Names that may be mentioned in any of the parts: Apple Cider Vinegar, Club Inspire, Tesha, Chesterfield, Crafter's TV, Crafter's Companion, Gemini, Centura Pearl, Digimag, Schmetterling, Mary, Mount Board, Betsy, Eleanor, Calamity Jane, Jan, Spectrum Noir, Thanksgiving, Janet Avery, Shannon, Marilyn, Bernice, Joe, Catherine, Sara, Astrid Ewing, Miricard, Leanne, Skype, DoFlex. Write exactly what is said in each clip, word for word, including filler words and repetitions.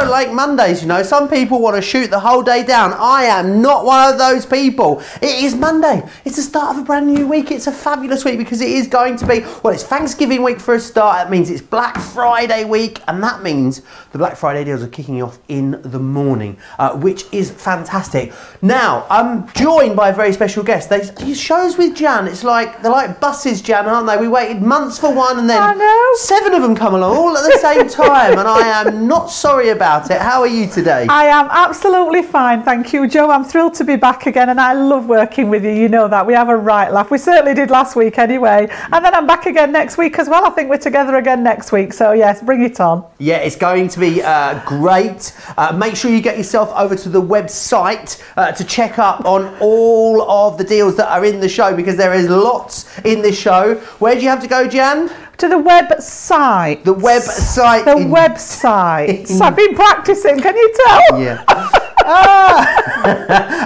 don't like Mondays, you know. Some people want to shoot the whole day down. I am not one of those people. It is Monday. It's the start of a brand new week. It's a fabulous week because it is going to be, well, it's Thanksgiving week for a start. That means it's Black Friday week, and that means the Black Friday deals are kicking off in the morning, uh, which is fantastic. Now, I'm joined by a very special guest. They, these shows with Jan, it's like, they're like buses, Jan, aren't they? We waited months for one, and then oh, no. seven of them come along all at the same time, and I am not sorry about it. How are you today? I am absolutely fine, thank you, Joe. I'm thrilled to be back again, and I love working with you. You know that. We have a right laugh. We certainly did last week anyway, and then I'm back again next week as well. I think we're together again next week, so yes, bring it on. Yeah, it's going to be uh, great. Uh, make sure you get yourself over to the website uh, to check up on all of the deals that are in the show, because there is lots in this show. Where do you have to go, Jan? To the website. The website. The in website. In I've been practicing, can you tell? Yeah. ah.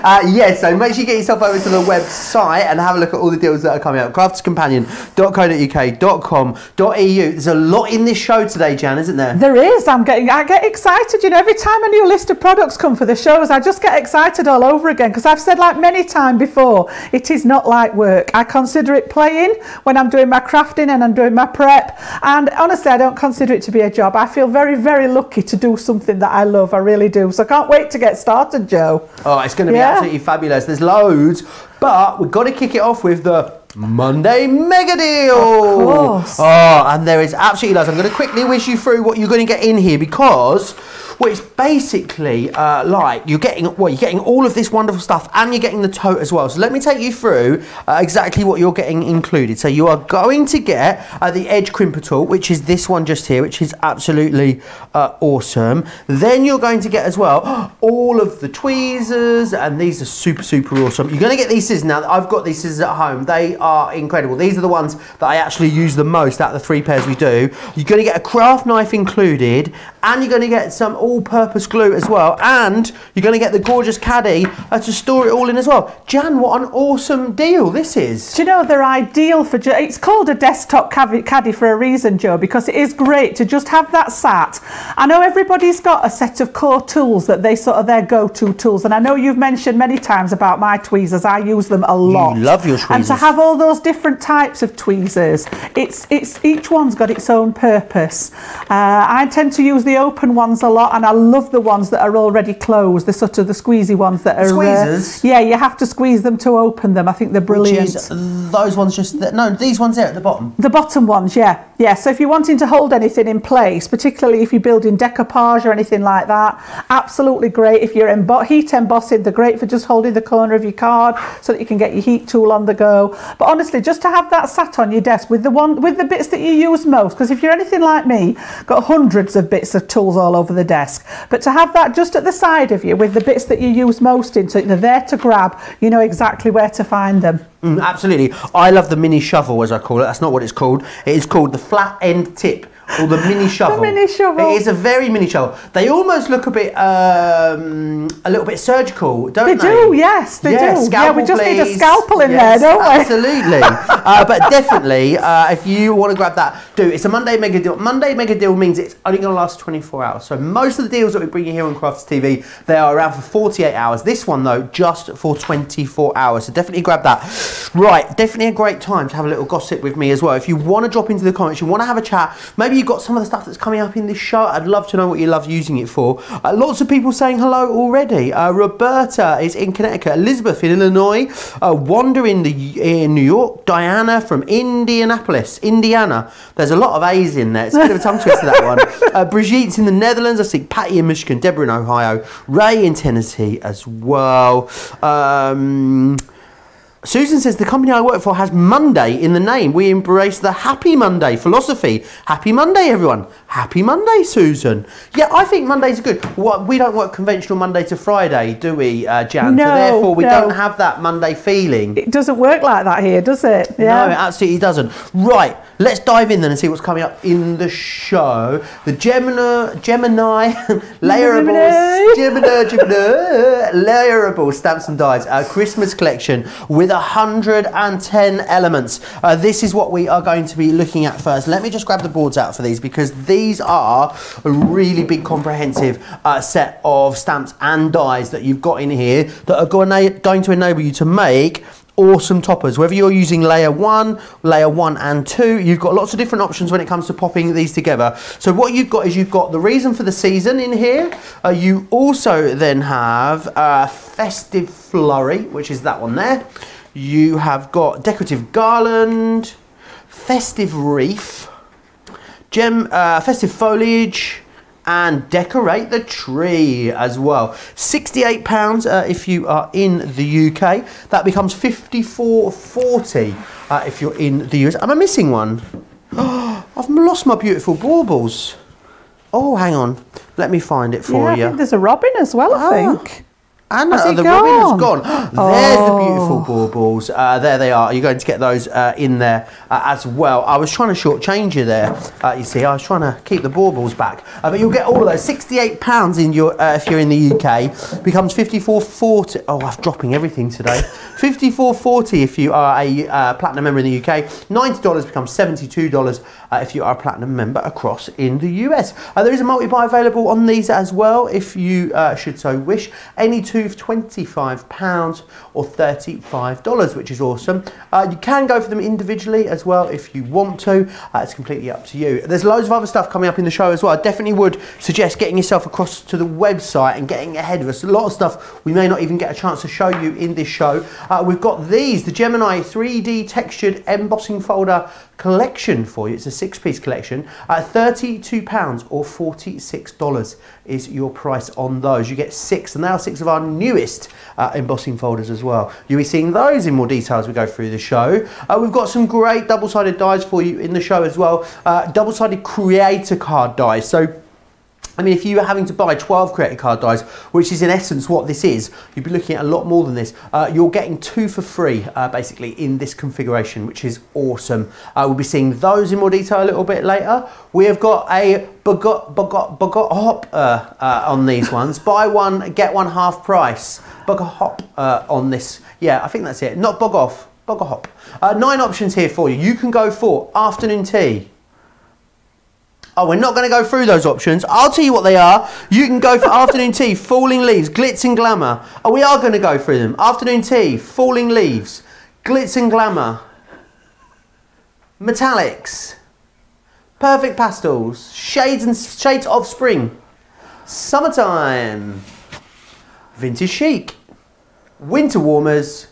uh, yeah, so make sure you get yourself over to the website and have a look at all the deals that are coming up. crafters companion dot co dot uk dot com dot e u. There's a lot in this show today, Jan, isn't there? There is. I'm getting, I get excited. You know, every time a new list of products come for the shows, I just get excited all over again, because I've said, like many times before, it is not like work. I consider it playing when I'm doing my crafting and I'm doing my prep, and honestly, I don't consider it to be a job. I feel very, very lucky to do something that I love. I really do. So I can't wait to get started. Started, Joe. Oh, it's going to be yeah. absolutely fabulous. There's loads, but we've got to kick it off with the Monday mega deal. Of course. Oh, and there is absolutely loads. I'm going to quickly wish you through what you're going to get in here, because well, it's basically uh, like you're getting well, you're getting all of this wonderful stuff, and you're getting the tote as well. So let me take you through uh, exactly what you're getting included. So you are going to get uh, the edge crimper tool, which is this one just here, which is absolutely uh, awesome. Then you're going to get as well all of the tweezers, and these are super super awesome. You're going to get these scissors. Now, I've got these scissors at home. They are incredible. These are the ones that I actually use the most out of the three pairs we do. You're going to get a craft knife included, and you're going to get some all-purpose glue as well, and you're going to get the gorgeous caddy uh, to store it all in as well. Jan, what an awesome deal this is. Do you know, they're ideal for, it's called a desktop caddy for a reason, Joe, because it is great to just have that sat. I know everybody's got a set of core tools that they sort of their go-to tools, and I know you've mentioned many times about my tweezers. I use them a lot. You love your tweezers. And to have all those different types of tweezers, it's, it's, each one's got its own purpose. Uh, I tend to use the open ones a lot, and And I love the ones that are already closed, the sort of the squeezy ones that are squeezers. Uh, yeah, you have to squeeze them to open them. I think they're brilliant. Which is those ones just th no, these ones there at the bottom. The bottom ones, yeah, yeah. So if you're wanting to hold anything in place, particularly if you're building decoupage or anything like that, absolutely great. If you're embo heat embossing, they're great for just holding the corner of your card so that you can get your heat tool on the go. But honestly, just to have that sat on your desk with the one with the bits that you use most, because if you're anything like me, got hundreds of bits of tools all over the desk. But to have that just at the side of you with the bits that you use most into, they're there to grab, you know exactly where to find them. Mm, absolutely. I love the mini shovel, as I call it. That's not what it's called. It is called the flat end tip, or the mini shovel. The mini shovel. It is a very mini shovel. They almost look a bit, um, a little bit surgical, don't they? They do, yes, they yeah, do. Scalpel, yeah, we just please. need a scalpel in yes, there, don't we? Absolutely. uh, but definitely, uh, if you want to grab that, do. It's a Monday mega deal. Monday mega deal means it's only going to last twenty-four hours. So most of the deals that we bring you here on Crafter's T V, they are around for forty-eight hours. This one, though, just for twenty-four hours. So definitely grab that. Right, definitely a great time to have a little gossip with me as well. If you want to drop into the comments, you want to have a chat, maybe you you've got some of the stuff that's coming up in this show. I'd love to know what you love using it for. Uh, lots of people saying hello already. Uh, Roberta is in Connecticut. Elizabeth in Illinois. Uh, Wanda in, the, in New York. Diana from Indianapolis, Indiana. There's a lot of A's in there. It's a bit of a tongue twister, that one. Uh, Brigitte's in the Netherlands. I see Patty in Michigan. Deborah in Ohio. Ray in Tennessee as well. Um... Susan says, the company I work for has Monday in the name. We embrace the Happy Monday philosophy. Happy Monday, everyone. Happy Monday, Susan. Yeah, I think Mondays are good. What, we don't work conventional Monday to Friday, do we, uh, Jan? No, so therefore, we no. don't have that Monday feeling. It doesn't work like that here, does it? Yeah. No, it absolutely doesn't. Right, let's dive in then and see what's coming up in the show. The Gemini, Gemini, layerable, Gemini, Gemini, layerable stamps and dies. Our Christmas collection with with one hundred and ten elements. Uh, this is what we are going to be looking at first. Let me just grab the boards out for these, because these are a really big comprehensive uh, set of stamps and dies that you've got in here that are going to enable you to make awesome toppers. Whether you're using layer one, layer one and two, you've got lots of different options when it comes to popping these together. So what you've got is you've got the reason for the season in here. Uh, you also then have uh, festive flurry, which is that one there. You have got decorative garland, festive wreath, gem, uh, festive foliage, and decorate the tree as well. sixty-eight pounds uh, if you are in the U K. That becomes fifty-four forty uh, if you're in the U S. Am I missing one? Oh, I've lost my beautiful baubles. Oh, hang on. Let me find it for yeah, you. I think there's a robin as well, ah. I think. Anna, the ribbon has gone. There's oh. the beautiful baubles. Uh, there they are. You're going to get those uh, in there uh, as well. I was trying to shortchange you there. Uh, you see, I was trying to keep the baubles back. Uh, but you'll get all of those. sixty-eight pounds in your uh, if you're in the U K. Becomes fifty-four forty. Oh, I'm dropping everything today. fifty-four forty if you are a uh, platinum member in the U K. ninety dollars becomes seventy-two dollars uh, if you are a platinum member across in the U S. Uh, there is a multi-buy available on these as well if you uh, should so wish. Any two twenty-five pounds or thirty-five dollars, which is awesome. Uh, you can go for them individually as well if you want to. Uh, it's completely up to you. There's loads of other stuff coming up in the show as well. I definitely would suggest getting yourself across to the website and getting ahead of us. A lot of stuff we may not even get a chance to show you in this show. Uh, we've got these, the Gemini three D textured embossing folder collection for you. It's a six-piece collection. Uh, thirty-two pounds or forty-six dollars is your price on those. You get six, and now six of our newest uh, embossing folders as well. You'll be seeing those in more detail as we go through the show. Uh, we've got some great double-sided dies for you in the show as well. Uh, double-sided creator card dies. So, I mean, if you were having to buy twelve creator card dies, which is in essence what this is, you'd be looking at a lot more than this. Uh, you're getting two for free, uh, basically, in this configuration, which is awesome. Uh, we'll be seeing those in more detail a little bit later. We have got a Bogot, bogot, bogot hop uh, uh, on these ones. Buy one, get one half price. Bogot hop uh, on this. Yeah, I think that's it. Not bog off, bogot hop. Uh, nine options here for you. You can go for afternoon tea. Oh, we're not going to go through those options. I'll tell you what they are. You can go for afternoon tea, falling leaves, glitz and glamour. Oh, we are going to go through them. Afternoon tea, falling leaves, glitz and glamour, metallics, perfect pastels, shades and shades of spring, summertime, vintage chic, winter warmers,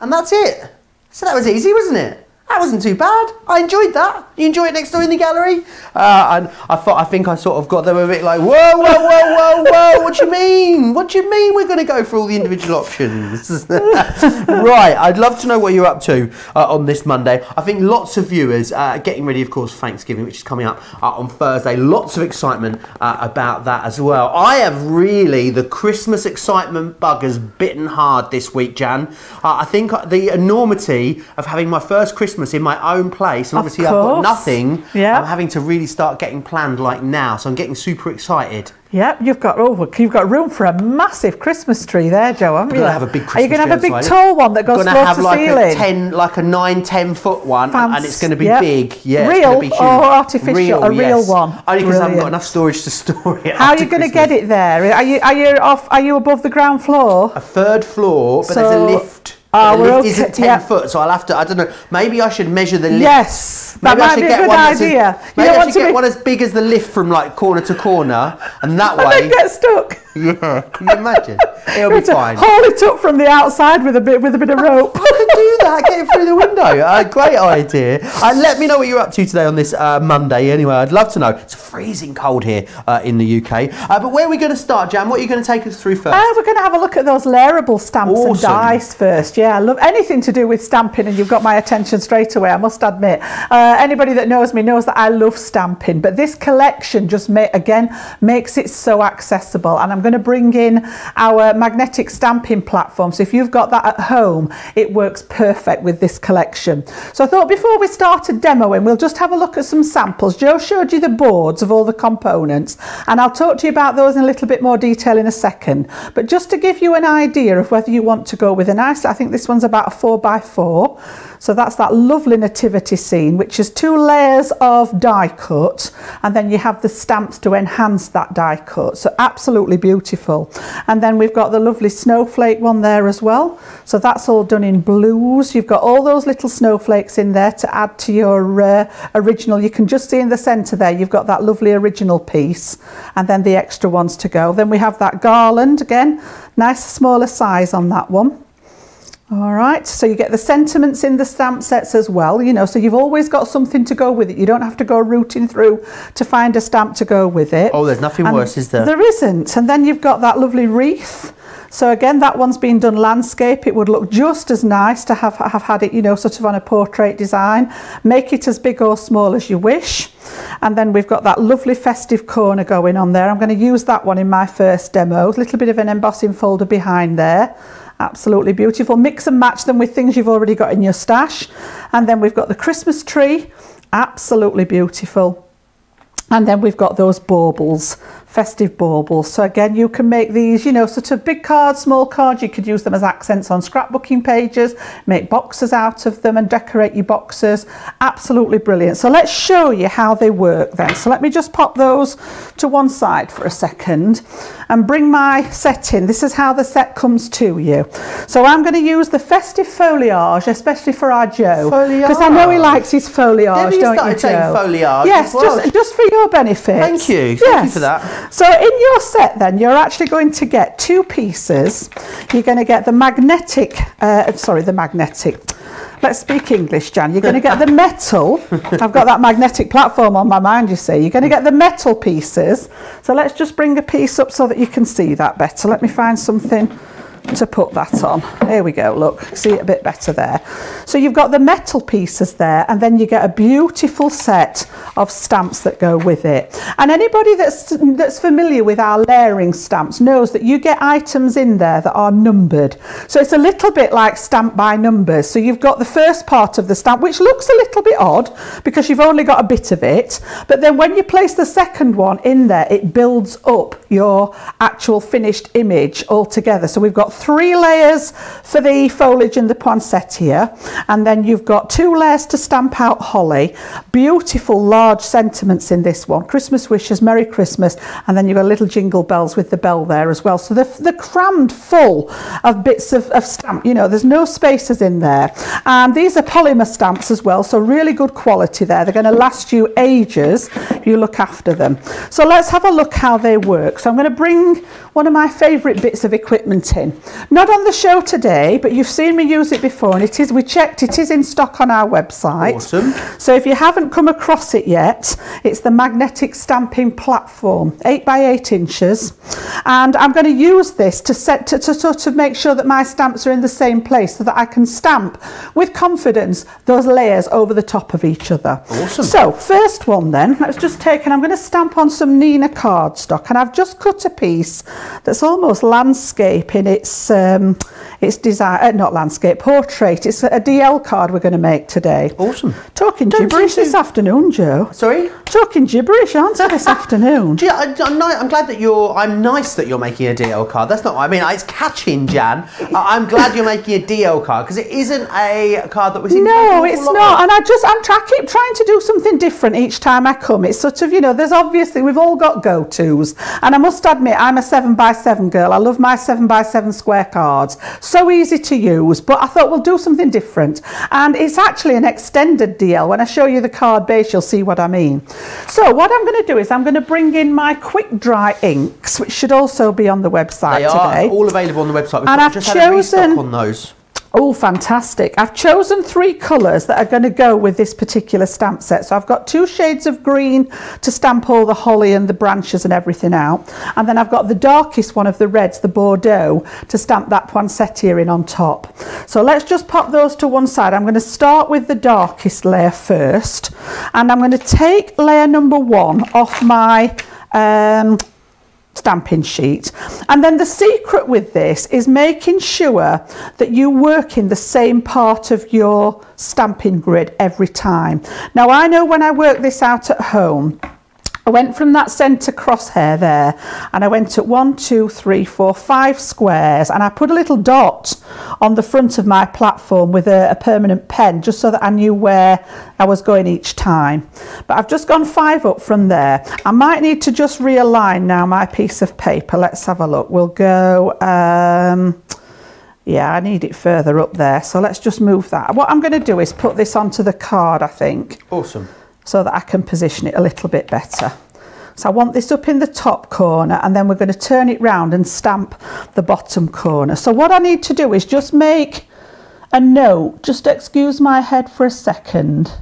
and that's it. So that was easy, wasn't it? That wasn't too bad. I enjoyed that. You enjoy it next door in the gallery? Uh, and I thought, I think I sort of got them a bit like, whoa, whoa, whoa, whoa, whoa. What do you mean? What do you mean we're going to go for all the individual options? Right. I'd love to know what you're up to uh, on this Monday. I think lots of viewers uh, getting ready, of course, Thanksgiving, which is coming up uh, on Thursday. Lots of excitement uh, about that as well. I have really, the Christmas excitement bug has bitten hard this week, Jan. Uh, I think the enormity of having my first Christmas in my own place, and obviously I've got nothing. Yeah. I'm having to really start getting planned like now, so I'm getting super excited. Yep, you've got oh, you've got room for a massive Christmas tree there, Joe, haven't you? Gonna have a big Christmas tree. Are you going to have a big tall one that goes floor to ceiling? Going to have like a ten, like a nine, ten foot one, Fans. and it's going to be yep. big. Yeah, real be or artificial? Real, a real yes. one. Only because I haven't got enough storage to store it. How are you going to get it there? Are you are you off? Are you above the ground floor? A third floor, but so, there's a lift. Oh, the lift okay. isn't ten yeah. foot, so I'll have to, I don't know, maybe I should measure the lift. Yes, that maybe might I should be a get good idea. As, maybe I should get be... one as big as the lift from like corner to corner, and that and way... And then get stuck. Yeah, can you imagine? It'll be fine. Haul it up from the outside with a bit with a bit of rope. I could do that, get it through the window. Uh, great idea. Uh, let me know what you're up to today on this uh, Monday anyway. I'd love to know. It's freezing cold here uh, in the U K. Uh, but where are we going to start, Jan? What are you going to take us through first? Uh, we're going to have a look at those layerable stamps awesome. and dies first. Yeah, I love anything to do with stamping, and you've got my attention straight away, I must admit. Uh, anybody that knows me knows that I love stamping, but this collection just, ma again, makes it so accessible, and I'm going to bring in our magnetic stamping platform. So if you've got that at home, it works perfectly. perfect with this collection. So I thought before we started demoing, we'll just have a look at some samples. Joe showed you the boards of all the components, and I'll talk to you about those in a little bit more detail in a second. But just to give you an idea of whether you want to go with a nice, I think this one's about a four by four. So that's that lovely nativity scene, which is two layers of die cut, and then you have the stamps to enhance that die cut. So absolutely beautiful. And then we've got the lovely snowflake one there as well. So that's all done in blues. You've got all those little snowflakes in there to add to your uh, original. You can just see in the centre there, you've got that lovely original piece and then the extra ones to go. Then we have that garland again, nice smaller size on that one. All right, so you get the sentiments in the stamp sets as well, you know, so you've always got something to go with it. You don't have to go rooting through to find a stamp to go with it. Oh, there's nothing and worse, is there? There isn't. And then you've got that lovely wreath. So again, that one's been done landscape. It would look just as nice to have, have had it, you know, sort of on a portrait design. Make it as big or small as you wish. And then we've got that lovely festive corner going on there. I'm going to use that one in my first demo. A little bit of an embossing folder behind there. Absolutely beautiful. Mix and match them with things you've already got in your stash. And then we've got the Christmas tree. Absolutely beautiful. And then we've got those baubles, festive baubles. So again, you can make these, you know, sort of big cards, small cards. You could use them as accents on scrapbooking pages, make boxes out of them and decorate your boxes. Absolutely brilliant. So let's show you how they work then. So let me just pop those to one side for a second and bring my set in. This is how the set comes to you. So I'm going to use the festive foliage, especially for our Joe. Because I know he likes his foliage, Debbie, don't you, Joe? Saying foliage. Yes, well. just, just for your benefit. Thank you. Yes. Thank you for that. So in your set then, you're actually going to get two pieces. You're going to get the magnetic, uh, sorry, the magnetic. Let's speak English, Jan. You're going to get the metal. I've got that magnetic platform on my mind, you see. You're going to get the metal pieces. So let's just bring a piece up so that you can see that better. Let me find something to put that on. Here we go, look, see it a bit better there. So you've got the metal pieces there, and then you get a beautiful set of stamps that go with it. And anybody that's that's familiar with our layering stamps knows that you get items in there that are numbered. So it's a little bit like stamp by numbers. So you've got the first part of the stamp, which looks a little bit odd because you've only got a bit of it, but then when you place the second one in there, it builds up your actual finished image altogether. So we've got three layers for the foliage and the poinsettia, and then you've got two layers to stamp out holly. Beautiful large sentiments in this one, Christmas wishes, Merry Christmas, and then you've got little jingle bells with the bell there as well. So they're, they're crammed full of bits of, of stamp, you know, there's no spaces in there. And these are polymer stamps as well, so really good quality there. They're going to last you ages if you look after them. So let's have a look how they work. So I'm going to bring one of my favourite bits of equipment in. Not on the show today, but you've seen me use it before, and it is, we checked, it is in stock on our website. Awesome. So if you haven't come across it yet, it's the magnetic stamping platform, eight by eight inches. And I'm going to use this to set to, to sort of make sure that my stamps are in the same place so that I can stamp with confidence those layers over the top of each other. Awesome. So first one then, let's just take, and I'm going to stamp on some Neenah cardstock, and I've just cut a piece that's almost landscape in its Um, it's design, uh, not landscape, portrait. It's a D L card we're going to make today. Awesome. Talking Don't gibberish this afternoon, Joe. Sorry? Talking gibberish, aren't I, this afternoon? Gee, I, I'm, not, I'm glad that you're, I'm nice that you're making a D L card. That's not what I mean. It's catching, Jan. I'm glad you're making a D L card, because it isn't a card that we see. No, it's not. Of. And I just, I'm try, keep trying to do something different each time I come. It's sort of, you know, there's obviously, we've all got go-tos. And I must admit, I'm a seven by seven girl. I love my seven by seven square cards, so easy to use, but I thought we'll do something different. And it's actually an extended D L. When I show you the card base, you'll see what I mean. So what I'm going to do is I'm going to bring in my quick dry inks, which should also be on the website. They are today. All available on the website. We've and I've just had a restock on those. Oh, fantastic. I've chosen three colours that are going to go with this particular stamp set. So I've got two shades of green to stamp all the holly and the branches and everything out. And then I've got the darkest one of the reds, the Bordeaux, to stamp that poinsettia in on top. So let's just pop those to one side. I'm going to start with the darkest layer first. And I'm going to take layer number one off my um, stamping sheet. And then the secret with this is making sure that you work in the same part of your stamping grid every time. Now I know when I work this out at home, I went from that centre crosshair there and I went at one, two, three, four, five squares, and I put a little dot on the front of my platform with a, a permanent pen just so that I knew where I was going each time. But I've just gone five up from there. I might need to just realign now my piece of paper. Let's have a look. We'll go, um, yeah, I need it further up there. So let's just move that. What I'm going to do is put this onto the card, I think. Awesome. So that I can position it a little bit better. So I want this up in the top corner, and then we're going to turn it round and stamp the bottom corner. So what I need to do is just make a note, just excuse my head for a second.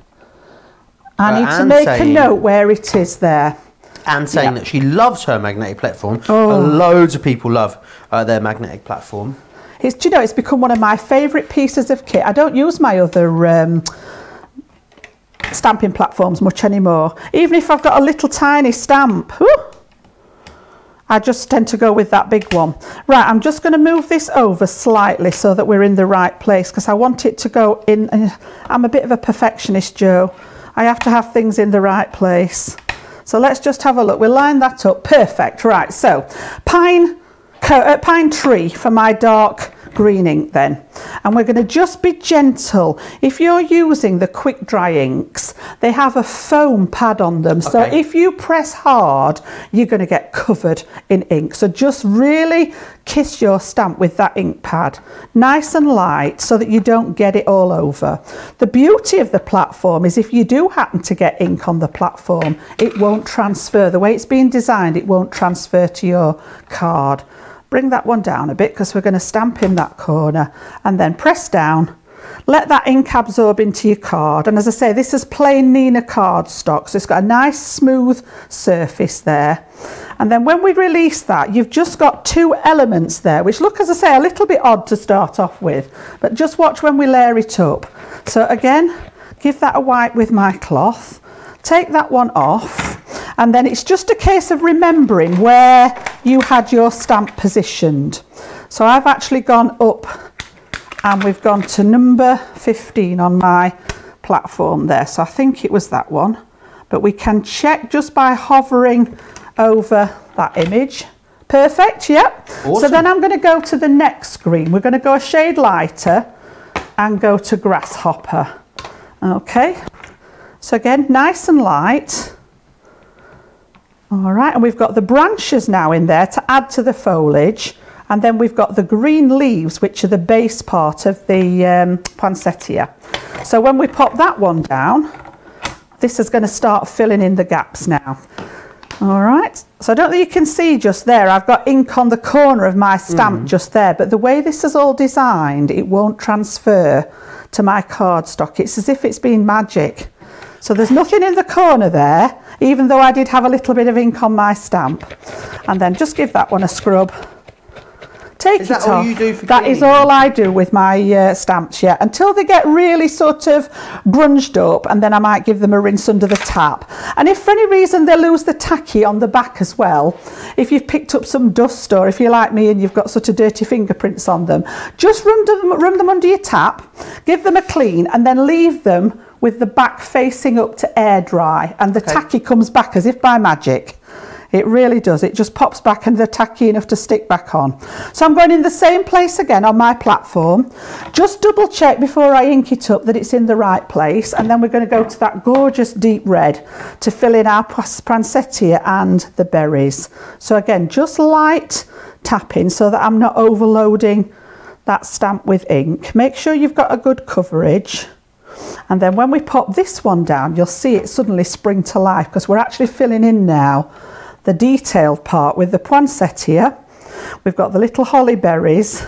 I well, need Anne's to make saying, a note where it is there. Anne's saying yeah. that she loves her magnetic platform. Oh. Loads of people love uh, their magnetic platform. It's, do you know, it's become one of my favourite pieces of kit. I don't use my other um, stamping platforms much anymore. Even if I've got a little tiny stamp, whoo, I just tend to go with that big one. Right, I'm just going to move this over slightly so that we're in the right place, because I want it to go in. I'm a bit of a perfectionist, Joe. I have to have things in the right place. So let's just have a look. We'll line that up. Perfect. Right, so pine, uh, pine tree for my dark green ink then, and we're going to just be gentle. If you're using the quick dry inks, they have a foam pad on them, okay. So if you press hard, you're going to get covered in ink. So just really kiss your stamp with that ink pad, nice and light, so that you don't get it all over. The beauty of the platform is if you do happen to get ink on the platform, it won't transfer. The way it's been designed, it won't transfer to your card. Bring that one down a bit, because we're going to stamp in that corner, and then press down. Let that ink absorb into your card. And as I say, this is plain Neenah cardstock, so it's got a nice smooth surface there. And then when we release that, you've just got two elements there, which look, as I say, a little bit odd to start off with. But just watch when we layer it up. So again, give that a wipe with my cloth. Take that one off. And then it's just a case of remembering where you had your stamp positioned. So I've actually gone up, and we've gone to number fifteen on my platform there. So I think it was that one, but we can check just by hovering over that image. Perfect, yep. Awesome. So then I'm going to go to the next screen. We're going to go a shade lighter and go to grasshopper. Okay, so again, nice and light. All right, and we've got the branches now in there to add to the foliage, and then we've got the green leaves, which are the base part of the um, poinsettia. So when we pop that one down, this is going to start filling in the gaps now. All right, so I don't think you can see just there, I've got ink on the corner of my stamp mm. just there, but the way this is all designed, it won't transfer to my cardstock. It's as if it's been magic. So there's nothing in the corner there, even though I did have a little bit of ink on my stamp. And then just give that one a scrub. Take it off. Is that all you do for cleaning? That is all I do with my uh, stamps, yeah, until they get really sort of grunged up, and then I might give them a rinse under the tap. And if for any reason they lose the tacky on the back as well, if you've picked up some dust, or if you're like me and you've got sort of dirty fingerprints on them, just run them, run them under your tap, give them a clean, and then leave them with the back facing up to air dry, and the okay. tacky comes back as if by magic. It really does. It just pops back, and they're tacky enough to stick back on. So I'm going in the same place again on my platform. Just double check before I ink it up that it's in the right place, and then we're going to go to that gorgeous deep red to fill in our poinsettia and the berries. So again, just light tapping so that I'm not overloading that stamp with ink. Make sure you've got a good coverage. And then when we pop this one down, you'll see it suddenly spring to life, because we're actually filling in now the detailed part with the poinsettia. We've got the little holly berries,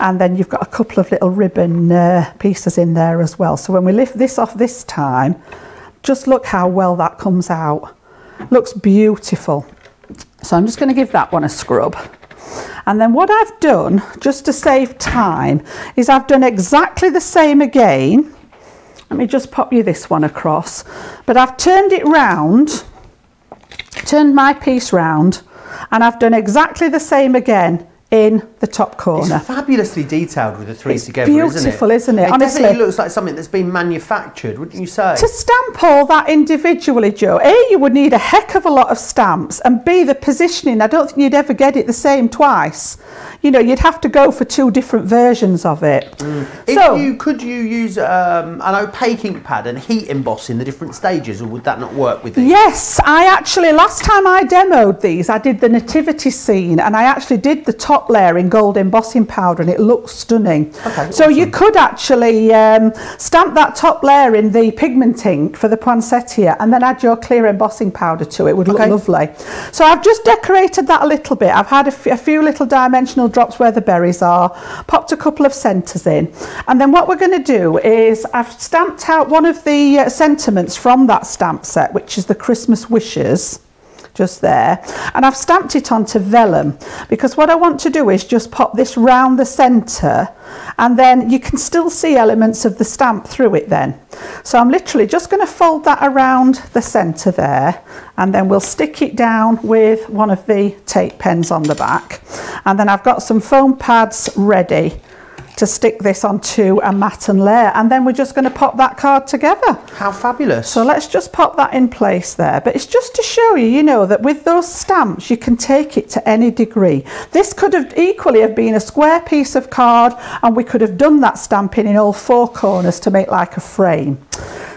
and then you've got a couple of little ribbon uh, pieces in there as well. So when we lift this off this time, just look how well that comes out. Looks beautiful. So I'm just going to give that one a scrub. And then what I've done, just to save time, is I've done exactly the same again. Let me just pop you this one across, but I've turned it round, turned my piece round, and I've done exactly the same again in the top corner. It's fabulously detailed with the three it's together, isn't it? Beautiful, isn't it? It Honestly, definitely looks like something that's been manufactured, wouldn't you say? To stamp all that individually, Joe, A, you would need a heck of a lot of stamps, and B, the positioning, I don't think you'd ever get it the same twice. You know, you'd have to go for two different versions of it. Mm. So, if you, could you use um, an opaque ink pad and heat emboss in the different stages, or would that not work with these? Yes, I actually, last time I demoed these, I did the nativity scene, and I actually did the top layer in gold embossing powder, and it looks stunning. Okay, so awesome. You could actually um, stamp that top layer in the pigment ink for the poinsettia and then add your clear embossing powder to it. Would look okay. lovely. So I've just decorated that a little bit. I've had a, a few little dimensional drops where the berries are, popped a couple of centres in, and then what we're going to do is I've stamped out one of the uh, sentiments from that stamp set, which is the Christmas wishes, just there, and I've stamped it onto vellum, because what I want to do is just pop this round the centre, and then you can still see elements of the stamp through it then. So I'm literally just going to fold that around the centre there, and then we'll stick it down with one of the tape pens on the back, and then I've got some foam pads ready to stick this onto a matten layer, and then we're just going to pop that card together. How fabulous. So let's just pop that in place there, but it's just to show you, you know, that with those stamps you can take it to any degree. This could have equally have been a square piece of card, and we could have done that stamping in all four corners to make like a frame.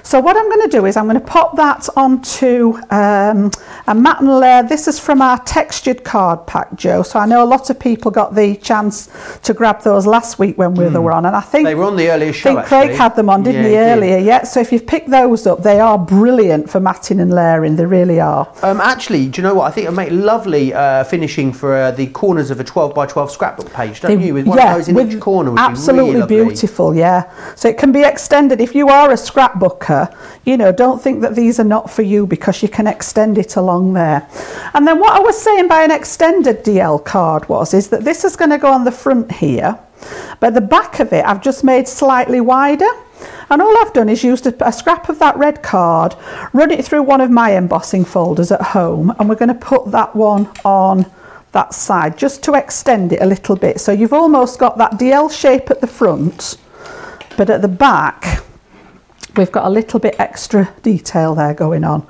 So what I'm going to do is I'm going to pop that onto um, a matten layer. This is from our textured card pack, Joe. So I know a lot of people got the chance to grab those last week when we mm. were on, and I think they were on the earlier show. I think actually. Craig had them on, didn't yeah, he, earlier? Did. Yeah. So if you've picked those up, they are brilliant for matting and layering. They really are. Um, actually, do you know what? I think it would make lovely uh, finishing for uh, the corners of a twelve by twelve scrapbook page, don't they, you? With one yeah, of those in each corner, would absolutely be really beautiful. Yeah. So it can be extended if you are a scrapbooker. You know, don't think that these are not for you, because you can extend it along there. And then what I was saying by an extended D L card was is that this is going to go on the front here, but the back of it I've just made slightly wider, and all I've done is used a, a scrap of that red card, run it through one of my embossing folders at home, and we're going to put that one on that side just to extend it a little bit. So you've almost got that D L shape at the front, but at the back we've got a little bit extra detail there going on.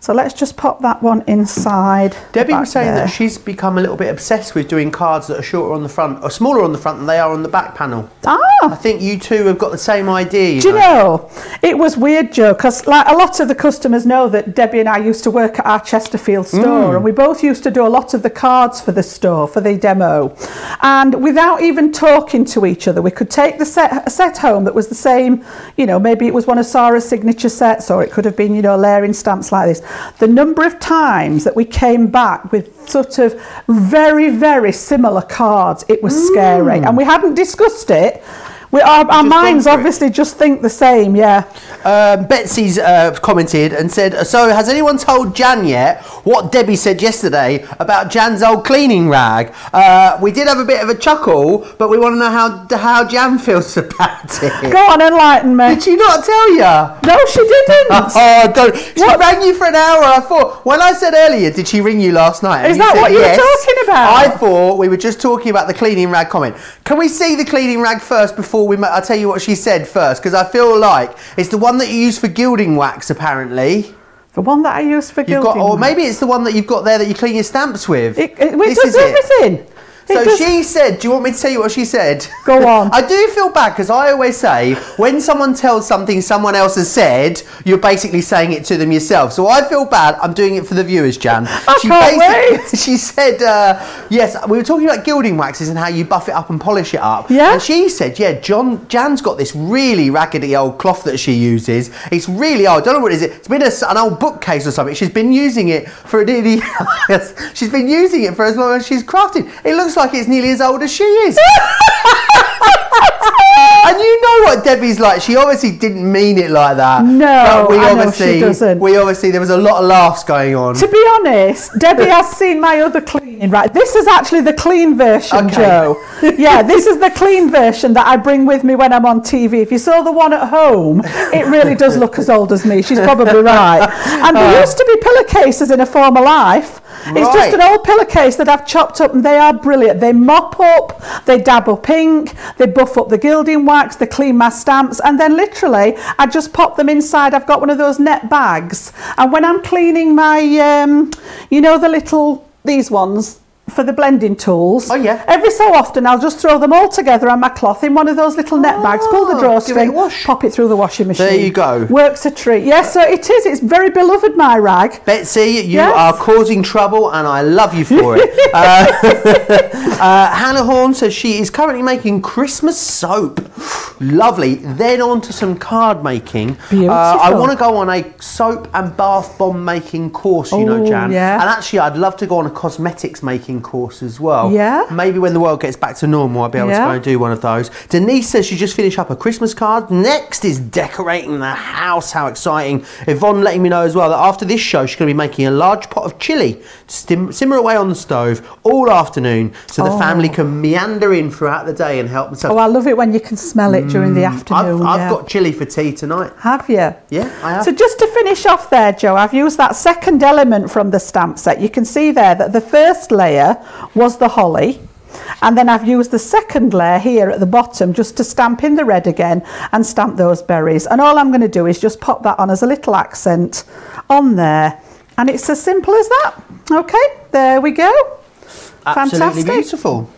So let's just pop that one inside. Debbie was saying there. that she's become a little bit obsessed with doing cards that are shorter on the front, or smaller on the front than they are on the back panel. Ah! I think you two have got the same idea. You Do know? you know, it was weird, Joe, because like a lot of the customers know that Debbie and I used to work at our Chesterfield store, mm. and we both used to do a lot of the cards for the store, for the demo. And without even talking to each other, we could take the set, a set home that was the same, you know, maybe it was one of Sarah's signature sets, or it could have been, you know, layering stamps like this. The number of times that we came back with sort of very, very similar cards, it was mm. scary. And we hadn't discussed it. We, our our minds obviously just think the same, yeah. Um, Betsy's uh, commented and said, so has anyone told Jan yet what Debbie said yesterday about Jan's old cleaning rag? Uh, we did have a bit of a chuckle, but we want to know how how Jan feels about it. Go on, enlighten me. Did she not tell you? No, she didn't. Oh, don't. She what? rang you for an hour, I thought. When I said earlier, did she ring you last night? Is that what you yes. were talking about? I thought we were just talking about the cleaning rag comment. Can we see the cleaning rag first before We I'll tell you what she said first, because I feel like it's the one that you use for gilding wax, apparently. The one that I use for gilding got, Or wax. maybe it's the one that you've got there that you clean your stamps with. It, it, it does everything. It. So it does. She said, do you want me to tell you what she said? Go on. I do feel bad, because I always say, when someone tells something someone else has said, you're basically saying it to them yourself. So I feel bad. I'm doing it for the viewers, Jan. I she can't wait. She said, uh, yes, we were talking about gilding waxes and how you buff it up and polish it up. Yeah. And she said, yeah, John, Jan's got this really raggedy old cloth that she uses. It's really old. I don't know what it is. It's been a, an old bookcase or something. She's been using it for nearly... she's been using it for as long as she's crafted. It looks like it's nearly as old as she is. And you know what Debbie's like. She obviously didn't mean it like that. No, but we I obviously know she doesn't. We obviously there was a lot of laughs going on. To be honest, Debbie has seen my other cleaning in right. This is actually the clean version, okay. Joe. Yeah, this is the clean version that I bring with me when I'm on T V. If you saw the one at home, it really does look as old as me. She's probably right. And there uh, used to be pillowcases in a former life. Right. It's just an old pillowcase that I've chopped up, and they are brilliant. They mop up, they dab up ink, they buff up the gilding wax, they clean my stamps, and then literally I just pop them inside. I've got one of those net bags, and when I'm cleaning my, um, you know, the little, these ones for the blending tools. Oh yeah. Every so often I'll just throw them all together on my cloth in one of those little net oh, bags, pull the drawstring, pop it through the washing machine. There you go. Works a treat. Yes, yeah, so it is. It's very beloved, my rag. Betsy, you yes. are causing trouble and I love you for it. uh, uh, Hannah Horn says she is currently making Christmas soap. Lovely. Then on to some card making. Beautiful. Uh, I want to go on a soap and bath bomb making course, you oh, know, Jan. Yeah. And actually I'd love to go on a cosmetics making course as well. Yeah. Maybe when the world gets back to normal, I'll be able yeah. to go and do one of those. Denise says she just finished up a Christmas card. Next is decorating the house. How exciting. Yvonne letting me know as well that after this show, she's going to be making a large pot of chilli to simmer away on the stove all afternoon so oh. the family can meander in throughout the day and help themselves. Oh, I love it when you can smell it mm, during the afternoon. I've, I've yeah. got chilli for tea tonight. Have you? Yeah, I have. So just to finish off there, Joe, I've used that second element from the stamp set. You can see there that the first layer was the holly, and then I've used the second layer here at the bottom just to stamp in the red again and stamp those berries, and all I'm going to do is just pop that on as a little accent on there, and it's as simple as that. Okay, there we go. Absolutely fantastic. Beautiful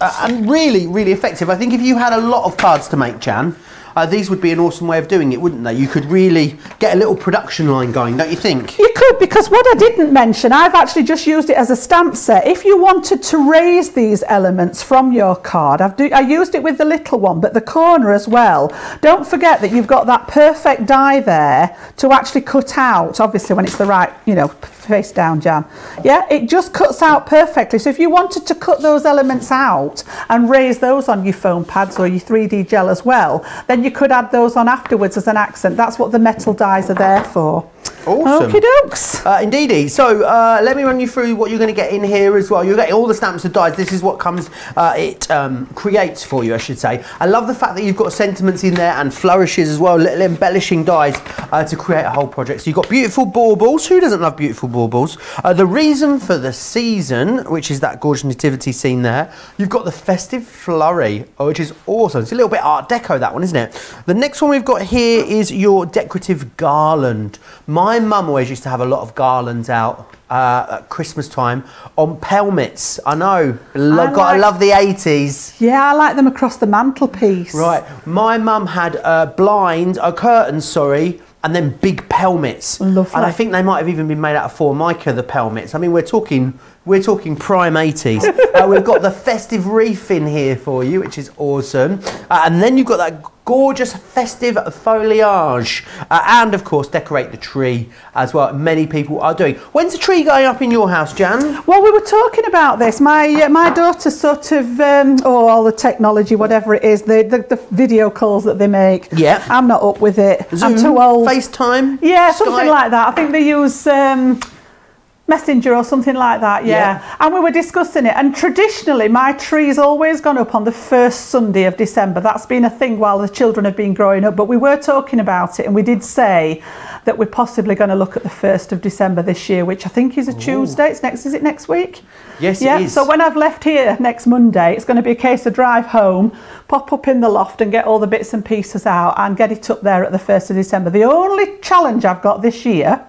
uh, and really really effective. I think if you had a lot of cards to make, Jan, Uh, these would be an awesome way of doing it, wouldn't they? You could really get a little production line going, don't you think? You could, because what I didn't mention, I've actually just used it as a stamp set. If you wanted to raise these elements from your card, I've do, I used it with the little one, but the corner as well. Don't forget that you've got that perfect die there to actually cut out, obviously when it's the right, you know, face down, Jan. Yeah, it just cuts out perfectly. So if you wanted to cut those elements out and raise those on your foam pads or your three D gel as well, then you could add those on afterwards as an accent. That's what the metal dies are there for. Awesome. Okie dokes. Uh, indeedy. So uh, let me run you through what you're going to get in here as well. You're getting all the stamps and dies. This is what comes, uh, it um, creates for you, I should say. I love the fact that you've got sentiments in there and flourishes as well, little embellishing dies uh, to create a whole project. So you've got beautiful baubles. Who doesn't love beautiful baubles? Uh, the reason for the season, which is that gorgeous nativity scene there. You've got the festive flurry, which is awesome. It's a little bit Art Deco, that one, isn't it? The next one we've got here is your decorative garland. My mum always used to have a lot of garlands out uh, at Christmas time on pelmets. I know, lo I like, gotta love the eighties. Yeah, I like them across the mantelpiece. Right, my mum had uh, blinds, uh, curtains, sorry, and then big pelmets. Lovely. And I think they might have even been made out of Formica, the pelmets. I mean, we're talking... We're talking prime eighties. uh, we've got the festive wreath in here for you, which is awesome. Uh, and then you've got that gorgeous festive foliage. Uh, and, of course, decorate the tree as well. Many people are doing. When's the tree going up in your house, Jan? Well, we were talking about this. My uh, my daughter sort of, um, oh, all the technology, whatever it is, the, the, the video calls that they make. Yeah. I'm not up with it. Zoom, I'm too old. FaceTime? Yeah, Skype. Something like that. I think they use... Um, Messenger or something like that, yeah. yeah. And we were discussing it. And traditionally, my tree's always gone up on the first Sunday of December. That's been a thing while the children have been growing up. But we were talking about it, and we did say that we're possibly going to look at the first of December this year, which I think is a Ooh. Tuesday. It's next. Is it next week? Yes, yeah. It is. So when I've left here next Monday, it's going to be a case of drive home, pop up in the loft and get all the bits and pieces out and get it up there at the first of December. The only challenge I've got this year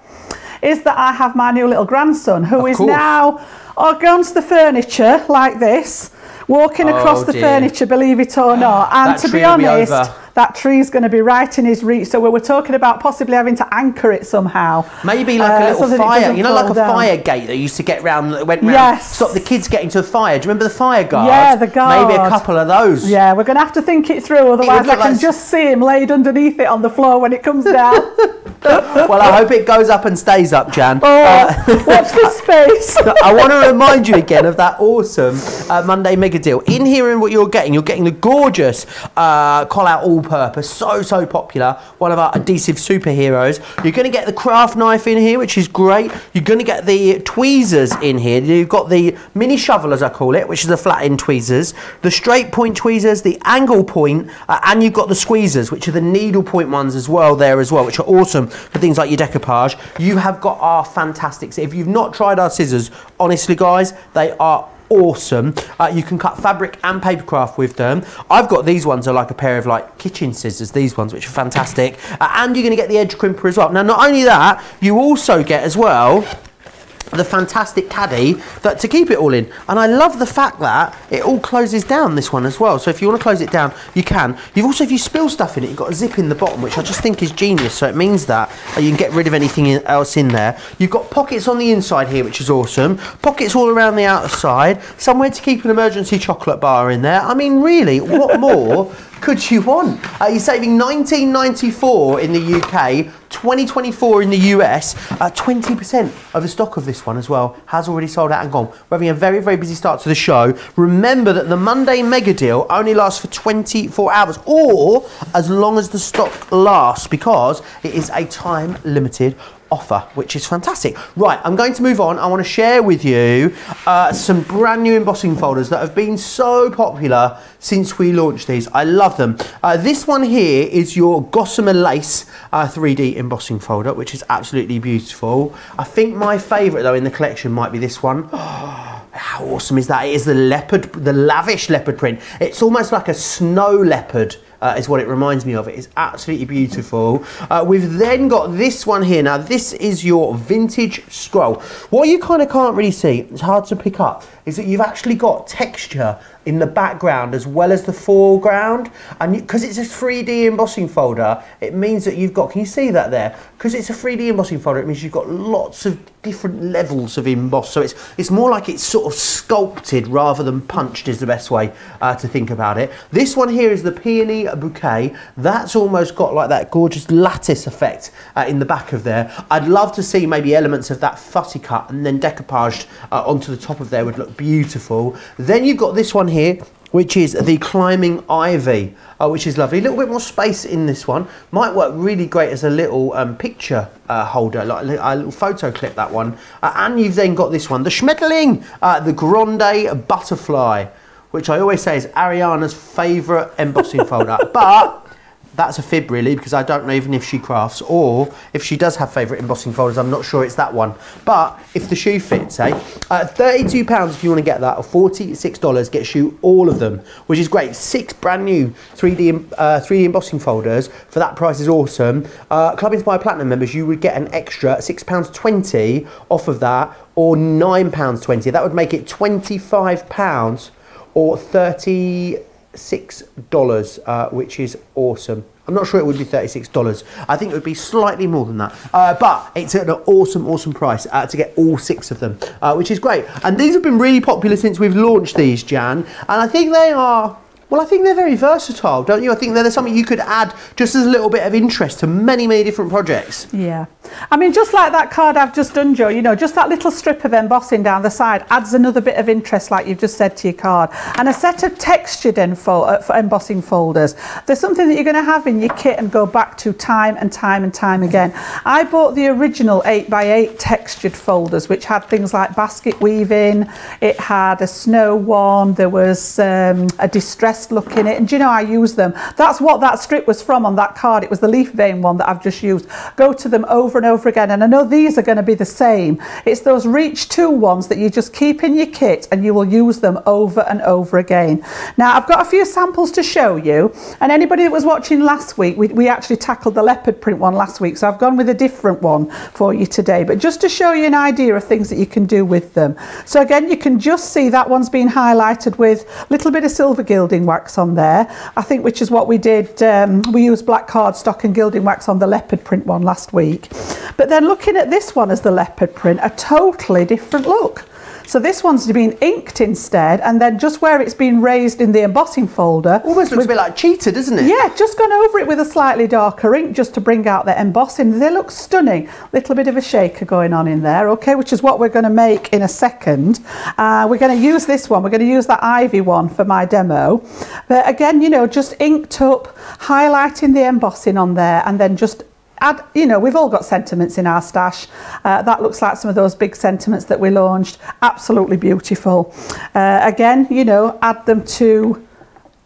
is that I have my new little grandson who is now against the furniture like this, walking oh across dear. the furniture, believe it or not. And to be honest, be that tree's going to be right in his reach. So we were talking about possibly having to anchor it somehow. Maybe like uh, a little so fire, you know, like a down. fire gate that used to get round, that went round, yes. stop the kids getting to the fire. Do you remember the fire guard? Yeah, the guard. Maybe a couple of those. Yeah, we're going to have to think it through, otherwise it I can like... just see him laid underneath it on the floor when it comes down. Well, I hope it goes up and stays up, Jan. Oh, uh, watch this space. I want to remind you again of that awesome uh, Monday mega deal. In here, in what you're getting, you're getting the gorgeous uh, call out all all-purpose, so, so popular, one of our adhesive superheroes. You're going to get the craft knife in here, which is great. You're going to get the tweezers in here. You've got the mini shovel, as I call it, which is the flat-end tweezers, the straight point tweezers, the angle point, uh, and you've got the squeezers, which are the needle point ones as well there as well, which are awesome for things like your decoupage. You have got our fantastics. If you've not tried our scissors, honestly, guys, they are awesome. Uh, you can cut fabric and paper craft with them. I've got these ones are like a pair of like kitchen scissors, these ones, which are fantastic. Uh, and you're going to get the edge crimper as well. Now, not only that, you also get as well the fantastic caddy that to keep it all in. And I love the fact that it all closes down, this one as well. So if you want to close it down, you can. You've also, if you spill stuff in it, you've got a zip in the bottom, which I just think is genius. So it means that you can get rid of anything else in there. You've got pockets on the inside here, which is awesome. Pockets all around the outside. Somewhere to keep an emergency chocolate bar in there. I mean, really, what more could you want? Uh, you're saving nineteen ninety-four in the U K, twenty twenty-four in the U S. uh, twenty percent of the stock of this one as well has already sold out and gone. We're having a very, very busy start to the show. Remember that the Monday mega deal only lasts for twenty-four hours, or as long as the stock lasts, because it is a time limited offer, which is fantastic. Right, I'm going to move on. I want to share with you uh, some brand new embossing folders that have been so popular since we launched these. I love them. Uh, this one here is your Gossamer Lace uh, three D embossing folder, which is absolutely beautiful. I think my favourite though in the collection might be this one. How awesome is that? It is the leopard, the lavish leopard print. It's almost like a snow leopard. Uh, is what it reminds me of. It is absolutely beautiful. Uh, we've then got this one here. Now, this is your vintage scroll. What you kind of can't really see, it's hard to pick up, is that you've actually got texture in the background as well as the foreground. And because it's a three D embossing folder, it means that you've got, can you see that there? Because it's a three D embossing folder, it means you've got lots of different levels of emboss. So it's it's more like it's sort of sculpted rather than punched is the best way uh, to think about it. This one here is the Peony Bouquet. That's almost got like that gorgeous lattice effect uh, in the back of there. I'd love to see maybe elements of that fussy cut and then decoupaged uh, onto the top of there would look beautiful. Then you've got this one here, which is the Climbing Ivy, uh, which is lovely. A little bit more space in this one. Might work really great as a little um, picture uh, holder, like a little photo clip, that one. Uh, and you've then got this one, the Schmetterling, uh, the Grande Butterfly, which I always say is Ariana's favourite embossing folder. But that's a fib, really, because I don't know even if she crafts, or if she does have favourite embossing folders, I'm not sure it's that one. But if the shoe fits, eh? Uh, thirty-two pounds if you want to get that, or forty-six dollars gets you all of them, which is great. Six brand new three D, uh, three D embossing folders for that price is awesome. Uh, Club Inspire Platinum members, you would get an extra six pounds twenty off of that, or nine pounds twenty. That would make it twenty-five pounds or thirty-six dollars, uh, which is awesome. I'm not sure it would be thirty-six dollars. I think it would be slightly more than that. Uh, but it's at an awesome, awesome price uh, to get all six of them, uh, which is great. And these have been really popular since we've launched these, Jan. And I think they are, well, I think they're very versatile, don't you? I think they're something you could add just as a little bit of interest to many, many different projects. Yeah. I mean, just like that card I've just done, Joe, you know, just that little strip of embossing down the side adds another bit of interest, like you've just said, to your card. And a set of textured info, uh, for embossing folders. There's something that you're going to have in your kit and go back to time and time and time again. I bought the original eight by eight textured folders, which had things like basket weaving. It had a snow one. There was um, a distressed look in it. And do you know, I used them. That's what that strip was from on that card. It was the leaf vein one that I've just used. Go to them over and over again, and I know these are going to be the same. It's those reach two ones that you just keep in your kit and you will use them over and over again. Now, I've got a few samples to show you, and anybody that was watching last week, we, we actually tackled the leopard print one last week, so I've gone with a different one for you today, but just to show you an idea of things that you can do with them. So again, you can just see that one's been highlighted with a little bit of silver gilding wax on there, I think, which is what we did. Um, we used black cardstock and gilding wax on the leopard print one last week. But then looking at this one as the leopard print, a totally different look. So this one's been inked instead, and then just where it's been raised in the embossing folder. Almost looks with, a bit like cheated, doesn't it? Yeah, just gone over it with a slightly darker ink just to bring out the embossing. They look stunning. Little bit of a shaker going on in there, okay, which is what we're going to make in a second. Uh, we're going to use this one. We're going to use that ivy one for my demo. But again, you know, just inked up, highlighting the embossing on there, and then just add, you know, we've all got sentiments in our stash. Uh, that looks like some of those big sentiments that we launched. Absolutely beautiful. Uh, again, you know, add them to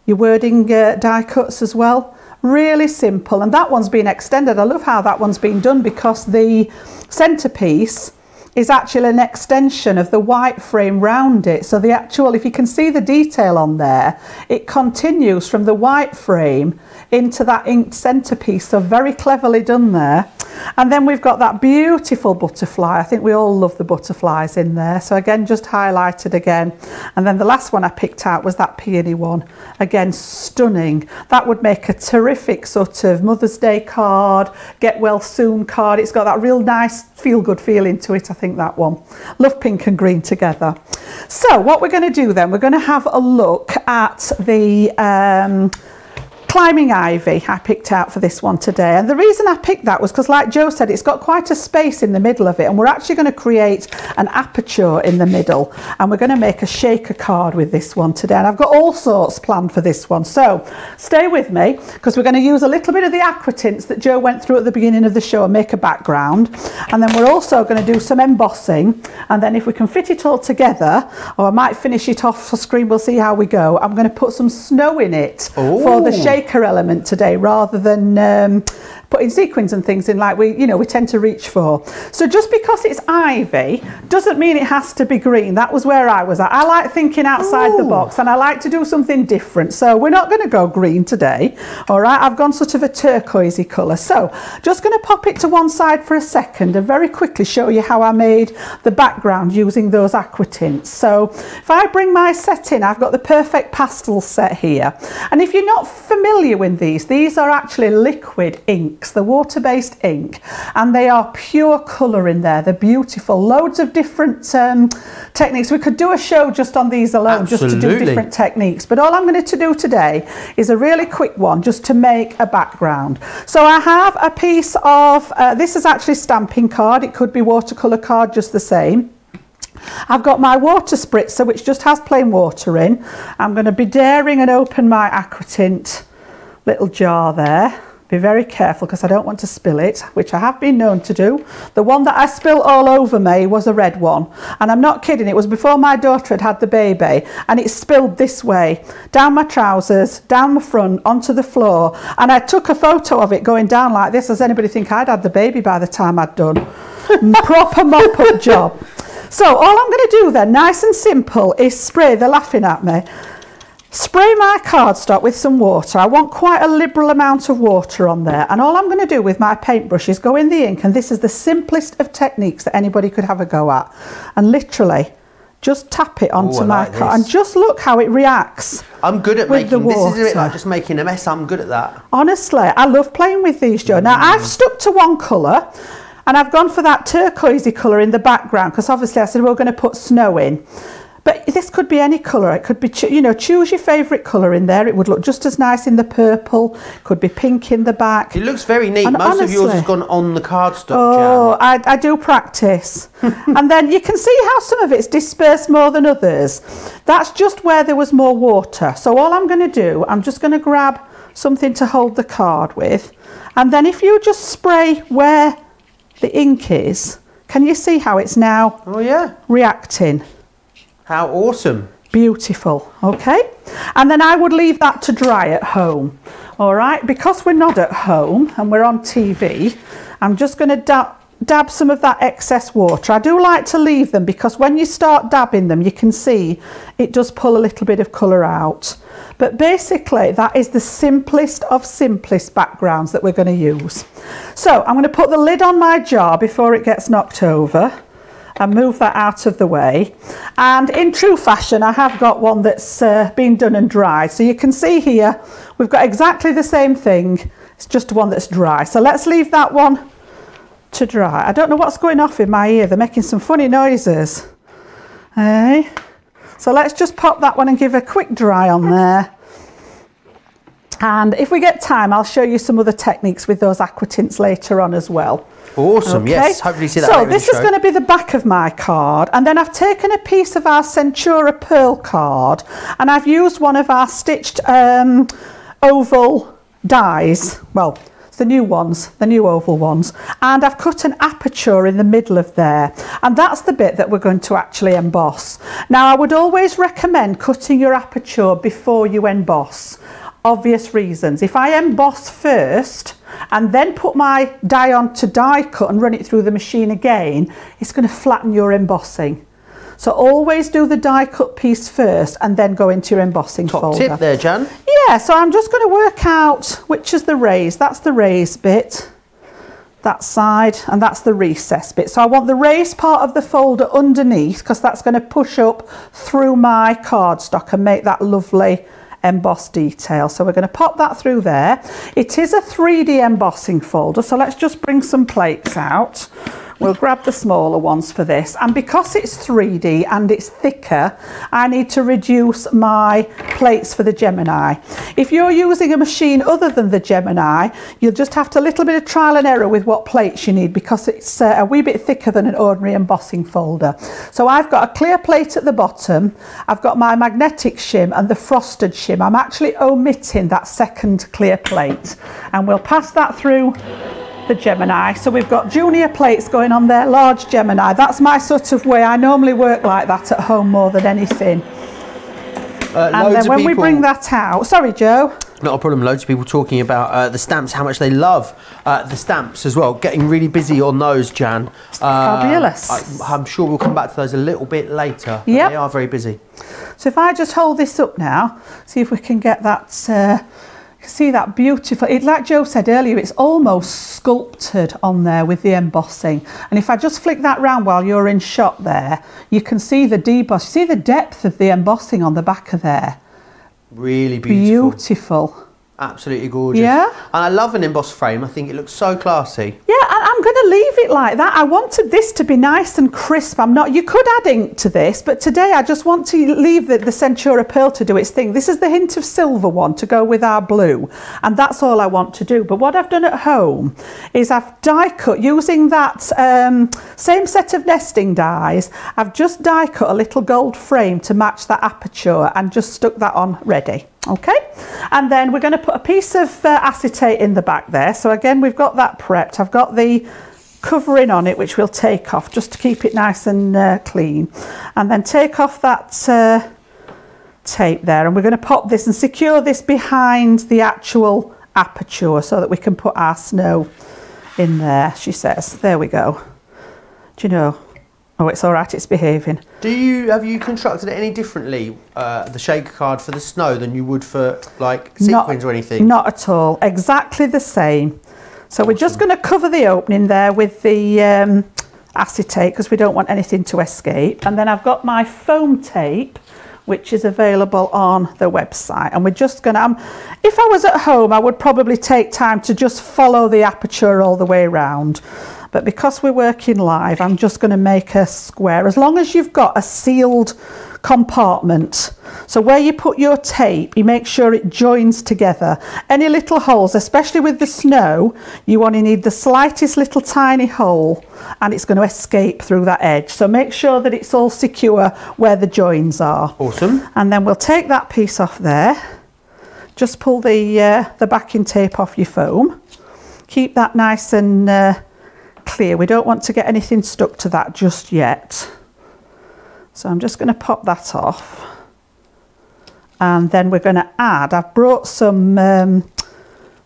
your wording uh, die cuts as well. Really simple. And that one's been extended. I love how that one's been done because the centrepiece is actually an extension of the white frame round it. So the actual, if you can see the detail on there, it continues from the white frame into that inked centrepiece. So very cleverly done there. And then we've got that beautiful butterfly. I think we all love the butterflies in there. So again, just highlighted again. And then the last one I picked out was that peony one. Again, stunning. That would make a terrific sort of Mother's Day card, get well soon card. It's got that real nice feel-good feeling to it, I think. That one. Love pink and green together. So what we're going to do then, we're going to have a look at the um, climbing ivy I picked out for this one today. And the reason I picked that was because, like Joe said, it's got quite a space in the middle of it, and we're actually going to create an aperture in the middle, and we're going to make a shaker card with this one today. And I've got all sorts planned for this one, so stay with me, because we're going to use a little bit of the aqua tints that Joe went through at the beginning of the show and make a background. And then we're also going to do some embossing, and then if we can fit it all together, or I might finish it off for screen, we'll see how we go. I'm going to put some snow in it. Ooh. For the shape element today, rather than um, putting sequins and things in like we you know we tend to reach for. So just because it's ivy doesn't mean it has to be green. That was where I was at. I like thinking outside Ooh. The box, and I like to do something different. So we're not going to go green today. All right, I've gone sort of a turquoisey colour. So just going to pop it to one side for a second and very quickly show you how I made the background using those aqua tints. So if I bring my set in, I've got the perfect pastel set here. And if you're not familiar with these, these are actually liquid ink. The water-based ink, and they are pure colour in there. They're beautiful. Loads of different um, techniques. We could do a show just on these alone. Absolutely. Just to do different techniques, but all I'm going to do today is a really quick one just to make a background. So I have a piece of uh, this is actually stamping card. It could be watercolour card just the same. I've got my water spritzer, which just has plain water in. I'm going to be daring and open my Aquatint little jar there. Be very careful, because I don't want to spill it, which I have been known to do. The one that I spilled all over me was a red one, and I'm not kidding, it was before my daughter had had the baby, and it spilled this way down my trousers, down my front, onto the floor. And I took a photo of it going down like this. Does anybody think I'd had the baby by the time I'd done? Proper mop-up job. So all I'm going to do then, nice and simple, is spray. They're laughing at me. Spray my cardstock with some water. I want quite a liberal amount of water on there, and all I'm going to do with my paintbrush is go in the ink, and this is the simplest of techniques that anybody could have a go at, and literally just tap it onto Ooh, my like card, and just look how it reacts. I'm good at making the water. This is a bit like just making a mess. I'm good at that. Honestly, I love playing with these, Joe. Mm. Now I've stuck to one colour, and I've gone for that turquoisey colour in the background, because obviously I said we're going to put snow in. But this could be any colour. It could be, you know, choose your favourite colour in there. It would look just as nice in the purple. Could be pink in the back. It looks very neat. And most honestly, of yours has gone on the cardstock. Oh, I, I do practice. And then you can see how some of it's dispersed more than others. That's just where there was more water. So all I'm going to do, I'm just going to grab something to hold the card with. And then if you just spray where the ink is, can you see how it's now oh, yeah. reacting? How awesome. Beautiful. Okay, and then I would leave that to dry at home. All right, because we're not at home and we're on T V, I'm just going to dab, dab some of that excess water. I do like to leave them, because when you start dabbing them, you can see it does pull a little bit of colour out. But basically, that is the simplest of simplest backgrounds that we're going to use. So I'm going to put the lid on my jar before it gets knocked over and move that out of the way. And in true fashion, I have got one that's uh, been done and dried. So you can see here, we've got exactly the same thing. It's just one that's dry. So let's leave that one to dry. I don't know what's going off in my ear. They're making some funny noises. Hey, so let's just pop that one and give a quick dry on there. And if we get time, I'll show you some other techniques with those aqua tints later on as well. Awesome, okay. Yes, hopefully you see that. So this is going to be the back of my card, and then I've taken a piece of our Centura Pearl card, and I've used one of our stitched um, oval dies, well, the new ones, the new oval ones, and I've cut an aperture in the middle of there, and that's the bit that we're going to actually emboss. Now I would always recommend cutting your aperture before you emboss. Obvious reasons. If I emboss first and then put my die on to die cut and run it through the machine again, it's going to flatten your embossing. So always do the die cut piece first and then go into your embossing Top folder. Top tip there, Jan. Yeah, so I'm just going to work out which is the raised. That's the raised bit, that side, and that's the recess bit. So I want the raised part of the folder underneath, because that's going to push up through my cardstock and make that lovely embossed detail. So we're going to pop that through there. It is a three D embossing folder, so let's just bring some plates out. We'll grab the smaller ones for this, and because it's three D and it's thicker, I need to reduce my plates for the Gemini. If you're using a machine other than the Gemini, you'll just have to a little bit of trial and error with what plates you need, because it's uh, a wee bit thicker than an ordinary embossing folder. So I've got a clear plate at the bottom, I've got my magnetic shim and the frosted shim. I'm actually omitting that second clear plate, and we'll pass that through the Gemini. So we've got junior plates going on there, large Gemini. That's my sort of way. I normally work like that at home more than anything. Uh, and then when people, we bring that out, sorry Joe. Not a problem, loads of people talking about uh, the stamps, how much they love uh, the stamps as well. Getting really busy on those, Jan. Uh, Fabulous. I, I'm sure we'll come back to those a little bit later. Yeah. They are very busy. So if I just hold this up now, see if we can get that... Uh, see that beautiful, it, like Joe said earlier, it's almost sculpted on there with the embossing. And if I just flick that round while you're in shot there, you can see the deboss, see the depth of the embossing on the back of there. Really beautiful. Beautiful. Absolutely gorgeous. Yeah. And I love an embossed frame. I think it looks so classy. Yeah, and I'm going to leave it like that. I wanted this to be nice and crisp. I'm not, you could add ink to this, but today I just want to leave the, the Centura Pearl to do its thing. This is the hint of silver one to go with our blue, and that's all I want to do. But what I've done at home is I've die cut using that um, same set of nesting dies. I've just die cut a little gold frame to match that aperture and just stuck that on ready. Okay, and then we're going to put a piece of uh, acetate in the back there. So again, we've got that prepped. I've got the covering on it, which we'll take off just to keep it nice and uh, clean. And then take off that uh, tape there, and we're going to pop this and secure this behind the actual aperture so that we can put our snow in there, she says. There we go. Do you know? Oh, it's all right, it's behaving. Do you, have you constructed it any differently, uh, the shaker card for the snow, than you would for like sequins or anything? Not at all, exactly the same. So awesome. We're just going to cover the opening there with the um, acetate, because we don't want anything to escape. And then I've got my foam tape, which is available on the website. And we're just gonna, um, if I was at home, I would probably take time to just follow the aperture all the way around. But because we're working live, I'm just gonna make a square. As long as you've got a sealed compartment, so where you put your tape, you make sure it joins together. Any little holes, especially with the snow, you only need the slightest little tiny hole, and it's going to escape through that edge. So make sure that it's all secure where the joins are. Awesome. And then we'll take that piece off there. Just pull the uh, the backing tape off your foam. Keep that nice and uh, clear. We don't want to get anything stuck to that just yet. So I'm just going to pop that off, and then we're going to add, I've brought some um,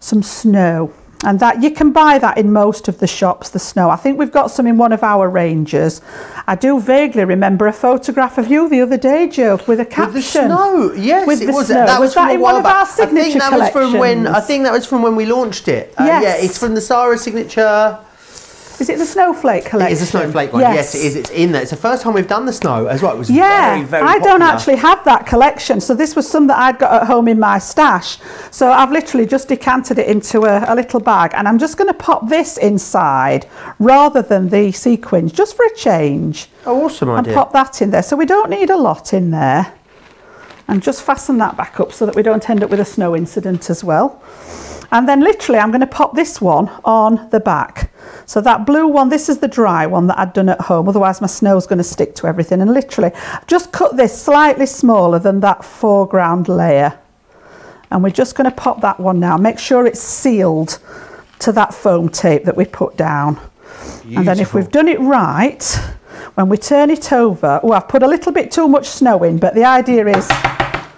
some snow, and that you can buy that in most of the shops, the snow. I think we've got some in one of our ranges. I do vaguely remember a photograph of you the other day, Joe, with a caption. With the snow, yes, with it was. Snow. That was, was from that a in while one back. Of our signature I think that collections? Was from when, I think that was from when we launched it. Uh, yes. Yeah, it's from the Sarah signature. Is it the snowflake collection? It is a snowflake one. Yes, yes it is. It's in there. It's the first time we've done the snow as well. It was yeah, very, very I popular. Don't actually have that collection. So this was some that I'd got at home in my stash. So I've literally just decanted it into a, a little bag, and I'm just going to pop this inside rather than the sequins, just for a change. Oh, awesome idea. And pop that in there. So we don't need a lot in there. And just fasten that back up so that we don't end up with a snow incident as well. And then literally I'm going to pop this one on the back. So that blue one, this is the dry one that I'd done at home, otherwise my snow's going to stick to everything. And literally just cut this slightly smaller than that foreground layer. And we're just going to pop that one now. Make sure it's sealed to that foam tape that we put down. Beautiful. And then if we've done it right, when we turn it over, oh, I've put a little bit too much snow in, but the idea is,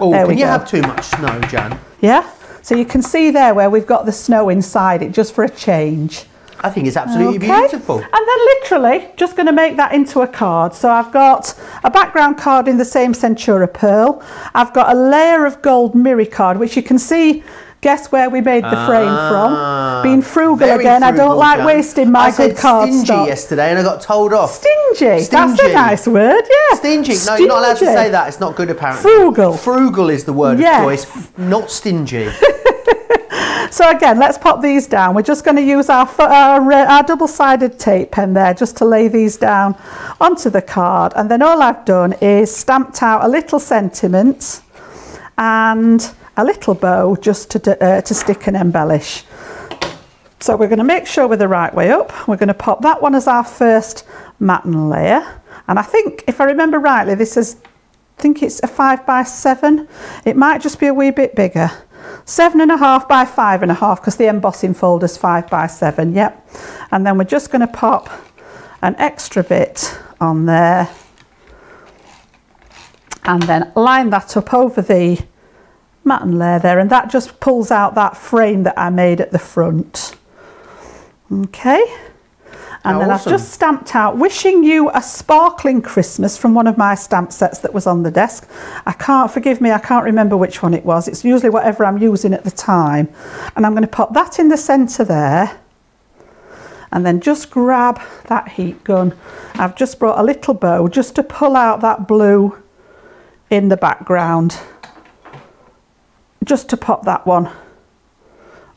oh, there we go. Can you have too much snow, Jan? Yeah? So you can see there where we've got the snow inside it, just for a change. I think it's absolutely okay. Beautiful. And then literally just going to make that into a card. So I've got a background card in the same Centura Pearl. I've got a layer of gold mirror card, which you can see, guess where we made the frame ah, from. Being frugal again. Frugal, I don't like Jan. wasting my I good card stingy stock. yesterday and I got told off. Stingy. stingy. That's a nice word, yeah. Stingy. No, stingy. You're not allowed to say that. It's not good, apparently. Frugal. Frugal is the word yes. of choice, not stingy. So again, let's pop these down. We're just going to use our, our, our double-sided tape pen there just to lay these down onto the card. And then all I've done is stamped out a little sentiment and a little bow just to, uh, to stick and embellish. So we're going to make sure we're the right way up. We're going to pop that one as our first matten layer. And I think, if I remember rightly, this is, I think it's a five by seven. It might just be a wee bit bigger. Seven and a half by five and a half, because the embossing folder's five by seven, yep. And then we're just going to pop an extra bit on there. And then line that up over the matten layer there, and that just pulls out that frame that I made at the front. Okay. And oh, then awesome. I've just stamped out "Wishing You a Sparkling Christmas" from one of my stamp sets that was on the desk. I can't, forgive me, I can't remember which one it was. It's usually whatever I'm using at the time. And I'm going to pop that in the centre there. And then just grab that heat gun. I've just brought a little bow just to pull out that blue in the background. Just to pop that one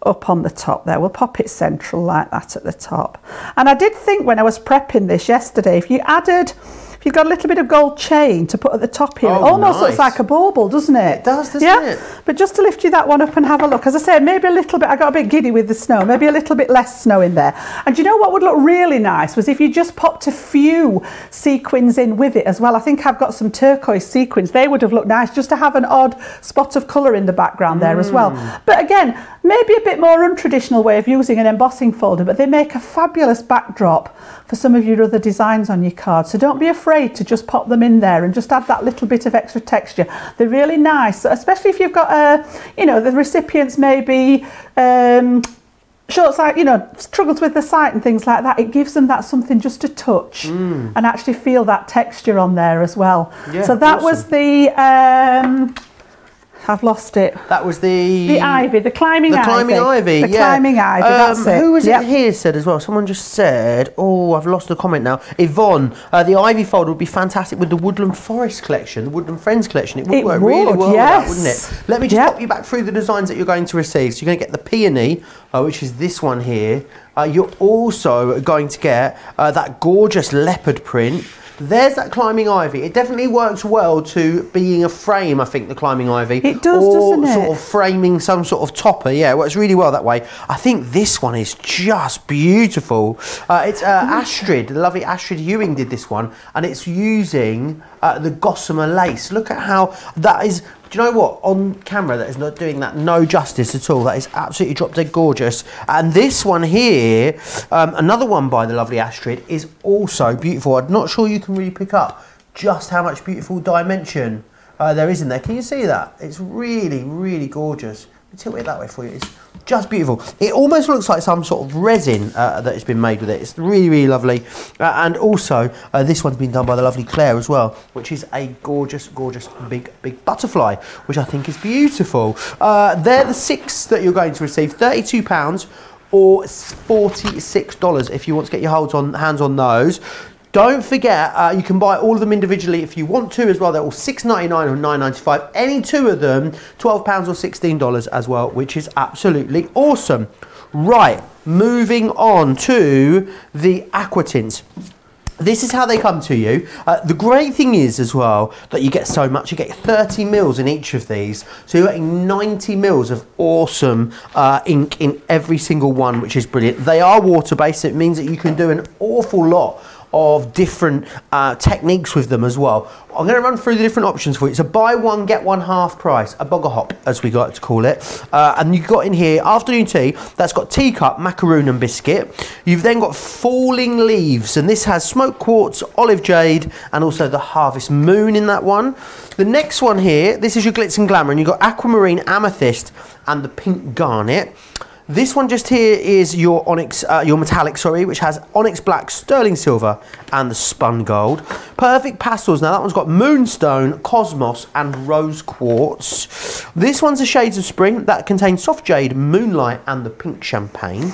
up on the top there. We'll pop it central like that at the top. And I did think when I was prepping this yesterday, if you added, if you got a little bit of gold chain to put at the top here, oh, it almost nice. looks like a bauble, doesn't it? It does, doesn't yeah? it? But just to lift you that one up and have a look. As I say, maybe a little bit, I got a bit giddy with the snow, maybe a little bit less snow in there. And you know what would look really nice was if you just popped a few sequins in with it as well. I think I've got some turquoise sequins. They would have looked nice just to have an odd spot of colour in the background mm. there as well. But again, maybe a bit more untraditional way of using an embossing folder, but they make a fabulous backdrop for some of your other designs on your card. So don't be afraid to just pop them in there and just add that little bit of extra texture. They're really nice, especially if you've got a, uh, you know, the recipients maybe um, short sight, you know, struggles with the sight and things like that. It gives them that something just to touch mm. and actually feel that texture on there as well. Yeah, so that awesome. was the. Um, I've lost it. That was the... The ivy, the climbing ivy. The climbing ivy, ivy the yeah. The climbing ivy, um, that's it. Who was yep. it here said as well? Someone just said, oh, I've lost the comment now. Yvonne, uh, the ivy folder would be fantastic with the Woodland Forest collection, the Woodland Friends collection. It would it work would, really well yes. with that, wouldn't it? Let me just yep. pop you back through the designs that you're going to receive. So you're going to get the peony, uh, which is this one here. Uh, you're also going to get uh, that gorgeous leopard print. There's that climbing ivy. It definitely works well to being a frame, I think, the climbing ivy. It does, or doesn't it? Sort of framing some sort of topper. Yeah, it works really well that way. I think this one is just beautiful. Uh, it's uh, Astrid, the lovely Astrid Ewing did this one, and it's using uh, the gossamer lace. Look at how that is... Do you know what? On camera, that is not doing that no justice at all. That is absolutely drop dead gorgeous. And this one here, um, another one by the lovely Astrid, is also beautiful. I'm not sure you can really pick up just how much beautiful dimension uh, there is in there. Can you see that? It's really, really gorgeous. Let me tilt it that way for you. It's just beautiful. It almost looks like some sort of resin uh, that has been made with it. It's really, really lovely. Uh, and also, uh, this one's been done by the lovely Claire as well, which is a gorgeous, gorgeous, big, big butterfly, which I think is beautiful. Uh, they're the six that you're going to receive. thirty-two pounds. or forty-six dollars if you want to get your holds on, hands on those. Don't forget, uh, you can buy all of them individually if you want to as well. They're all six ninety-nine or nine ninety-five. Any two of them, twelve pounds or sixteen dollars as well, which is absolutely awesome. Right, moving on to the aqua tints. This is how they come to you. Uh, the great thing is as well that you get so much. You get thirty mils in each of these. So you're getting ninety mils of awesome uh, ink in every single one, which is brilliant. They are water-based, so it means that you can do an awful lot of different uh, techniques with them as well. I'm going to run through the different options for you. So buy one, get one half price, a bugger hop as we like to call it. Uh, and you've got in here afternoon tea, that's got teacup, macaroon and biscuit. You've then got falling leaves, and this has smoke quartz, olive jade and also the harvest moon in that one. The next one here, this is your glitz and glamour, and you've got aquamarine, amethyst and the pink garnet. This one just here is your onyx, uh, your metallic, sorry, which has onyx black, sterling silver, and the spun gold. Perfect pastels. Now that one's got moonstone, cosmos, and rose quartz. This one's the shades of spring that contains soft jade, moonlight, and the pink champagne.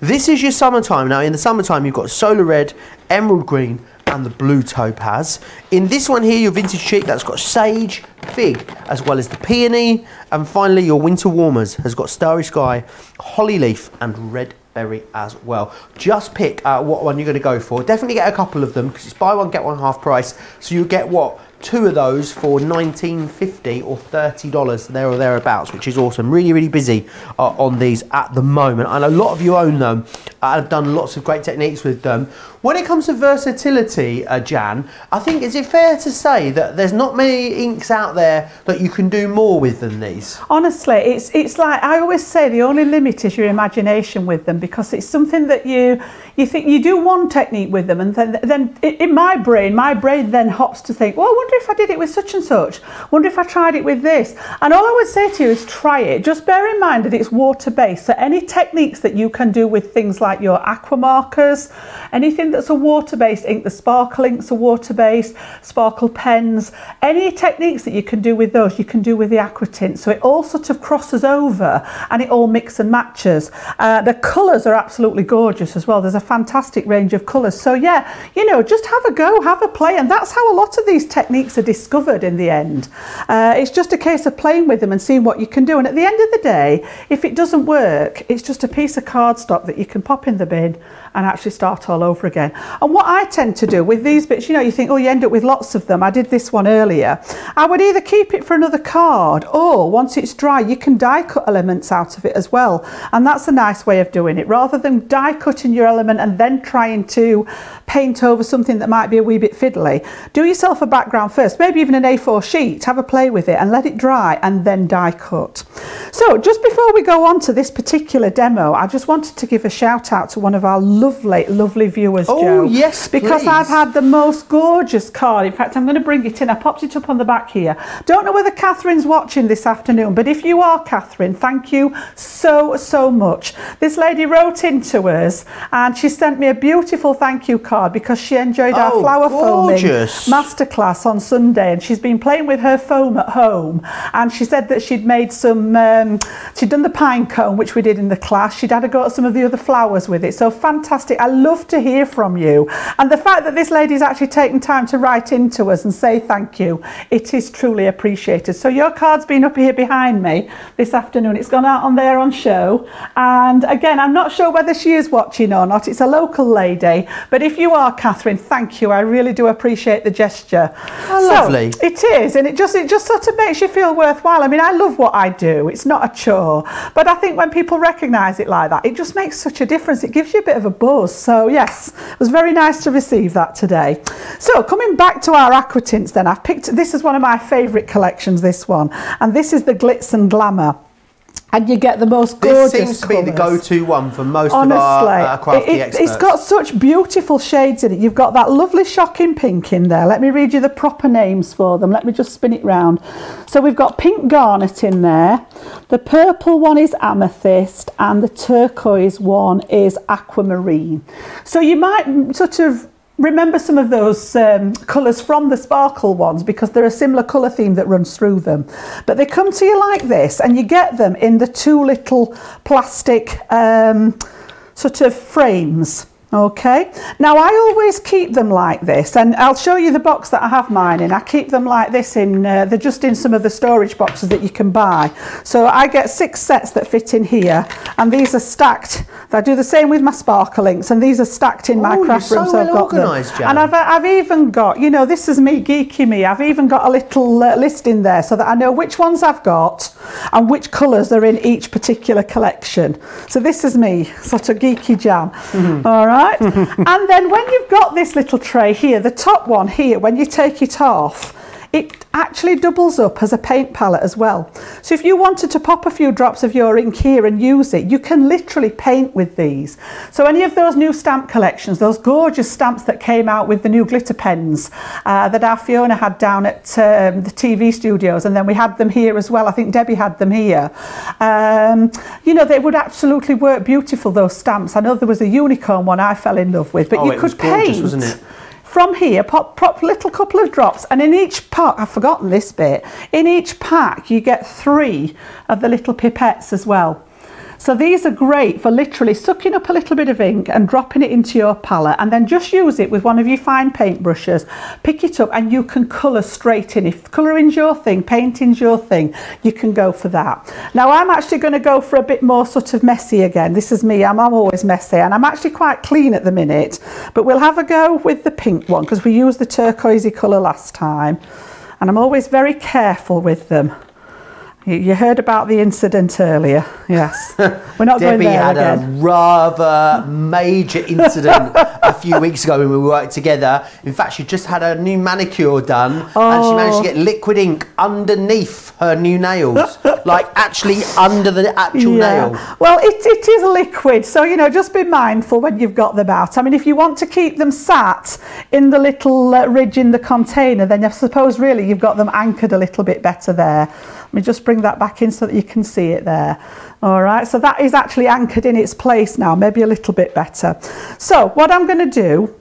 This is your summertime. Now in the summertime, you've got solar red, emerald green, and the blue topaz. In this one here, your vintage chic, that's got sage, fig, as well as the peony. And finally, your winter warmers has got starry sky, holly leaf, and red berry as well. Just pick uh, what one you're going to go for. Definitely get a couple of them because it's buy one, get one half price. So you get what? Two of those for nineteen fifty or thirty dollars there or thereabouts, which is awesome. Really, really busy uh, on these at the moment. And a lot of you own them. I've done lots of great techniques with them. When it comes to versatility, uh, Jan, I think, is it fair to say that there's not many inks out there that you can do more with than these? Honestly, it's it's like I always say, the only limit is your imagination with them, because it's something that you you think you do one technique with them, and then then in my brain, my brain then hops to think, well, I wonder if I did it with such and such. Wonder if I tried it with this. And all I would say to you is try it. Just bear in mind that it's water-based, so any techniques that you can do with things like your aqua markers, anything that's a water-based ink, the sparkle inks are water-based, sparkle pens, any techniques that you can do with those, you can do with the aqua tint. So it all sort of crosses over and it all mix and matches. Uh, the colours are absolutely gorgeous as well. There's a fantastic range of colours. So yeah, you know, just have a go, have a play, and that's how a lot of these techniques are discovered in the end. Uh, it's just a case of playing with them and seeing what you can do. And at the end of the day, if it doesn't work, it's just a piece of cardstock that you can pop in the bin and actually start all over again. And what I tend to do with these bits, you know, you think, oh, you end up with lots of them. I did this one earlier. I would either keep it for another card, or once it's dry, you can die cut elements out of it as well. And that's a nice way of doing it, rather than die cutting your element and then trying to paint over something that might be a wee bit fiddly. Do yourself a background first, maybe even an A four sheet, have a play with it and let it dry and then die cut. So just before we go on to this particular demo, I just wanted to give a shout out to one of our lovely, lovely viewers, oh, Joe. Yes, because please. I've had the most gorgeous card. In fact, I'm going to bring it in. I popped it up on the back here. Don't know whether Catherine's watching this afternoon, but if you are, Catherine, thank you so, so much. This lady wrote in to us and she sent me a beautiful thank you card because she enjoyed oh, our flower gorgeous. foaming masterclass on Sunday, and she's been playing with her foam at home, and she said that she'd made some, um, she'd done the pine cone, which we did in the class. She'd had a go at some of the other flowers with it. So fantastic. I love to hear from you, and the fact that this lady's actually taken time to write into us and say thank you, it is truly appreciated. So your card's been up here behind me this afternoon. It's gone out on there on show, and again, I'm not sure whether she is watching or not. It's a local lady, but if you are, Catherine, thank you. I really do appreciate the gesture. How so lovely it is, and it just it just sort of makes you feel worthwhile. I mean, I love what I do. It's not a chore, but I think when people recognise it like that, it just makes such a difference. It gives you a bit of a buzz. So yes, it was very nice to receive that today. So coming back to our aqua tints then, I've picked, this is one of my favourite collections, this one, and this is the glitz and glamour. And you get the most gorgeous This seems to colours. be the go-to one for most Honestly, of our uh, crafty it, it, experts. It's got such beautiful shades in it. You've got that lovely shocking pink in there. Let me read you the proper names for them. Let me just spin it round. So we've got pink garnet in there. The purple one is amethyst, and the turquoise one is aquamarine. So you might sort of remember some of those um, colours from the sparkle ones, because they're a similar colour theme that runs through them. But they come to you like this, and you get them in the two little plastic um, sort of frames. Okay, now I always keep them like this, and I'll show you the box that I have mine in. I keep them like this in, uh, they're just in some of the storage boxes that you can buy. So I get six sets that fit in here, and these are stacked. I do the same with my sparkle inks, and these are stacked in oh, my craft room. So, so well I've got organised, Jan. And I've, I've even got, you know, this is me, geeky me, I've even got a little uh, list in there so that I know which ones I've got and which colours are in each particular collection. So this is me, sort of geeky Jan. Mm-hmm. All right. And then when you've got this little tray here, the top one here, when you take it off, it actually doubles up as a paint palette as well. So if you wanted to pop a few drops of your ink here and use it, you can literally paint with these. So any of those new stamp collections, those gorgeous stamps that came out with the new glitter pens uh, that our Fiona had down at um, the T V studios, and then we had them here as well. I think Debbie had them here. Um, you know, they would absolutely work beautiful, those stamps. I know there was a unicorn one I fell in love with, but oh, you could was gorgeous, paint. Wasn't it? From here, pop, pop little couple of drops, and in each pack, I've forgotten this bit, in each pack you get three of the little pipettes as well. So these are great for literally sucking up a little bit of ink and dropping it into your palette, and then just use it with one of your fine paintbrushes. Pick it up and you can colour straight in. If colouring's your thing, painting's your thing, you can go for that. Now I'm actually going to go for a bit more sort of messy again. This is me, I'm, I'm always messy, and I'm actually quite clean at the minute. But we'll have a go with the pink one because we used the turquoisey colour last time. And I'm always very careful with them. You heard about the incident earlier, yes. We're not going there again. Debbie had a rather major incident a few weeks ago when we worked together. In fact, she just had her new manicure done, oh. and she managed to get liquid ink underneath her new nails, like actually under the actual yeah. nail. Well, it, it is liquid, so, you know, just be mindful when you've got them out. I mean, if you want to keep them sat in the little uh, ridge in the container, then I suppose really you've got them anchored a little bit better there. Let me just bring that back in so that you can see it there. All right, so that is actually anchored in its place now, maybe a little bit better. So what I'm going to do,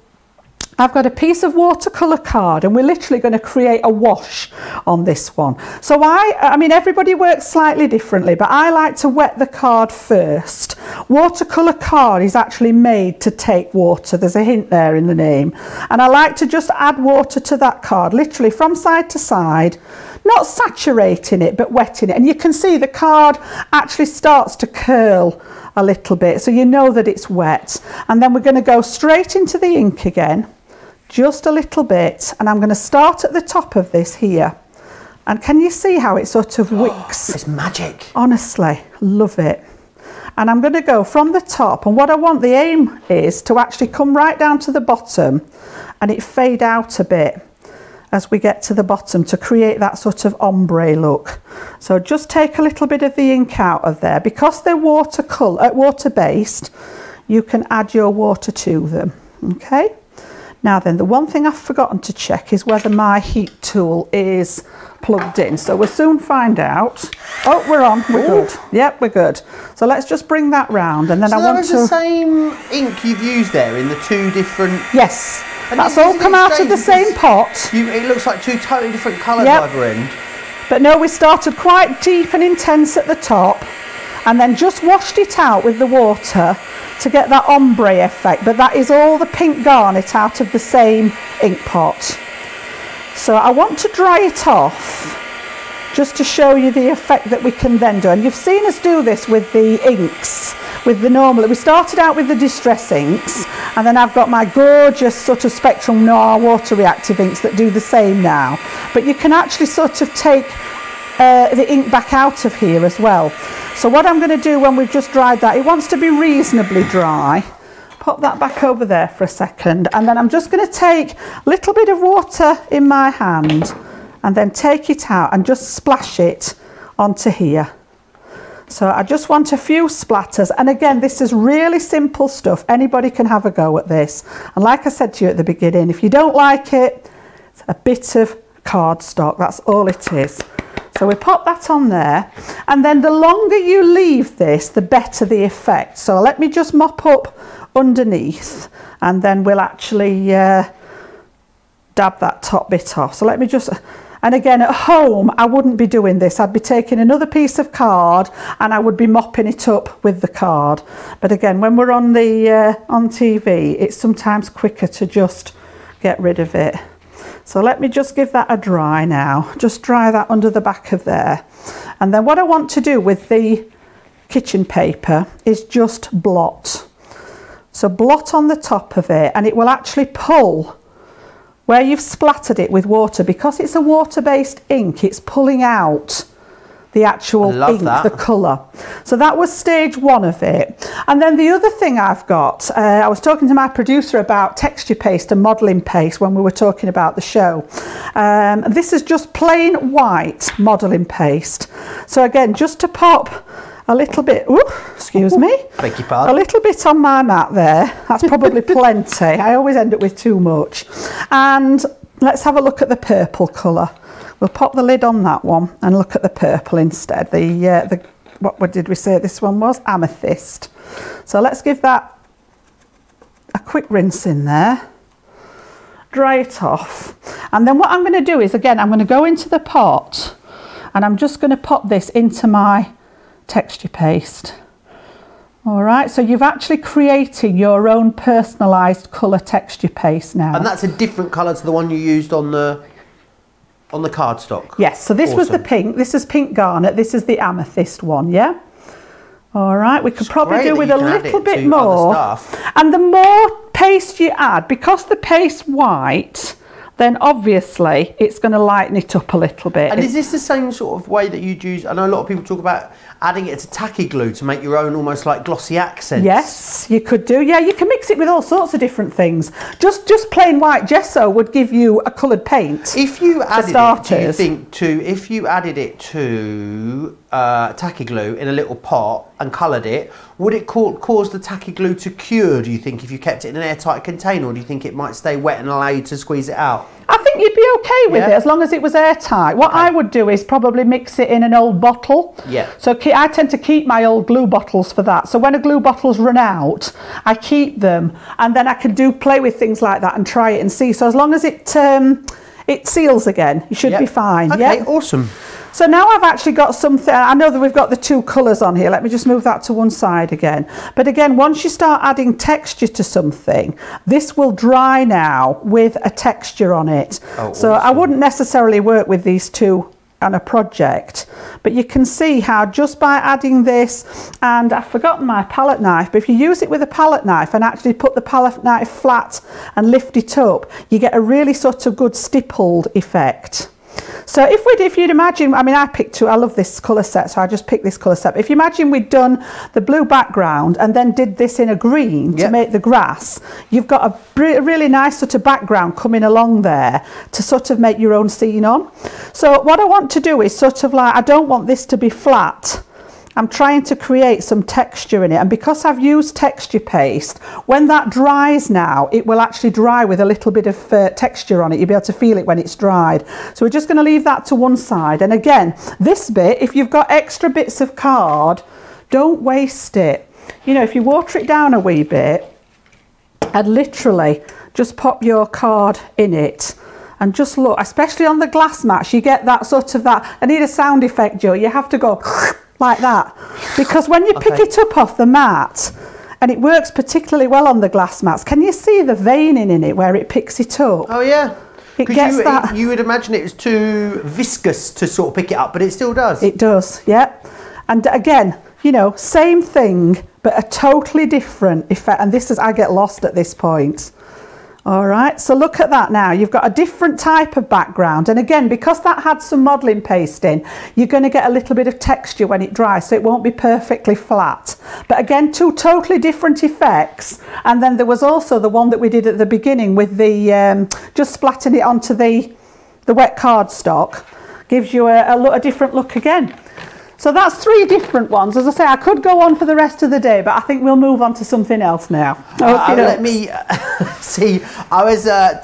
I've got a piece of watercolour card, and we're literally going to create a wash on this one. So I, I mean, everybody works slightly differently, but I like to wet the card first. Watercolour card is actually made to take water. There's a hint there in the name. And I like to just add water to that card, literally from side to side. Not saturating it, but wetting it. And you can see the card actually starts to curl a little bit, so you know that it's wet. And then we're going to go straight into the ink again, just a little bit. And I'm going to start at the top of this here. And can you see how it sort of wicks? It's magic. Honestly, love it. And I'm going to go from the top. And what I want, the aim is to actually come right down to the bottom and it fade out a bit as we get to the bottom to create that sort of ombre look. So just take a little bit of the ink out of there. Because they're water colour, water based, you can add your water to them, okay? Now then, the one thing I've forgotten to check is whether my heat tool is plugged in. So we'll soon find out. Oh, we're on, we're Ooh. good. Yep, we're good. So let's just bring that round, and then so I want to- So that was the same ink you've used there in the two different- Yes. And that's all come out of the same pot. You, it looks like two totally different colours yep. either end. But no, we started quite deep and intense at the top, and then just washed it out with the water to get that ombre effect. But that is all the pink garnet out of the same ink pot. So I want to dry it off just to show you the effect that we can then do. And you've seen us do this with the inks, with the normal. We started out with the distress inks, and then I've got my gorgeous sort of Spectrum Noir water reactive inks that do the same now. But you can actually sort of take uh, the ink back out of here as well. So what I'm going to do when we've just dried that, it wants to be reasonably dry. Pop that back over there for a second. And then I'm just going to take a little bit of water in my hand and then take it out and just splash it onto here. So I just want a few splatters. And again, this is really simple stuff. Anybody can have a go at this. And like I said to you at the beginning, if you don't like it, it's a bit of cardstock. That's all it is. So we pop that on there. And then the longer you leave this, the better the effect. So let me just mop up underneath, and then we'll actually uh, dab that top bit off. So let me just, and again, at home I wouldn't be doing this. I'd be taking another piece of card and I would be mopping it up with the card. But again, when we're on the uh, on T V, it's sometimes quicker to just get rid of it. So let me just give that a dry now, just dry that under the back of there. And then what I want to do with the kitchen paper is just blot. So blot on the top of it, and it will actually pull where you've splattered it with water, because it's a water-based ink. It's pulling out the actual ink, that. the colour. So that was stage one of it. And then the other thing I've got, uh, I was talking to my producer about texture paste and modelling paste when we were talking about the show. Um, this is just plain white modelling paste. So again, just to pop a little bit, ooh, excuse me, Beg your pardon. a little bit on my mat there. That's probably plenty. I always end up with too much. And let's have a look at the purple colour. We'll pop the lid on that one and look at the purple instead. The, uh, the what, what did we say this one was? Amethyst. So let's give that a quick rinse in there. Dry it off. And then what I'm going to do is, again, I'm going to go into the pot and I'm just going to pop this into my texture paste. All right, so you've actually created your own personalised colour texture paste now. And that's a different colour to the one you used on the... on the cardstock. Yes, so this awesome. was the pink. This is pink garnet. This is the amethyst one, yeah? All right, we could it's probably do with a little bit more. And the more paste you add, because the paste's white, then obviously it's going to lighten it up a little bit. And is this the same sort of way that you'd use, I know a lot of people talk about adding it to tacky glue to make your own almost like glossy accents. Yes, you could do, yeah, you can mix it with all sorts of different things. Just just plain white gesso would give you a coloured paint. If you added it, do you think to, if you added it to uh, tacky glue in a little pot and coloured it, would it cause the tacky glue to cure, do you think, if you kept it in an airtight container, or do you think it might stay wet and allow you to squeeze it out? I think you'd be okay with yeah. it, as long as it was airtight. What okay. I would do is probably mix it in an old bottle. Yeah. So I tend to keep my old glue bottles for that. So when a glue bottle's run out, I keep them, and then I can do play with things like that and try it and see. So as long as it um, it seals again, you should yep. be fine. Okay, yeah? Awesome. So now I've actually got something. I know that we've got the two colours on here. Let me just move that to one side again. But again, once you start adding texture to something, this will dry now with a texture on it. Oh, so awesome. I wouldn't necessarily work with these two on a project, but you can see how just by adding this, and I've forgotten my palette knife, but if you use it with a palette knife and actually put the palette knife flat and lift it up, you get a really sort of good stippled effect. So if we'd, if you'd imagine, I mean, I picked two, I love this colour set, so I just picked this colour set. But if you imagine we'd done the blue background and then did this in a green yep. to make the grass, you've got a really nice sort of background coming along there to sort of make your own scene on. So what I want to do is sort of like, I don't want this to be flat. I'm trying to create some texture in it, and because I've used texture paste, when that dries now, it will actually dry with a little bit of uh, texture on it. You'll be able to feel it when it's dried. So we're just going to leave that to one side. And again, this bit, if you've got extra bits of card, don't waste it. You know, if you water it down a wee bit, and literally just pop your card in it. And just look, especially on the glass mats, you get that sort of that. I need a sound effect, Joe. You have to go like that, because when you pick okay. it up off the mat, and it works particularly well on the glass mats, can you see the veining in it where it picks it up? Oh yeah. It gets you, that. It, you would imagine it's too viscous to sort of pick it up, but it still does. It does, yeah. And again, you know, same thing, but a totally different effect. And this is, I get lost at this point. All right, so look at that now. You've got a different type of background. And again, because that had some modelling paste in, you're going to get a little bit of texture when it dries, so it won't be perfectly flat. But again, two totally different effects. And then there was also the one that we did at the beginning with the, um, just splatting it onto the, the wet cardstock. Gives you a, a, a different look again. So that's three different ones. As I say, I could go on for the rest of the day, but I think we'll move on to something else now. Uh, let me uh, see. I was uh,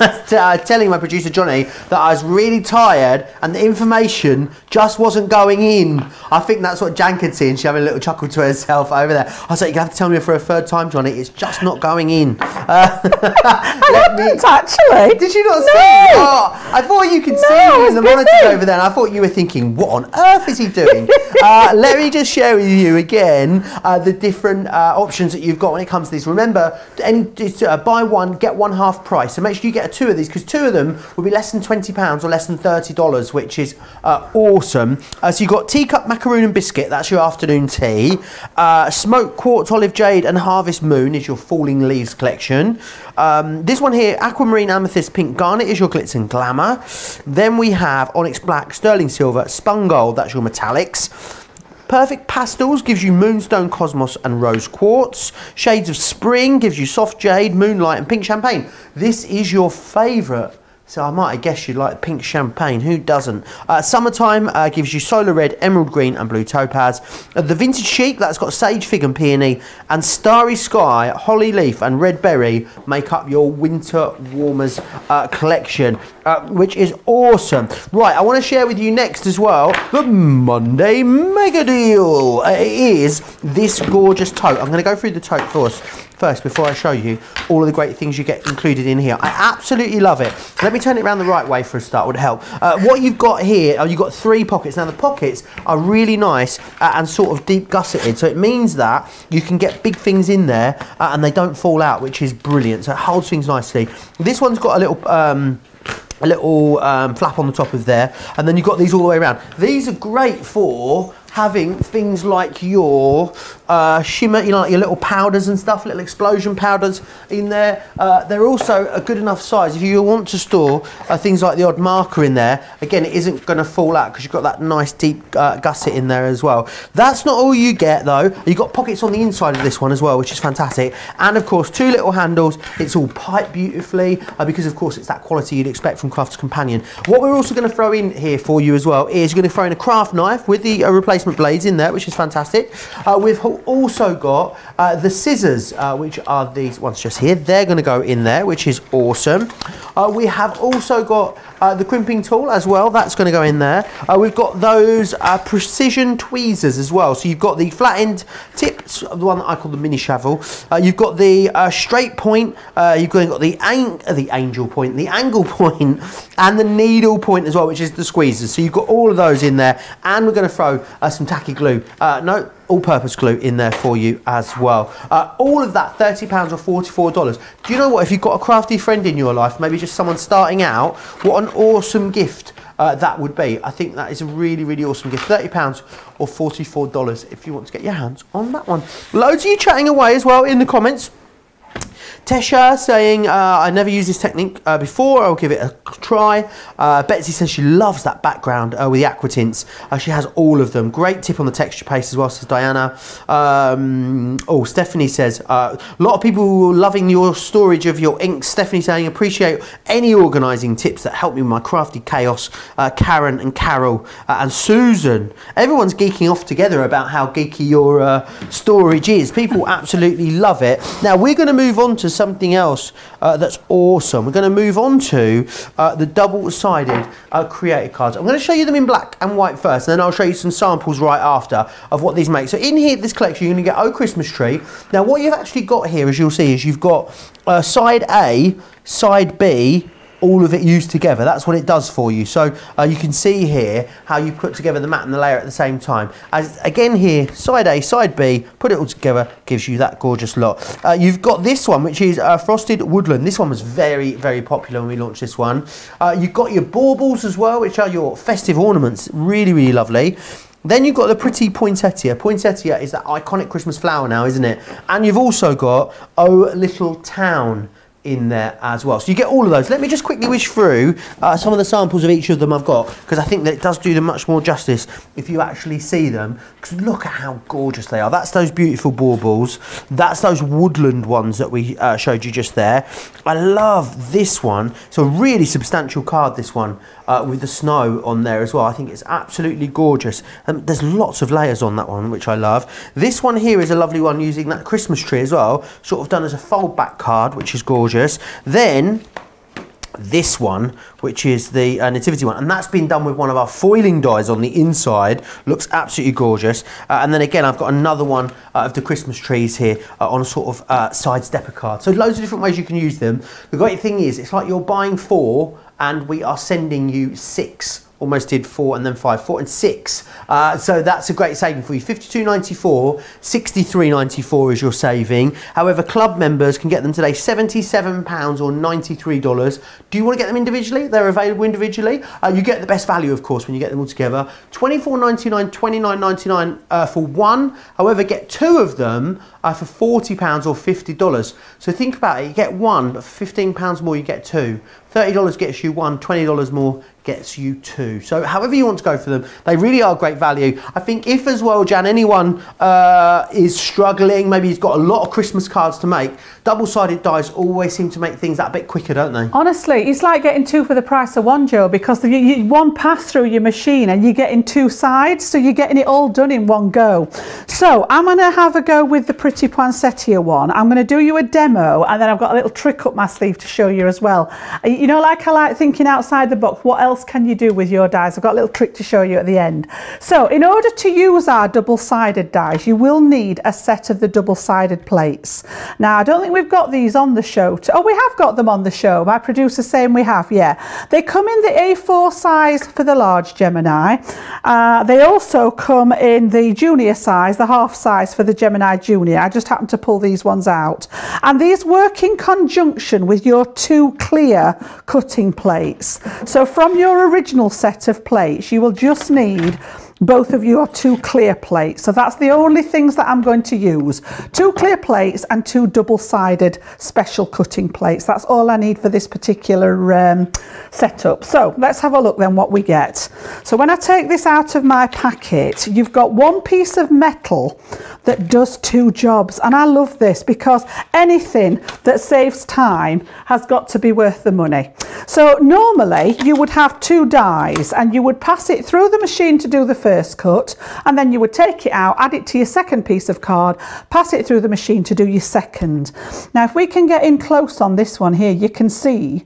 uh, telling my producer Johnny that I was really tired and the information just wasn't going in. I think that's what Jan could see, and she having a little chuckle to herself over there. I was like, you have to tell me for a third time, Johnny, it's just not going in. Uh, I didn't actually. Did you not no. see? Oh, I thought you could no, see me in the busy. monitor over there, and I thought you were thinking, what on earth is he doing? uh, let me just share with you again uh, the different uh, options that you've got when it comes to this. Remember, any uh, buy one, get one half price. So make sure you get two of these, because two of them will be less than twenty pounds or less than thirty dollars, which is uh, awesome. Uh, so you've got teacup macaroon and biscuit, that's your afternoon tea. Uh, smoked quartz olive jade and harvest moon is your falling leaves collection. Um, this one here, aquamarine amethyst pink garnet, is your glitz and glamour. Then we have onyx black, sterling silver, spun gold, that's your metallics. Perfect Pastels gives you Moonstone, Cosmos and Rose Quartz. Shades of Spring gives you Soft Jade, Moonlight and Pink Champagne. This is your favourite. So I might have guessed you'd like Pink Champagne. Who doesn't? Uh, summertime uh, gives you Solar Red, Emerald Green and Blue Topaz. Uh, the Vintage Chic, that's got Sage, Fig and Peony. And Starry Sky, Holly Leaf and Red Berry make up your Winter Warmers uh, collection. Uh, which is awesome. Right, I want to share with you next as well the Monday Mega Deal. It is this gorgeous tote. I'm going to go through the tote first, first before I show you all of the great things you get included in here. I absolutely love it. Let me turn it around the right way for a start, would help. Uh, what you've got here, oh, you've got three pockets. Now the pockets are really nice uh, and sort of deep gusseted, so it means that you can get big things in there uh, and they don't fall out, which is brilliant. So it holds things nicely. This one's got a little... Um, a little um, flap on the top of there, and then you've got these all the way around. These are great for having things like your uh, shimmer, you know, like your little powders and stuff, little explosion powders in there. Uh, they're also a good enough size if you want to store uh, things like the odd marker in there. Again, it isn't going to fall out because you've got that nice deep uh, gusset in there as well. That's not all you get though. You've got pockets on the inside of this one as well, which is fantastic. And of course, two little handles. It's all piped beautifully uh, because of course it's that quality you'd expect from Crafter's Companion. What we're also going to throw in here for you as well is you're going to throw in a craft knife with the uh, replacement blades in there, which is fantastic. Uh, we've also got uh, the scissors, uh, which are these ones just here. They're going to go in there, which is awesome. Uh, we have also got uh, the crimping tool as well. That's going to go in there. Uh, we've got those uh, precision tweezers as well. So you've got the flattened tips, the one that I call the mini shovel. Uh, you've got the uh, straight point. Uh, you've got the ang the angel point, the angle point, and the needle point as well, which is the squeezers. So you've got all of those in there, and we're going to throw a some tacky glue, uh, no, all-purpose glue in there for you as well. Uh, all of that, thirty pounds or forty-four dollars. Do you know what, if you've got a crafty friend in your life, maybe just someone starting out, what an awesome gift uh, that would be. I think that is a really, really awesome gift. thirty pounds or forty-four dollars if you want to get your hands on that one. Loads of you chatting away as well in the comments. Tesha saying, uh, I never used this technique uh, before, I'll give it a try. Uh, Betsy says she loves that background uh, with the aqua tints. Uh, she has all of them. Great tip on the texture paste as well, says Diana. Um, oh, Stephanie says, a uh, lot of people loving your storage of your inks. Stephanie saying, appreciate any organising tips that help me with my crafty chaos. Uh, Karen and Carol uh, and Susan. Everyone's geeking off together about how geeky your uh, storage is. People absolutely love it. Now, we're going to move on to something else uh, that's awesome. We're going to move on to uh, the double-sided uh, creator cards. I'm going to show you them in black and white first, and then I'll show you some samples right after of what these make. So in here, this collection, you're going to get Oh Christmas Tree. Now, what you've actually got here, as you'll see, is you've got uh, side A, side B, all of it used together. That's what it does for you. So uh, you can see here how you put together the mat and the layer at the same time. As again here, side A, side B, put it all together, gives you that gorgeous lot. Uh, you've got this one, which is uh, Frosted Woodland. This one was very, very popular when we launched this one. Uh, you've got your baubles as well, which are your festive ornaments. Really, really lovely. Then you've got the pretty poinsettia. Poinsettia is that iconic Christmas flower now, isn't it? And you've also got Oh Little Town in there as well. So you get all of those. Let me just quickly wish through uh, some of the samples of each of them I've got, because I think that it does do them much more justice if you actually see them, because look at how gorgeous they are. That's those beautiful baubles. That's those woodland ones that we uh, showed you just there. I love this one. It's a really substantial card, this one, uh, with the snow on there as well. I think it's absolutely gorgeous. Um, there's lots of layers on that one, which I love. This one here is a lovely one using that Christmas tree as well, sort of done as a fold back card, which is gorgeous. Then this one, which is the uh, nativity one, and that's been done with one of our foiling dies on the inside. Looks absolutely gorgeous. Uh, and then again, I've got another one uh, of the Christmas trees here uh, on a sort of uh, side stepper card. So loads of different ways you can use them. The great thing is, it's like you're buying four and we are sending you six. Almost did four and then five, four and six. Uh, so that's a great saving for you. fifty-two ninety-four, sixty-three ninety-four is your saving. However, club members can get them today, seventy-seven pounds or ninety-three dollars. Do you want to get them individually? They're available individually. Uh, you get the best value, of course, when you get them all together. twenty-four ninety-nine, twenty-nine ninety-nine uh, for one. However, get two of them uh, for forty pounds or fifty dollars. So think about it, you get one, but for fifteen pounds more, you get two. thirty dollars gets you one, twenty dollars more gets you two. So however you want to go for them, they really are great value. I think if as well, Jan, anyone uh, is struggling, maybe he's got a lot of Christmas cards to make, double-sided dies always seem to make things that bit quicker, don't they? Honestly, it's like getting two for the price of one, Joe, because you, you, one pass through your machine and you're getting two sides, so you're getting it all done in one go. So I'm going to have a go with the pretty poinsettia one. I'm going to do you a demo, and then I've got a little trick up my sleeve to show you as well. You know, like I like thinking outside the box, what else can you do with your dies? I've got a little trick to show you at the end. So in order to use our double-sided dies, you will need a set of the double-sided plates. Now, I don't think we've got these on the show. To, oh, we have got them on the show. My producer's saying we have, yeah. They come in the A four size for the large Gemini. Uh, they also come in the junior size, the half size for the Gemini Junior. I just happened to pull these ones out. And these work in conjunction with your two clear cutting plates. So from your original set of plates, you will just need both of your two clear plates. So that's the only things that I'm going to use. Two clear plates and two double-sided special cutting plates. That's all I need for this particular um, setup. So let's have a look then what we get. So when I take this out of my packet, you've got one piece of metal that does two jobs. And I love this because anything that saves time has got to be worth the money. So normally you would have two dies and you would pass it through the machine to do the first First cut, and then you would take it out, add it to your second piece of card, pass it through the machine to do your second. Now, if we can get in close on this one here, you can see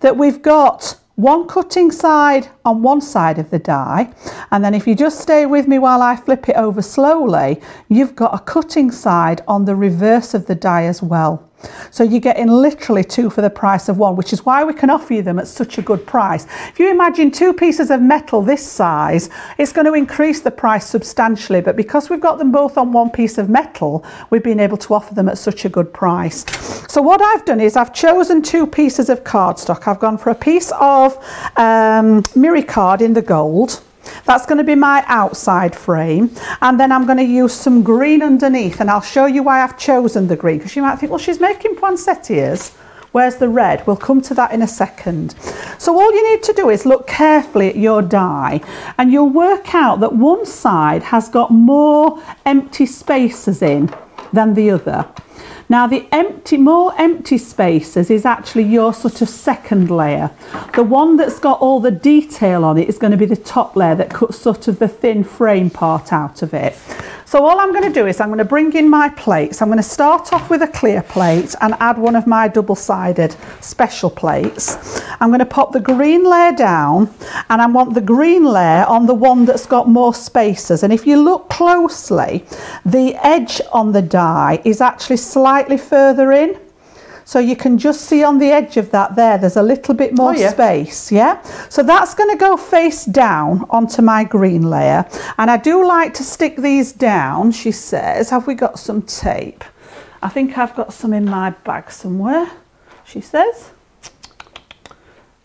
that we've got one cutting side on one side of the die, and then if you just stay with me while I flip it over slowly, you've got a cutting side on the reverse of the die as well. So you're getting literally two for the price of one, which is why we can offer you them at such a good price. If you imagine two pieces of metal this size, it's going to increase the price substantially. But because we've got them both on one piece of metal, we've been able to offer them at such a good price. So what I've done is I've chosen two pieces of cardstock. I've gone for a piece of um, Miricard in the gold. That's going to be my outside frame, and then I'm going to use some green underneath, and I'll show you why I've chosen the green, because you might think, well, she's making poinsettias, where's the red? We'll come to that in a second. So all you need to do is look carefully at your die, and you'll work out that one side has got more empty spaces in than the other. Now the empty, more empty spaces is actually your sort of second layer. The one that's got all the detail on it is going to be the top layer that cuts sort of the thin frame part out of it. So all I'm going to do is I'm going to bring in my plates. I'm going to start off with a clear plate and add one of my double-sided special plates. I'm going to pop the green layer down, and I want the green layer on the one that's got more spaces. And if you look closely, the edge on the die is actually slightly further in. So you can just see on the edge of that there, there's a little bit more oh, yeah. space, yeah? So that's going to go face down onto my green layer. And I do like to stick these down, she says. Have we got some tape? I think I've got some in my bag somewhere, she says.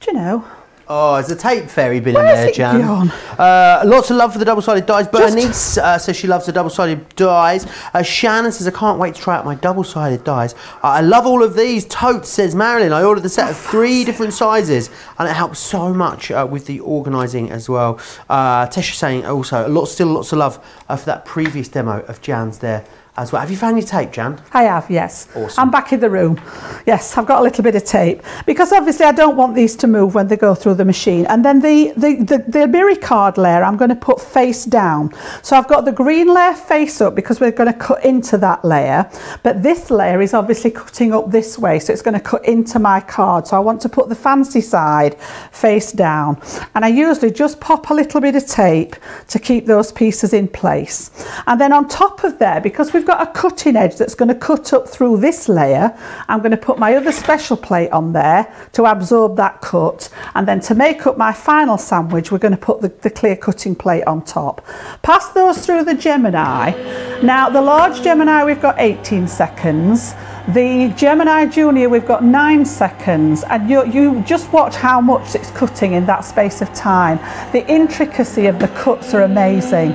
Do you know? Oh, has the tape fairy been Where's in there, Jan? Uh, lots of love for the double-sided dies. Bernice uh, says she loves the double-sided dies. Uh, Shannon says, I can't wait to try out my double-sided dies. Uh, I love all of these. Totes says, Marilyn, I ordered the set of three different sizes, and it helps so much uh, with the organising as well. Uh, Tesha saying also, lots, still lots of love uh, for that previous demo of Jan's there. as well. Have you found your tape, Jan? I have, yes. Awesome. I'm back in the room. Yes, I've got a little bit of tape because obviously I don't want these to move when they go through the machine. And then the, the, the, the mirror card layer I'm going to put face down. So I've got the green layer face up because we're going to cut into that layer. But this layer is obviously cutting up this way, so it's going to cut into my card. So I want to put the fancy side face down. And I usually just pop a little bit of tape to keep those pieces in place. And then on top of there, because we've We've got a cutting edge that's going to cut up through this layer, I'm going to put my other special plate on there to absorb that cut, and then to make up my final sandwich we're going to put the, the clear cutting plate on top. Pass those through the Gemini. Now the large Gemini we've got eighteen seconds, the Gemini Junior we've got nine seconds, and you, you just watch how much it's cutting in that space of time. The intricacy of the cuts are amazing.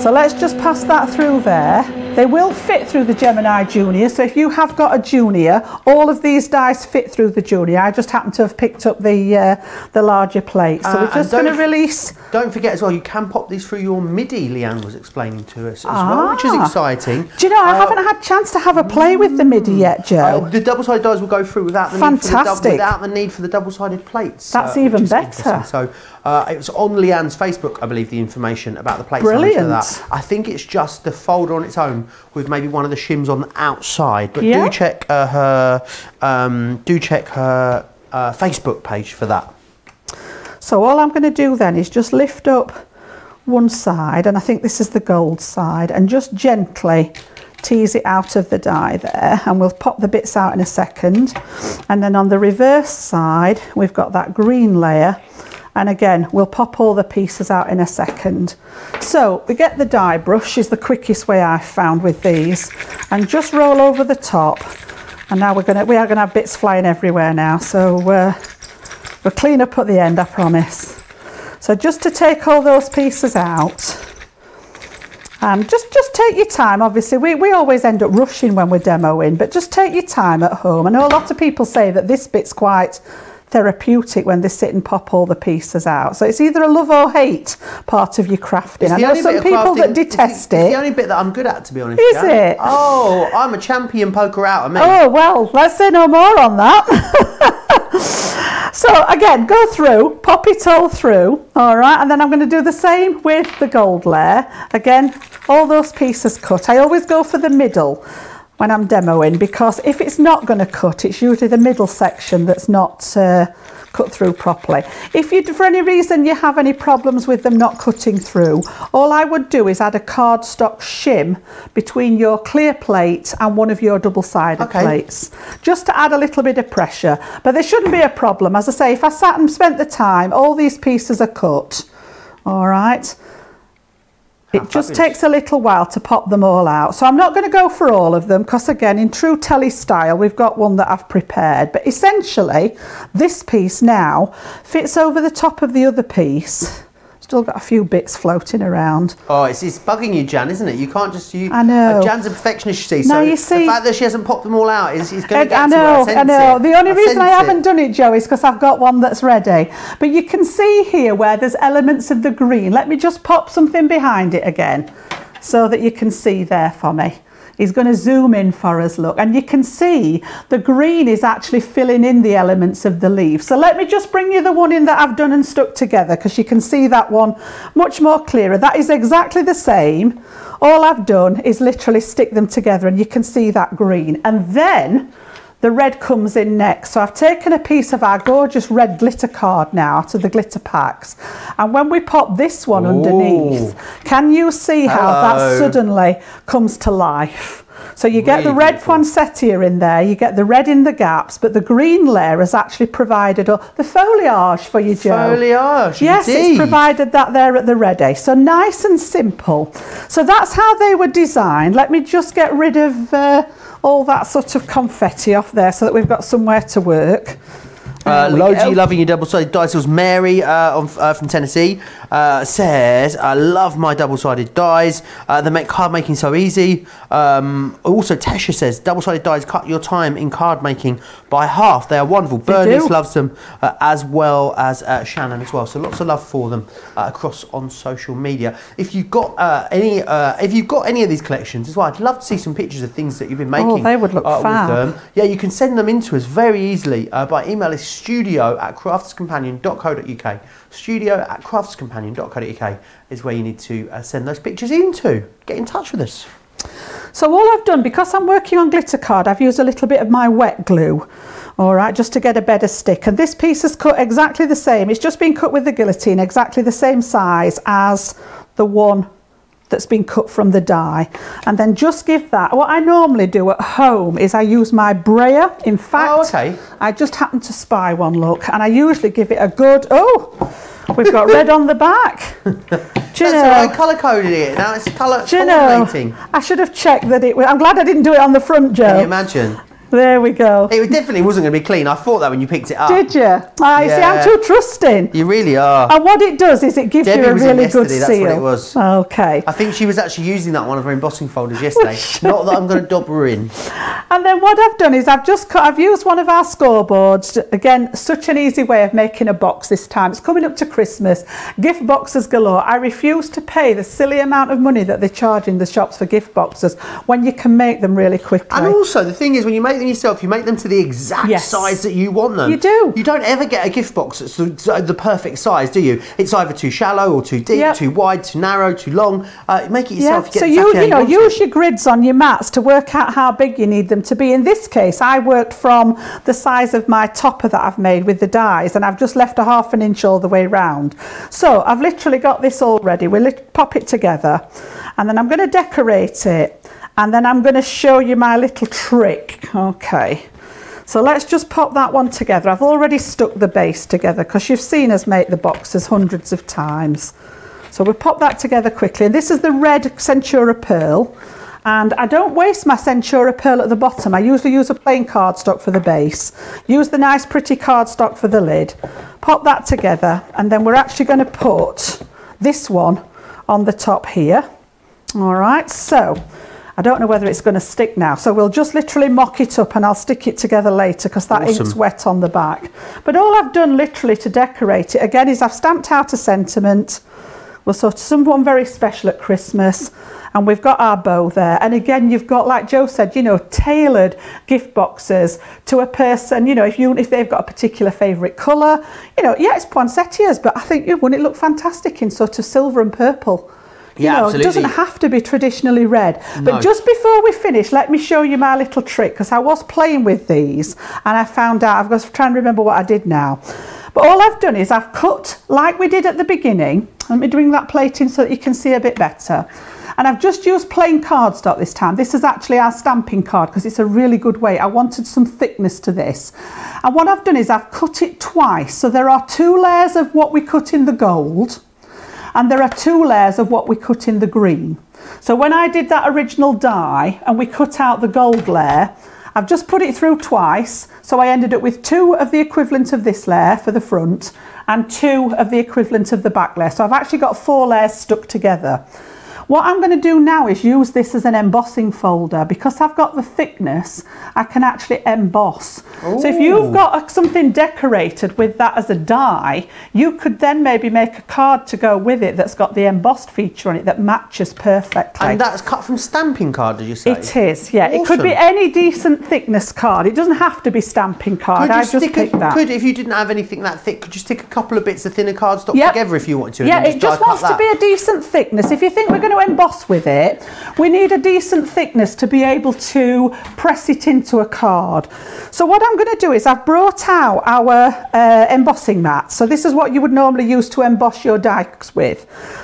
So let's just pass that through there. They will fit through the Gemini Junior, so if you have got a Junior, all of these dies fit through the Junior. I just happen to have picked up the uh, the larger plate. So uh, we're just going to release... Don't forget as well, you can pop these through your MIDI, Leanne was explaining to us as ah. well, which is exciting. Do you know, I uh, haven't had a chance to have a play with the MIDI yet, Joe. Uh, the double-sided dies will go through without the, Fantastic. Need, for the without the need for the double-sided plates. That's uh, even better. So uh, it was on Leanne's Facebook, I believe, the information about the plates. Brilliant. That. I think it's just the folder on its own with maybe one of the shims on the outside, but yeah. do check uh, her um, do check her uh, Facebook page for that. So all I'm going to do then is just lift up one side, and I think this is the gold side, and just gently tease it out of the die there, and we'll pop the bits out in a second. And then on the reverse side we've got that green layer. And again, we'll pop all the pieces out in a second. So we get the die brush, is the quickest way I've found with these. And just roll over the top. And now we're gonna, we are gonna have bits flying everywhere now. So uh, we'll clean up at the end, I promise. So just to take all those pieces out. Um, just, just take your time, obviously. We, we always end up rushing when we're demoing, but just take your time at home. I know a lot of people say that this bit's quite therapeutic when they sit and pop all the pieces out. So it's either a love or hate part of your crafting. I know some people that detest it. It's the only bit that I'm good at, to be honest. Is it? Oh, I'm a champion poker out of me. Oh, well, let's say no more on that. So again, go through, pop it all through, all right, and then I'm going to do the same with the gold layer. Again, all those pieces cut. I always go for the middle when I'm demoing, because if it's not going to cut, it's usually the middle section that's not uh, cut through properly. If you, for any reason you have any problems with them not cutting through, all I would do is add a cardstock shim between your clear plate and one of your double-sided okay. plates, just to add a little bit of pressure. But there shouldn't be a problem. As I say, if I sat and spent the time, all these pieces are cut, all right? It just takes a little while to pop them all out. So I'm not going to go for all of them because, again, in true telly style, we've got one that I've prepared. But essentially, this piece now fits over the top of the other piece. Still got a few bits floating around. Oh, it's, it's bugging you, Jan, isn't it? You can't just... You, I know. Uh, Jan's a perfectionist, you see, so you see, the fact that she hasn't popped them all out is, is going to get I know, to her. I, I know. It. The only I reason I haven't it. done it, Joe, is because I've got one that's ready. But you can see here where there's elements of the green. Let me just pop something behind it again so that you can see there for me. He's going to zoom in for us, look, and you can see the green is actually filling in the elements of the leaf. So let me just bring you the one in that I've done and stuck together, because you can see that one much more clearer. That is exactly the same. All I've done is literally stick them together, and you can see that green. And then the red comes in next. So I've taken a piece of our gorgeous red glitter card now out of the glitter packs. And when we pop this one Ooh. underneath, can you see how Hello. that suddenly comes to life? So you get really the red beautiful. poinsettia in there, you get the red in the gaps, but the green layer has actually provided all the foliage for you, Joe. Foliage, yes, indeed. It's provided that there at the ready. So nice and simple. So that's how they were designed. Let me just get rid of... Uh, all that sort of confetti off there so that we've got somewhere to work. Uh, Lodi, loving your double-sided dice. It was Mary uh, on, uh, from Tennessee. Uh, says, I love my double-sided dies. Uh, they make card making so easy. Um, also, Tesha says, double-sided dies cut your time in card making by half. They are wonderful. Bernice loves them, uh, as well as uh, Shannon as well. So lots of love for them uh, across on social media. If you've got uh, any, uh, if you've got any of these collections as well, I'd love to see some pictures of things that you've been making. Oh, they would look uh, fab. With them. Yeah, you can send them in to us very easily uh, by email. It's studio at crafterscompanion dot co dot uk. studio at crafterscompanion dot co dot uk is where you need to uh, send those pictures into. Get in touch with us. So all I've done, because I'm working on glitter card, I've used a little bit of my wet glue, all right, just to get a better stick. And this piece is cut exactly the same. It's just been cut with the guillotine, exactly the same size as the one that's been cut from the die. And then just give that, what I normally do at home is I use my brayer. In fact, oh, okay. I just happened to spy one, look, and I usually give it a good, oh, we've got red on the back. That's right, I colour coded it, now it's colour coordinating. I should have checked that it was, I'm glad I didn't do it on the front, Joe. Can you imagine? There we go. It definitely wasn't going to be clean. I thought that when you picked it up. Did you? I yeah. see. I'm too trusting. You really are. And what it does is it gives Debbie you a really good seal. That's what it was. Okay. I think she was actually using that one of her embossing folders yesterday. Not that I'm going to dob her in. And then what I've done is I've just cut, I've used one of our scoreboards. Again, such an easy way of making a box this time. It's coming up to Christmas. Gift boxes galore. I refuse to pay the silly amount of money that they charge in the shops for gift boxes when you can make them really quickly. And also the thing is, when you make yourself, you make them to the exact yes. size that you want them. You do. You don't ever get a gift box that's the, the perfect size, do you? It's either too shallow or too deep, yep. too wide, too narrow, too long. Uh, make it yourself. Yep. You get so you, you, you know, you use it. your grids on your mats to work out how big you need them to be. In this case, I worked from the size of my topper that I've made with the dies, and I've just left a half an inch all the way round. So I've literally got this all ready. We'll pop it together, and then I'm going to decorate it. And then I'm going to show you my little trick. Okay, so let's just pop that one together. I've already stuck the base together because you've seen us make the boxes hundreds of times. So we'll pop that together quickly. And this is the red Centura Pearl. And I don't waste my Centura Pearl at the bottom. I usually use a plain cardstock for the base. Use the nice pretty cardstock for the lid. Pop that together. And then we're actually going to put this one on the top here. All right, so I don't know whether it's going to stick now, so we'll just literally mock it up and I'll stick it together later because that awesome. Ink's wet on the back. But all I've done literally to decorate it again is I've stamped out a sentiment. Well, so someone very special at Christmas, and we've got our bow there. And again, you've got, like Joe said, you know, tailored gift boxes to a person. You know, if you if they've got a particular favourite colour, you know, yeah, it's poinsettias, but I think yeah, wouldn't it look fantastic in sort of silver and purple? You yeah, know, absolutely. It doesn't have to be traditionally red. No. But just before we finish, let me show you my little trick, because I was playing with these and I found out, I've got to try and remember what I did now. But all I've done is I've cut, like we did at the beginning, let me bring that plate in so that you can see a bit better. And I've just used plain cardstock this time. This is actually our stamping card because it's a really good way. I wanted some thickness to this. And what I've done is I've cut it twice. So there are two layers of what we cut in the gold, and there are two layers of what we cut in the green. So when I did that original die and we cut out the gold layer, I've just put it through twice. So I ended up with two of the equivalent of this layer for the front and two of the equivalent of the back layer. So I've actually got four layers stuck together. What I'm going to do now is use this as an embossing folder. Because I've got the thickness, I can actually emboss. Ooh. So if you've got a, something decorated with that as a die, you could then maybe make a card to go with it that's got the embossed feature on it that matches perfectly. And that's cut from stamping card, did you say? It is, yeah. Awesome. It could be any decent thickness card. It doesn't have to be stamping card. I just picked that. Could, if you didn't have anything that thick, could you stick a couple of bits of thinner cardstock yep. together if you wanted to? Yeah, just it just wants to be a decent thickness. If you think we're going to emboss with it, we need a decent thickness to be able to press it into a card. So what I'm going to do is I've brought out our uh, embossing mat. So this is what you would normally use to emboss your dice with.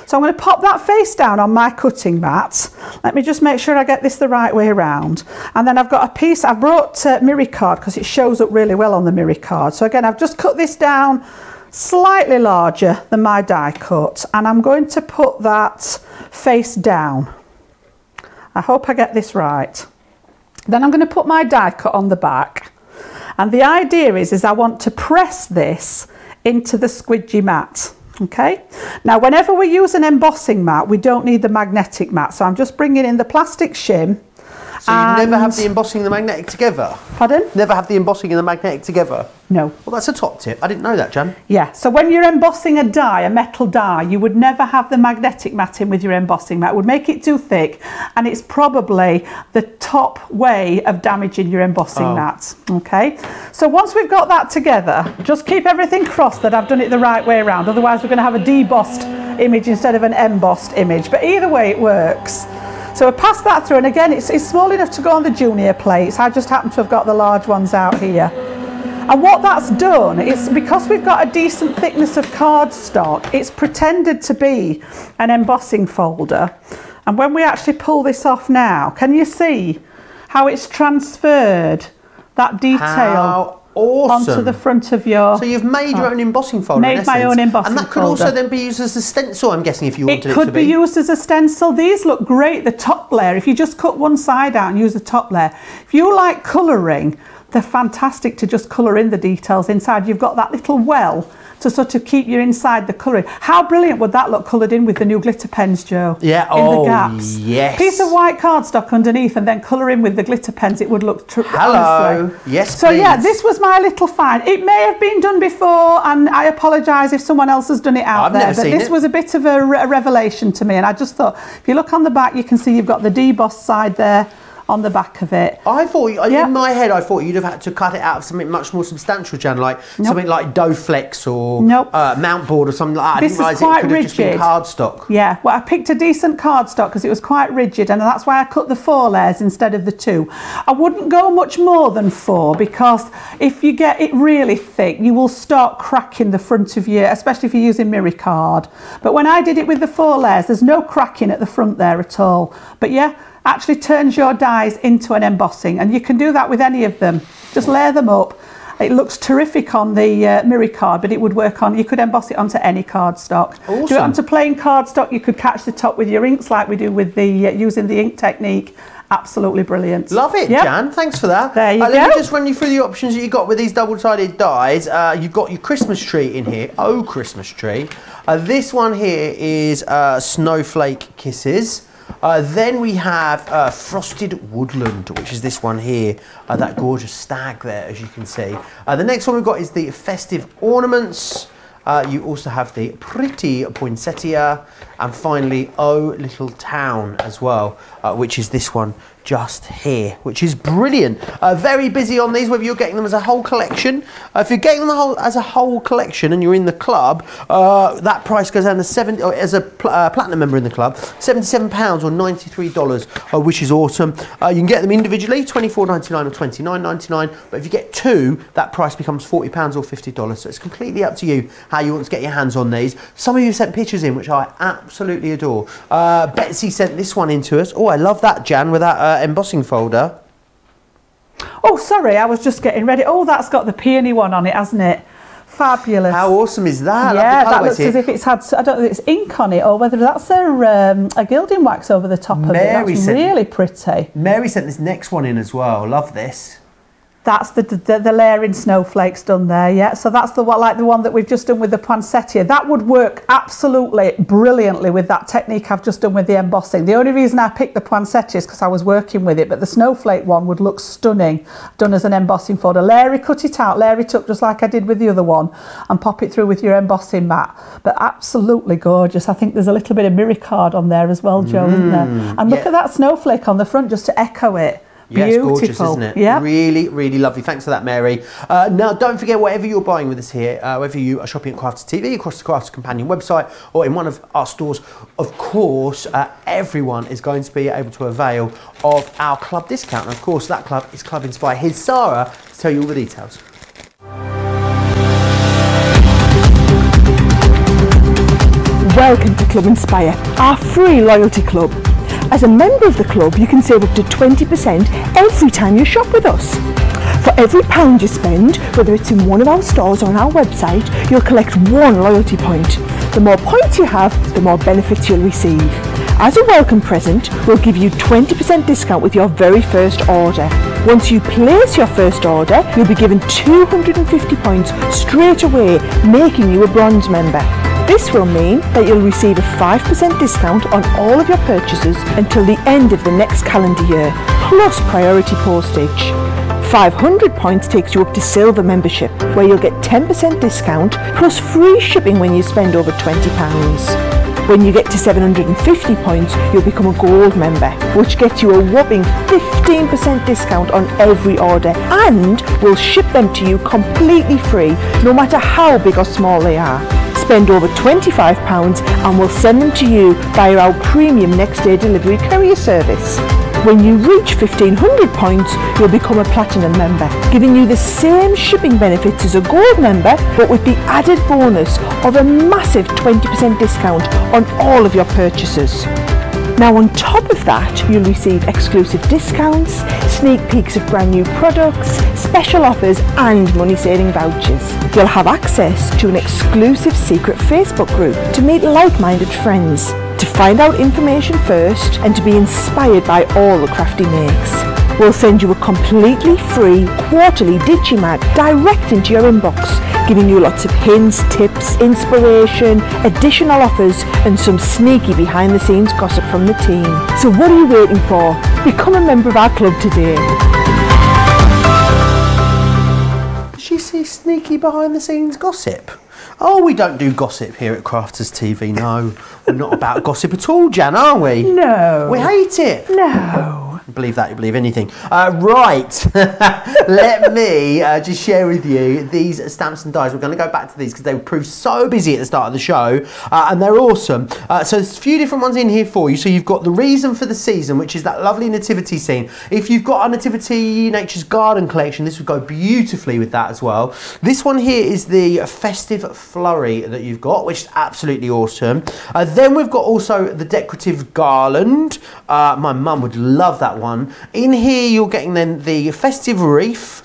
So I'm going to pop that face down on my cutting mat. Let me just make sure I get this the right way around. And then I've got a piece, I've brought uh, Miri card because it shows up really well on the Miri card. So again, I've just cut this down slightly larger than my die cut, and I'm going to put that face down. I hope I get this right. Then I'm going to put my die cut on the back, And the idea is, is I want to press this into the squidgy mat. Okay, now whenever we use an embossing mat, we don't need the magnetic mat. So I'm just bringing in the plastic shim. So you never have the embossing and the magnetic together? Pardon? Never have the embossing and the magnetic together? No. Well, that's a top tip. I didn't know that, Jan. Yeah, so when you're embossing a die, a metal die, you would never have the magnetic mat in with your embossing mat. It would make it too thick, and it's probably the top way of damaging your embossing oh. mat. Okay, so once we've got that together, just keep everything crossed that I've done it the right way around. Otherwise, we're going to have a debossed image instead of an embossed image. But either way, it works. So I pass that through, and again, it's, it's small enough to go on the junior plates. I just happen to have got the large ones out here. And what that's done is, because we've got a decent thickness of cardstock, it's pretended to be an embossing folder. And when we actually pull this off now, can you see how it's transferred that detail? How awesome. Onto the front of your... So you've made your own embossing folder. Made my own embossing folder. And that could also then be used as a stencil, I'm guessing, if you wanted it to be. It could be used as a stencil. These look great, the top layer. If you just cut one side out and use the top layer. If you like colouring, they're fantastic to just colour in the details inside. You've got that little well to sort of keep you inside the colouring. How brilliant would that look coloured in with the new glitter pens, Joe? Yeah, in oh, the gaps. Yes. Piece of white cardstock underneath and then colour in with the glitter pens. It would look terrific. Hello. Honestly. Yes, so, please. Yeah, this was my little find. It may have been done before, and I apologise if someone else has done it out I've there. Never but seen this it. was a bit of a, re a revelation to me, and I just thought, if you look on the back, you can see you've got the debossed side there on the back of it. I thought, yeah. in my head, I thought you'd have had to cut it out of something much more substantial, Jan, like nope. something like DoFlex or nope. uh, Mount Board or something like that. This I didn't is quite it could rigid. Have just been cardstock. Yeah, well, I picked a decent cardstock because it was quite rigid, and that's why I cut the four layers instead of the two. I wouldn't go much more than four, because if you get it really thick, you will start cracking the front of your, especially if you're using mirror card. But when I did it with the four layers, there's no cracking at the front there at all. But yeah, actually turns your dies into an embossing, and you can do that with any of them. Just layer them up. It looks terrific on the uh, mirror card, but it would work on, you could emboss it onto any cardstock. Awesome. Do it onto plain cardstock. You could catch the top with your inks like we do with the uh, using the ink technique. Absolutely brilliant. Love it, yep. Jan. Thanks for that. There you uh, let go. Let me just run you through the options that you got with these double-sided dies. Uh, you've got your Christmas tree in here. Oh, Christmas tree. Uh, this one here is uh, Snowflake Kisses. Uh, then we have uh, Frosted Woodland, which is this one here, uh, that gorgeous stag there, as you can see. Uh, the next one we've got is the Festive Ornaments. Uh, you also have the Pretty Poinsettia, and finally Oh Little Town as well, uh, which is this one just here, which is brilliant. Uh, very busy on these, whether you're getting them as a whole collection. Uh, if you're getting them whole, as a whole collection and you're in the club, uh, that price goes down to seventy, or as a pl uh, platinum member in the club, seventy-seven pounds or ninety-three dollars, uh, which is awesome. Uh, you can get them individually, twenty-four ninety-nine or twenty-nine ninety-nine, but if you get two, that price becomes forty pounds or fifty dollars, so it's completely up to you how you want to get your hands on these. Some of you sent pictures in, which I absolutely adore. Uh, Betsy sent this one in to us. Oh, I love that, Jan, with that... Uh, embossing folder. Oh, sorry, I was just getting ready. Oh, that's got the peony one on it, hasn't it? Fabulous. How awesome is that? Yeah, that looks as if it's had, I don't know if it's ink on it or whether that's a, um, a gilding wax over the top of it. That's really pretty. Mary sent this next one in as well. Love this. That's the, the, the layering snowflakes done there, yeah. So that's the what like the one that we've just done with the poinsettia. That would work absolutely brilliantly with that technique I've just done with the embossing. The only reason I picked the poinsettia is because I was working with it, but the snowflake one would look stunning done as an embossing folder. Layer it, cut it out, layer it up just like I did with the other one, and pop it through with your embossing mat. But absolutely gorgeous. I think there's a little bit of mirror card on there as well, Joe, mm, isn't there? And look yeah. at that snowflake on the front just to echo it. Yeah, it's gorgeous, isn't it? Yeah. Really, really lovely. Thanks for that, Mary. Uh, now, don't forget, whatever you're buying with us here, uh, whether you are shopping at Crafter's T V, across the Crafter's Companion website, or in one of our stores, of course, uh, everyone is going to be able to avail of our club discount. And, of course, that club is Club Inspire. Here's Sarah to tell you all the details. Welcome to Club Inspire, our free loyalty club. As a member of the club, you can save up to twenty percent every time you shop with us. For every pound you spend, whether it's in one of our stores or on our website, you'll collect one loyalty point. The more points you have, the more benefits you'll receive. As a welcome present, we'll give you twenty percent discount with your very first order. Once you place your first order, you'll be given two hundred and fifty points straight away, making you a bronze member. This will mean that you'll receive a five percent discount on all of your purchases until the end of the next calendar year, plus priority postage. five hundred points takes you up to silver membership, where you'll get ten percent discount plus free shipping when you spend over twenty pounds. When you get to seven hundred and fifty points, you'll become a gold member, which gets you a whopping fifteen percent discount on every order, and we'll ship them to you completely free, no matter how big or small they are. Spend over twenty-five pounds and we'll send them to you via our premium next day delivery courier service. When you reach fifteen hundred points, you'll become a platinum member, giving you the same shipping benefits as a gold member, but with the added bonus of a massive twenty percent discount on all of your purchases. Now on top of that, you'll receive exclusive discounts, sneak peeks of brand new products, special offers and money-saving vouchers. You'll have access to an exclusive secret Facebook group to meet like-minded friends, to find out information first and to be inspired by all the crafty makes. We'll send you a completely free quarterly Digimag direct into your inbox, giving you lots of hints, tips, inspiration, additional offers and some sneaky behind the scenes gossip from the team. So what are you waiting for? Become a member of our club today. Did she see sneaky behind the scenes gossip? Oh, we don't do gossip here at Crafter's T V, no. We're not about gossip at all, Jan, are we? No. We hate it. No. Believe that, you believe anything. Uh, right, let me uh, just share with you these stamps and dies. We're going to go back to these because they proved so busy at the start of the show, uh, and they're awesome. Uh, so there's a few different ones in here for you. So you've got the reason for the season, which is that lovely nativity scene. If you've got a nativity nature's garden collection, this would go beautifully with that as well. This one here is the festive flurry that you've got, which is absolutely awesome. Uh, then we've got also the decorative garland. Uh, my mum would love that one. In here you're getting then the festive wreath.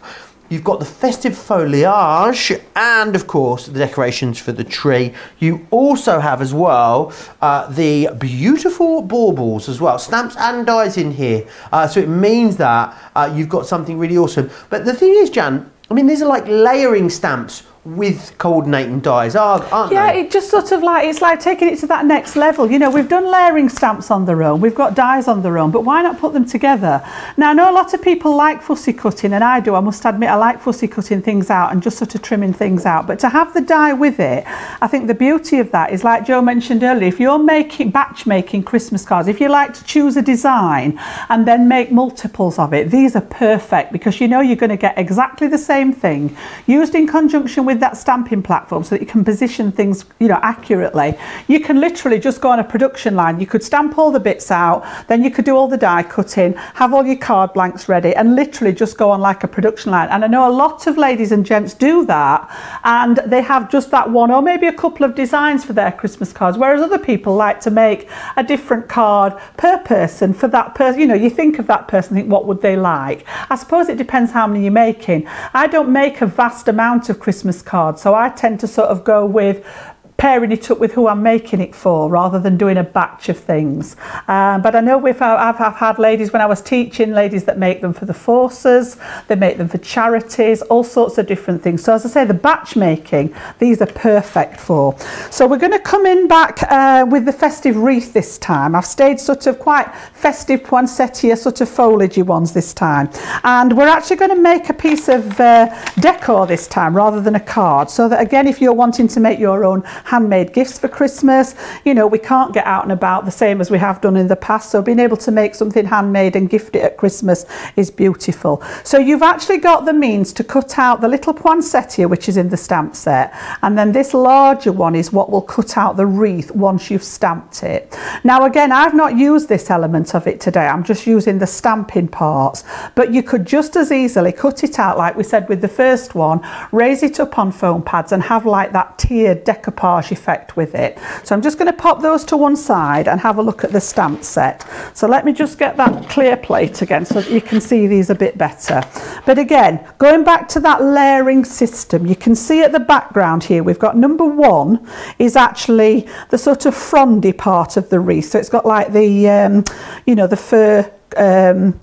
You've got the festive foliage and of course the decorations for the tree. You also have as well uh, the beautiful baubles as well, stamps and dies in here. Uh, so it means that uh, you've got something really awesome. But the thing is, Jan, I mean, these are like layering stamps with coordinating dies, aren't they? Yeah, it just sort of like, it's like taking it to that next level. You know, we've done layering stamps on their own, we've got dies on their own, but why not put them together? Now, I know a lot of people like fussy cutting, and I do, I must admit, I like fussy cutting things out and just sort of trimming things out, but to have the die with it, I think the beauty of that is, like Joe mentioned earlier, if you're making, batch making Christmas cards, if you like to choose a design and then make multiples of it, these are perfect because you know you're going to get exactly the same thing, used in conjunction with that stamping platform so that you can position things, you know, accurately. You can literally just go on a production line, you could stamp all the bits out, then you could do all the die cutting, have all your card blanks ready and literally just go on like a production line. And I know a lot of ladies and gents do that, and they have just that one or maybe a couple of designs for their Christmas cards, whereas other people like to make a different card per person for that person. You know, you think of that person, think what would they like. I suppose it depends how many you're making. I don't make a vast amount of Christmas card, so I tend to sort of go with pairing it up with who I'm making it for rather than doing a batch of things. Um, but I know if I, I've, I've had ladies when I was teaching, ladies that make them for the forces, they make them for charities, all sorts of different things. So as I say, the batch making, these are perfect for. So we're going to come in back uh, with the festive wreath this time. I've stayed sort of quite festive poinsettia, sort of foliagey ones this time. And we're actually going to make a piece of uh, decor this time rather than a card. So that again, if you're wanting to make your own handmade gifts for Christmas, you know, we can't get out and about the same as we have done in the past, so being able to make something handmade and gift it at Christmas is beautiful. So you've actually got the means to cut out the little poinsettia, which is in the stamp set, and then this larger one is what will cut out the wreath once you've stamped it. Now again, I've not used this element of it today, I'm just using the stamping parts, but you could just as easily cut it out like we said with the first one, raise it up on foam pads and have like that tiered decoupage effect with it. So I'm just going to pop those to one side and have a look at the stamp set. So let me just get that clear plate again so that you can see these a bit better. But again, going back to that layering system, you can see at the background here we've got number one is actually the sort of frondy part of the wreath, so it's got like the um, you know, the fur um,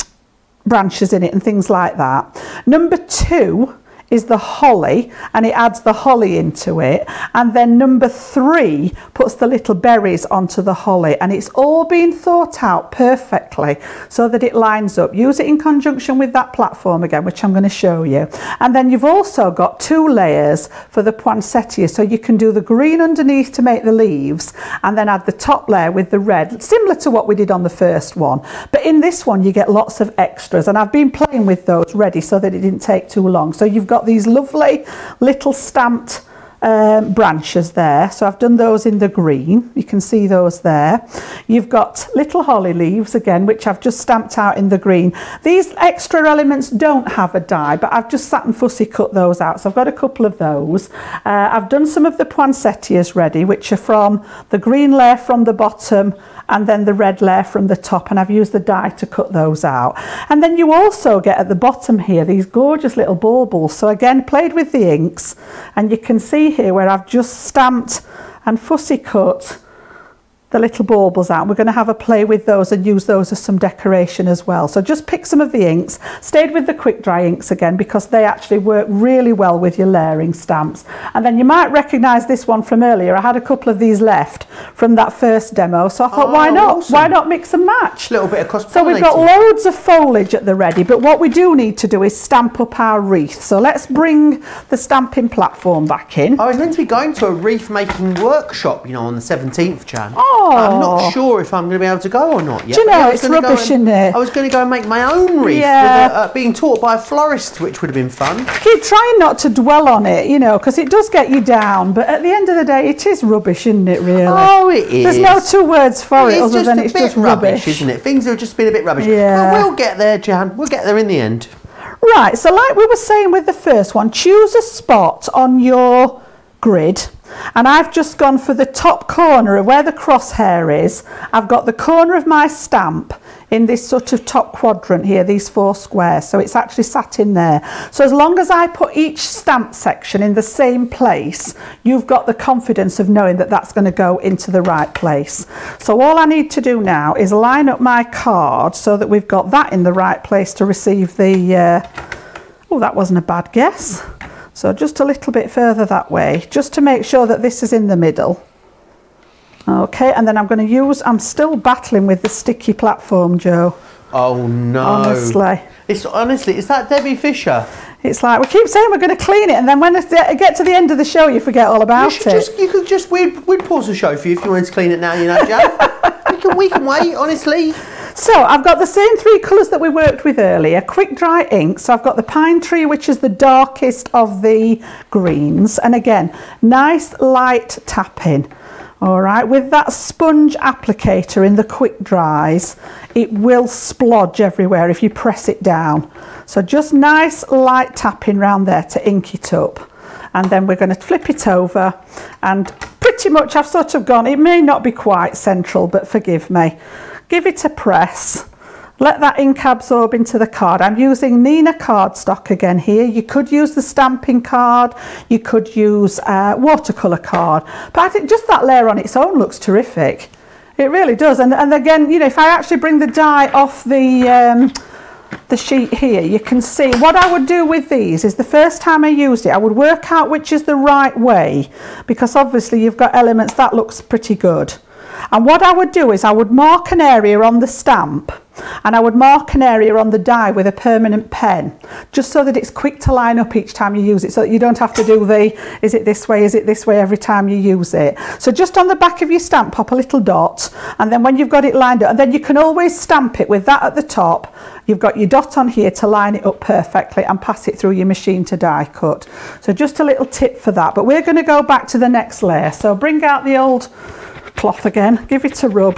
branches in it and things like that. Number two is the holly, and it adds the holly into it. And then number three puts the little berries onto the holly, and it's all been thought out perfectly so that it lines up. Use it in conjunction with that platform again, which I'm going to show you. And then you've also got two layers for the poinsettia, so you can do the green underneath to make the leaves and then add the top layer with the red, similar to what we did on the first one. But in this one you get lots of extras, and I've been playing with those ready so that it didn't take too long. So you've got these lovely little stamped um, branches there, so I've done those in the green, you can see those there. You've got little holly leaves again, which I've just stamped out in the green. These extra elements don't have a die, but I've just sat and fussy cut those out, so I've got a couple of those. uh, I've done some of the poinsettias ready, which are from the green layer from the bottom and then the red layer from the top, and I've used the die to cut those out. And then you also get at the bottom here these gorgeous little baubles, so again played with the inks, and you can see here where I've just stamped and fussy cut the little baubles out. We're going to have a play with those and use those as some decoration as well. So just pick some of the inks, stayed with the quick dry inks again because they actually work really well with your layering stamps. And then you might recognise this one from earlier. I had a couple of these left from that first demo, so I thought, oh, why not? Awesome. Why not mix and match? A little bit of cross-pollinating. So we've got loads of foliage at the ready, but what we do need to do is stamp up our wreath. So let's bring the stamping platform back in. I was meant to be going to a wreath making workshop, you know, on the seventeenth of January. Oh. I'm not sure if I'm going to be able to go or not yet. Do you know, yeah, it's rubbish, and, isn't it? I was going to go and make my own wreath, yeah. with a, uh, being taught by a florist, which would have been fun. Keep trying not to dwell on it, you know, because it does get you down. But at the end of the day, it is rubbish, isn't it, really? Oh, it is. There's no two words for it, it other than it's just rubbish. rubbish, isn't it? Things have just been a bit rubbish. Yeah. Well, we'll get there, Jan. We'll get there in the end. Right, so like we were saying with the first one, choose a spot on your grid. And I've just gone for the top corner of where the crosshair is. I've got the corner of my stamp in this sort of top quadrant here, these four squares, so it's actually sat in there. So as long as I put each stamp section in the same place, you've got the confidence of knowing that that's going to go into the right place. So all I need to do now is line up my card so that we've got that in the right place to receive the... Uh, oh, that wasn't a bad guess. So just a little bit further that way, just to make sure that this is in the middle. Okay, and then I'm going to use, I'm still battling with the sticky platform, Joe. Oh no. Honestly. It's honestly, is that Debbie Fisher? It's like, we keep saying we're going to clean it, and then when I get to the end of the show, you forget all about you it. Just, you could just, we'd, we'd pause the show for you if you wanted to clean it now, you know, Joe. we, can, we can wait, honestly. So I've got the same three colours that we worked with earlier, quick dry ink. So I've got the pine tree, which is the darkest of the greens. And again, nice light tapping. All right, with that sponge applicator in the quick dries, it will splodge everywhere if you press it down. So just nice light tapping round there to ink it up. And then we're going to flip it over, and pretty much I've sort of gone, it may not be quite central, but forgive me. Give it a press, let that ink absorb into the card. I'm using Neenah cardstock again here. You could use the stamping card, you could use uh, watercolour card, but I think just that layer on its own looks terrific. It really does. And, and again, you know, if I actually bring the die off the um, the sheet here, you can see what I would do with these is the first time I used it, I would work out which is the right way, because obviously you've got elements that looks pretty good. And what I would do is I would mark an area on the stamp, and I would mark an area on the die with a permanent pen, just so that it's quick to line up each time you use it, so that you don't have to do the, is it this way, is it this way, every time you use it. So just on the back of your stamp, pop a little dot, and then when you've got it lined up, and then you can always stamp it with that at the top. You've got your dot on here to line it up perfectly and pass it through your machine to die cut. So just a little tip for that, but we're going to go back to the next layer. So bring out the old cloth again, give it a rub,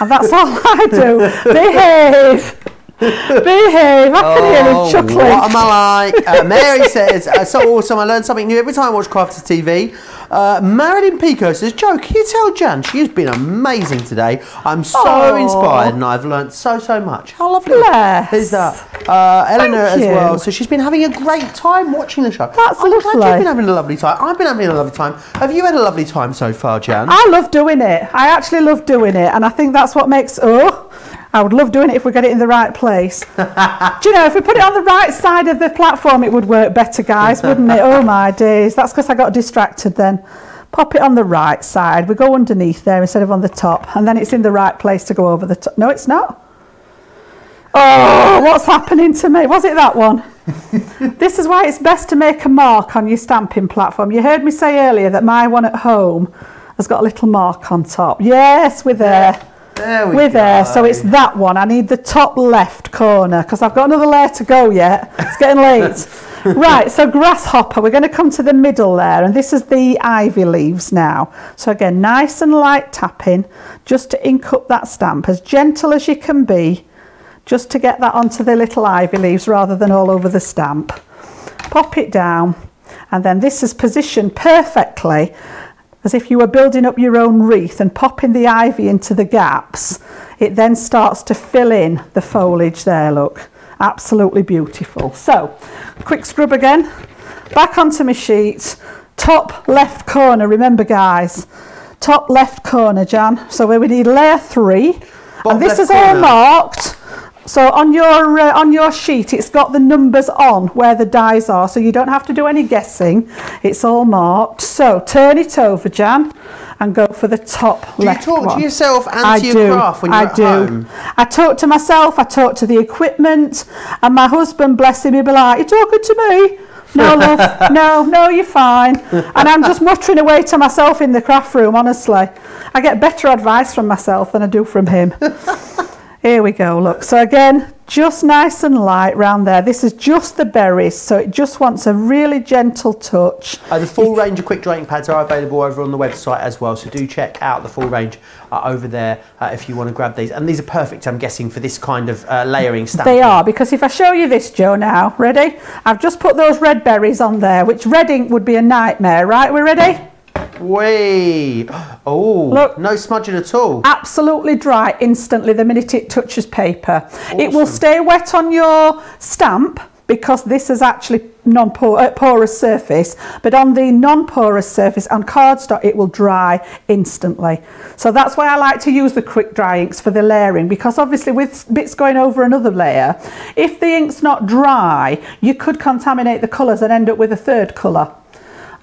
and that's all I do. Behave, behave. I can hear him chuckling. What am I like? Uh, Mary says, uh, so awesome, I learned something new every time I watch Crafter's T V. Uh, Marilyn Pico says, Joe, can you tell Jan she's been amazing today? I'm so Aww. inspired, and I've learnt so, so much. How lovely. Bless. There's that. Uh, Eleanor as well. So she's been having a great time watching the show. That's I'm lovely. I'm glad you've been having a lovely time. I've been having a lovely time. Have you had a lovely time so far, Jan? I love doing it. I actually love doing it, and I think that's what makes... Oh. I would love doing it if we get it in the right place. Do you know, if we put it on the right side of the platform, it would work better, guys, wouldn't it? Oh, my days. That's because I got distracted then. Pop it on the right side. We go underneath there instead of on the top, and then it's in the right place to go over the top. No, it's not. Oh, what's happening to me? Was it that one? This is why it's best to make a mark on your stamping platform. You heard me say earlier that my one at home has got a little mark on top. Yes, we're there. There we we're go. There. So it's that one. I need the top left corner because I've got another layer to go yet. It's getting late. Right, so grasshopper. We're going to come to the middle there, and this is the ivy leaves now. So again, nice and light tapping just to ink up that stamp, as gentle as you can be, just to get that onto the little ivy leaves rather than all over the stamp. Pop it down, and then this is positioned perfectly as if you were building up your own wreath and popping the ivy into the gaps. It then starts to fill in the foliage there, look. Absolutely beautiful. So, quick scrub again. Back onto my sheet. Top left corner, remember guys. Top left corner, Jan. So where we need layer three. And this is all marked. So on your uh, on your sheet, it's got the numbers on where the dies are, so you don't have to do any guessing. It's all marked. So turn it over, Jan, and go for the top left. Do you talk to yourself and to your craft when you're at home? I talk to myself. I talk to the equipment, and my husband, bless him, he'll be like, "You're talking to me." No, love, no, no, you're fine. And I'm just muttering away to myself in the craft room. Honestly, I get better advice from myself than I do from him. Here we go, look. So again, just nice and light round there. This is just the berries, so it just wants a really gentle touch. Uh, the full range of quick drying pads are available over on the website as well, so do check out the full range uh, over there uh, if you want to grab these. And these are perfect, I'm guessing, for this kind of uh, layering stamping. They are, because if I show you this, Joe, now, ready? I've just put those red berries on there, which red ink would be a nightmare, right? We're ready? Whee! Oh, look, no smudging at all. Absolutely dry instantly the minute it touches paper. Awesome. It will stay wet on your stamp because this is actually non-porous surface, but on the non-porous surface on cardstock it will dry instantly. So that's why I like to use the quick dry inks for the layering, because obviously with bits going over another layer, if the ink's not dry, you could contaminate the colours and end up with a third colour.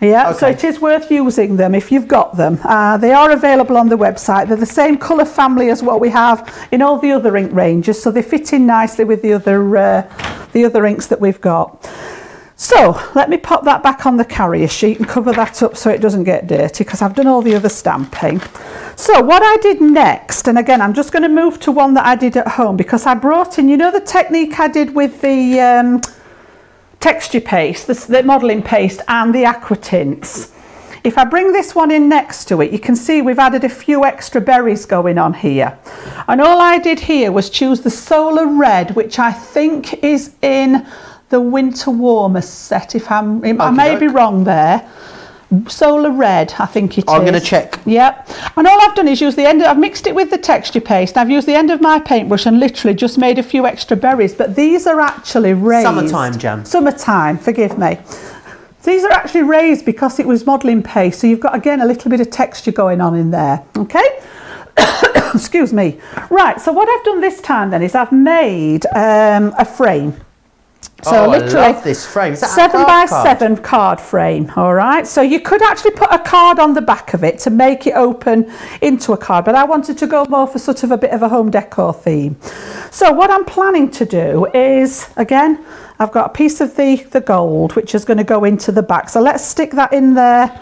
Yeah, okay. So it is worth using them if you've got them. Uh, they are available on the website. They're the same colour family as what we have in all the other ink ranges, so they fit in nicely with the other, uh, the other inks that we've got. So let me pop that back on the carrier sheet and cover that up so it doesn't get dirty, because I've done all the other stamping. So what I did next, and again, I'm just going to move to one that I did at home, because I brought in, you know, the technique I did with the... Um, texture paste, the, the modelling paste and the aqua tints. If I bring this one in next to it, you can see we've added a few extra berries going on here. And all I did here was choose the solar red, which I think is in the winter warmer set, if I'm, I may be wrong there. Solar red, I think it I'm is. I'm going to check. Yep. And all I've done is use the end, of, I've mixed it with the texture paste, and I've used the end of my paintbrush and literally just made a few extra berries, but these are actually raised. Summertime, Jan. Summertime, forgive me. These are actually raised because it was modelling paste, so you've got, again, a little bit of texture going on in there, okay? Excuse me. Right, so what I've done this time then is I've made um, a frame. So oh, literally I love this frame. Is that seven a card by card? seven card frame. All right. So you could actually put a card on the back of it to make it open into a card, but I wanted to go more for sort of a bit of a home decor theme. So what I'm planning to do is, again, I've got a piece of the the gold which is going to go into the back. So let's stick that in there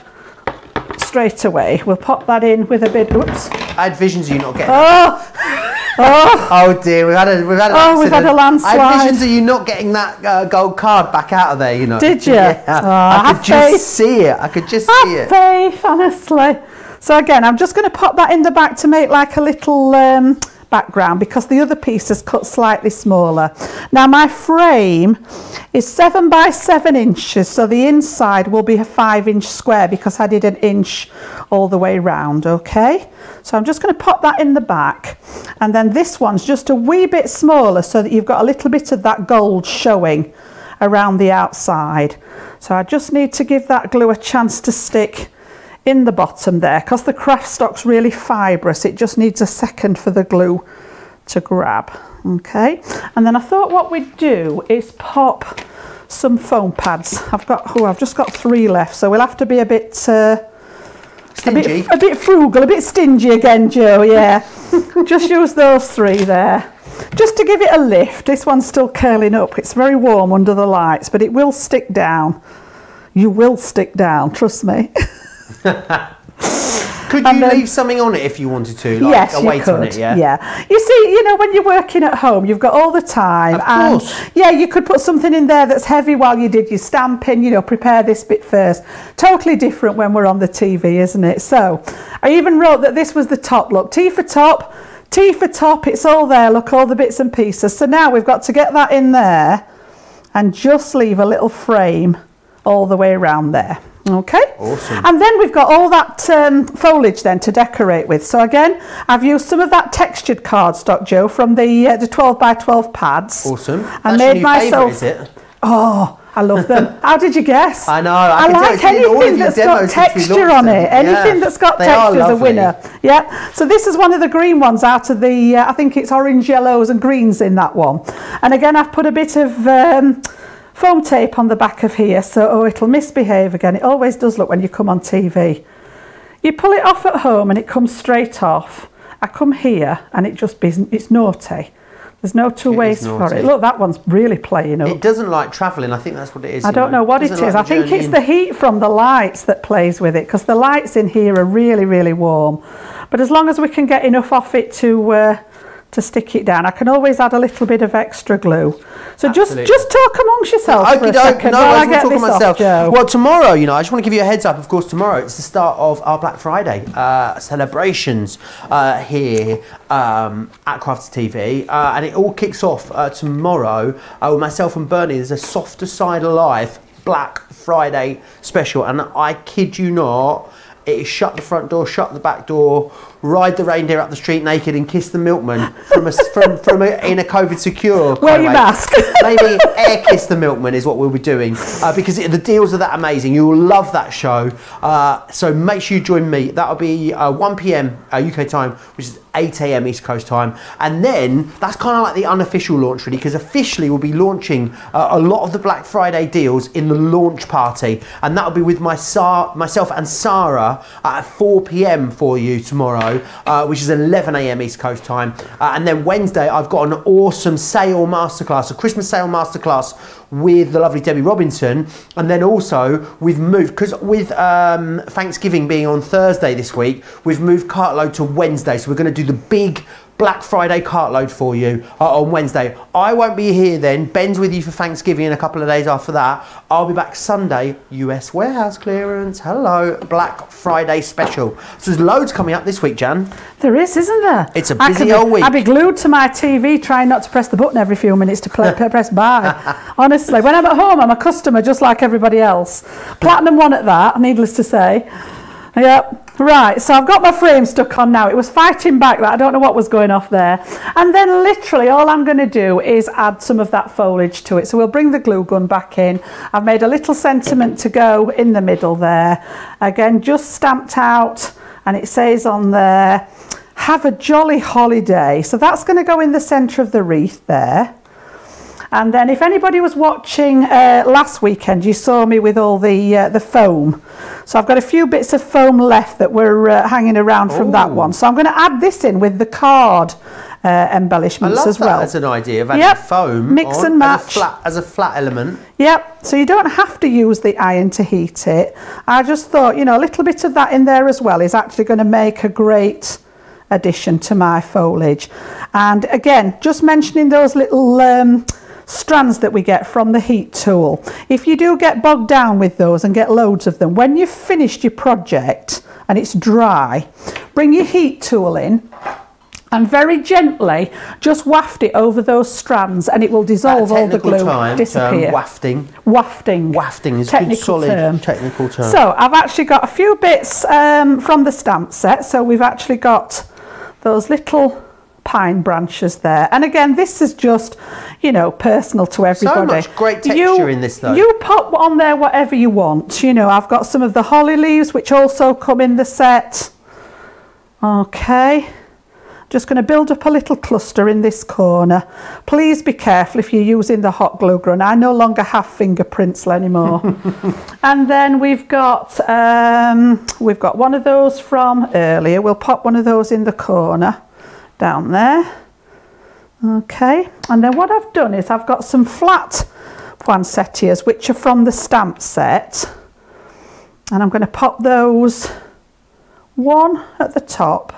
straight away. We'll pop that in with a bit. Oops. I had visions of you not getting. Oh. Oh. Oh dear, we've had a, we've had an oh, we've had a landslide. I had visions of you not getting that uh, gold card back out of there, you know. Did you? Yeah. Oh, I, I could just faith. see it. I could just have see it. Faith, honestly. So again, I'm just going to pop that in the back to make like a little um, background, because the other piece is cut slightly smaller. Now my frame is seven by seven inches, so the inside will be a five inch square because I did an inch all the way round, okay? So I'm just going to pop that in the back, and then this one's just a wee bit smaller so that you've got a little bit of that gold showing around the outside. So I just need to give that glue a chance to stick in the bottom there, because the craft stock's really fibrous, it just needs a second for the glue to grab. Okay, and then I thought what we'd do is pop some foam pads. I've got, oh, I've just got three left, so we'll have to be a bit uh, stingy, a bit, a bit frugal, a bit stingy again, Joe. Yeah, just use those three there, just to give it a lift. This one's still curling up. It's very warm under the lights, but it will stick down. You will stick down, trust me. Could you then leave something on it if you wanted to, like yes, a weight on it? Yeah, yeah. You see, you know, when you're working at home, you've got all the time. Of and course. Yeah, you could put something in there that's heavy while you did your stamping, you know, prepare this bit first. Totally different when we're on the T V, isn't it? So I even wrote that this was the top look. T for top, T for top, it's all there, look, all the bits and pieces. So now we've got to get that in there and just leave a little frame all the way around there. Okay, awesome. And then we've got all that um, foliage then to decorate with. So again, I've used some of that textured cardstock, Joe, from the uh, the twelve by twelve pads. Awesome. I That's made your new myself favourite, is it? Oh, I love them. How did you guess? I know. I, I like anything that's got texture on it. Anything yeah. that's got they texture is a winner. Yeah. So this is one of the green ones out of the, uh, I think it's orange, yellows and greens in that one. And again, I've put a bit of um, foam tape on the back of here, so oh, it'll misbehave again. It always does look when you come on T V. You pull it off at home and it comes straight off. I come here and it just isn't, it's naughty. There's no two it ways for it. Look, that one's really playing up. It doesn't like travelling. I think that's what it is. I don't know, know what it, it is. Like I think it's in. the heat from the lights that plays with it, because the lights in here are really, really warm. But as long as we can get enough off it to uh, to stick it down, I can always add a little bit of extra glue. So Absolutely. just just talk amongst yourselves yeah, for a second. No, I, I get talking myself. Off, well, tomorrow, you know, I just want to give you a heads up. Of course, tomorrow it's the start of our Black Friday uh, celebrations uh, here um, at Crafter's T V, uh, and it all kicks off uh, tomorrow uh, with myself and Bernie. There's a Softer Side of Life Black Friday special, and I kid you not, it is shut the front door, shut the back door, ride the reindeer up the street naked and kiss the milkman from a, from, from a, in a COVID secure. Wear your mask. Maybe air kiss the milkman is what we'll be doing, uh, because it, the deals are that amazing. You'll love that show. Uh, so make sure you join me. That'll be uh, one p m uh, U K time, which is eight a m East Coast time. And then that's kind of like the unofficial launch really, because officially we'll be launching uh, a lot of the Black Friday deals in the launch party. And that'll be with my Sa myself and Sarah at four p m for you tomorrow. Uh, which is eleven a m East Coast time, uh, and then Wednesday I've got an awesome sale masterclass, a Christmas sale masterclass with the lovely Debbie Robinson, and then also we've moved, because with um, Thanksgiving being on Thursday this week, we've moved cartload to Wednesday, so we're going to do the big Black Friday cartload for you uh, on Wednesday. I won't be here then. Ben's with you for Thanksgiving and a couple of days after that. I'll be back Sunday, U S warehouse clearance. Hello, Black Friday special. So there's loads coming up this week, Jan. There is, isn't there? It's a busy be, old week. I'd be glued to my T V trying not to press the button every few minutes to play, press buy. Honestly, when I'm at home, I'm a customer just like everybody else. Platinum one at that, needless to say. Yep. Right, so I've got my frame stuck on now. It was fighting back, that I don't know what was going off there. And then literally all I'm going to do is add some of that foliage to it. So we'll bring the glue gun back in. I've made a little sentiment to go in the middle there. Again, just stamped out, and it says on there, have a jolly holiday. So that's going to go in the centre of the wreath there. And then if anybody was watching uh, last weekend, you saw me with all the uh, the foam. So I've got a few bits of foam left that were uh, hanging around from Ooh. that one. So I'm going to add this in with the card uh, embellishments I love as that well. That's an idea of adding yep. foam mix on and match as a, flat, as a flat element. Yep. So you don't have to use the iron to heat it. I just thought, you know, a little bit of that in there as well is actually going to make a great addition to my foliage. And again, just mentioning those little Um, strands that we get from the heat tool. If you do get bogged down with those and get loads of them, when you've finished your project and it's dry, bring your heat tool in and very gently just waft it over those strands, and it will dissolve all the glue, time, disappear. Um, wafting. Wafting. Wafting is a good solid term. technical term. So I've actually got a few bits um, from the stamp set. So we've actually got those little pine branches there, and again this is just, you know, personal to everybody. So much great texture you, in this though. You pop on there whatever you want, you know. I've got some of the holly leaves which also come in the set. Okay, Just going to build up a little cluster in this corner. Please be careful if you're using the hot glue gun. I no longer have fingerprints anymore. And then we've got um, we've got one of those from earlier. We'll pop one of those in the corner down there. Okay, and then what I've done is I've got some flat poinsettias which are from the stamp set, and I'm going to pop those one at the top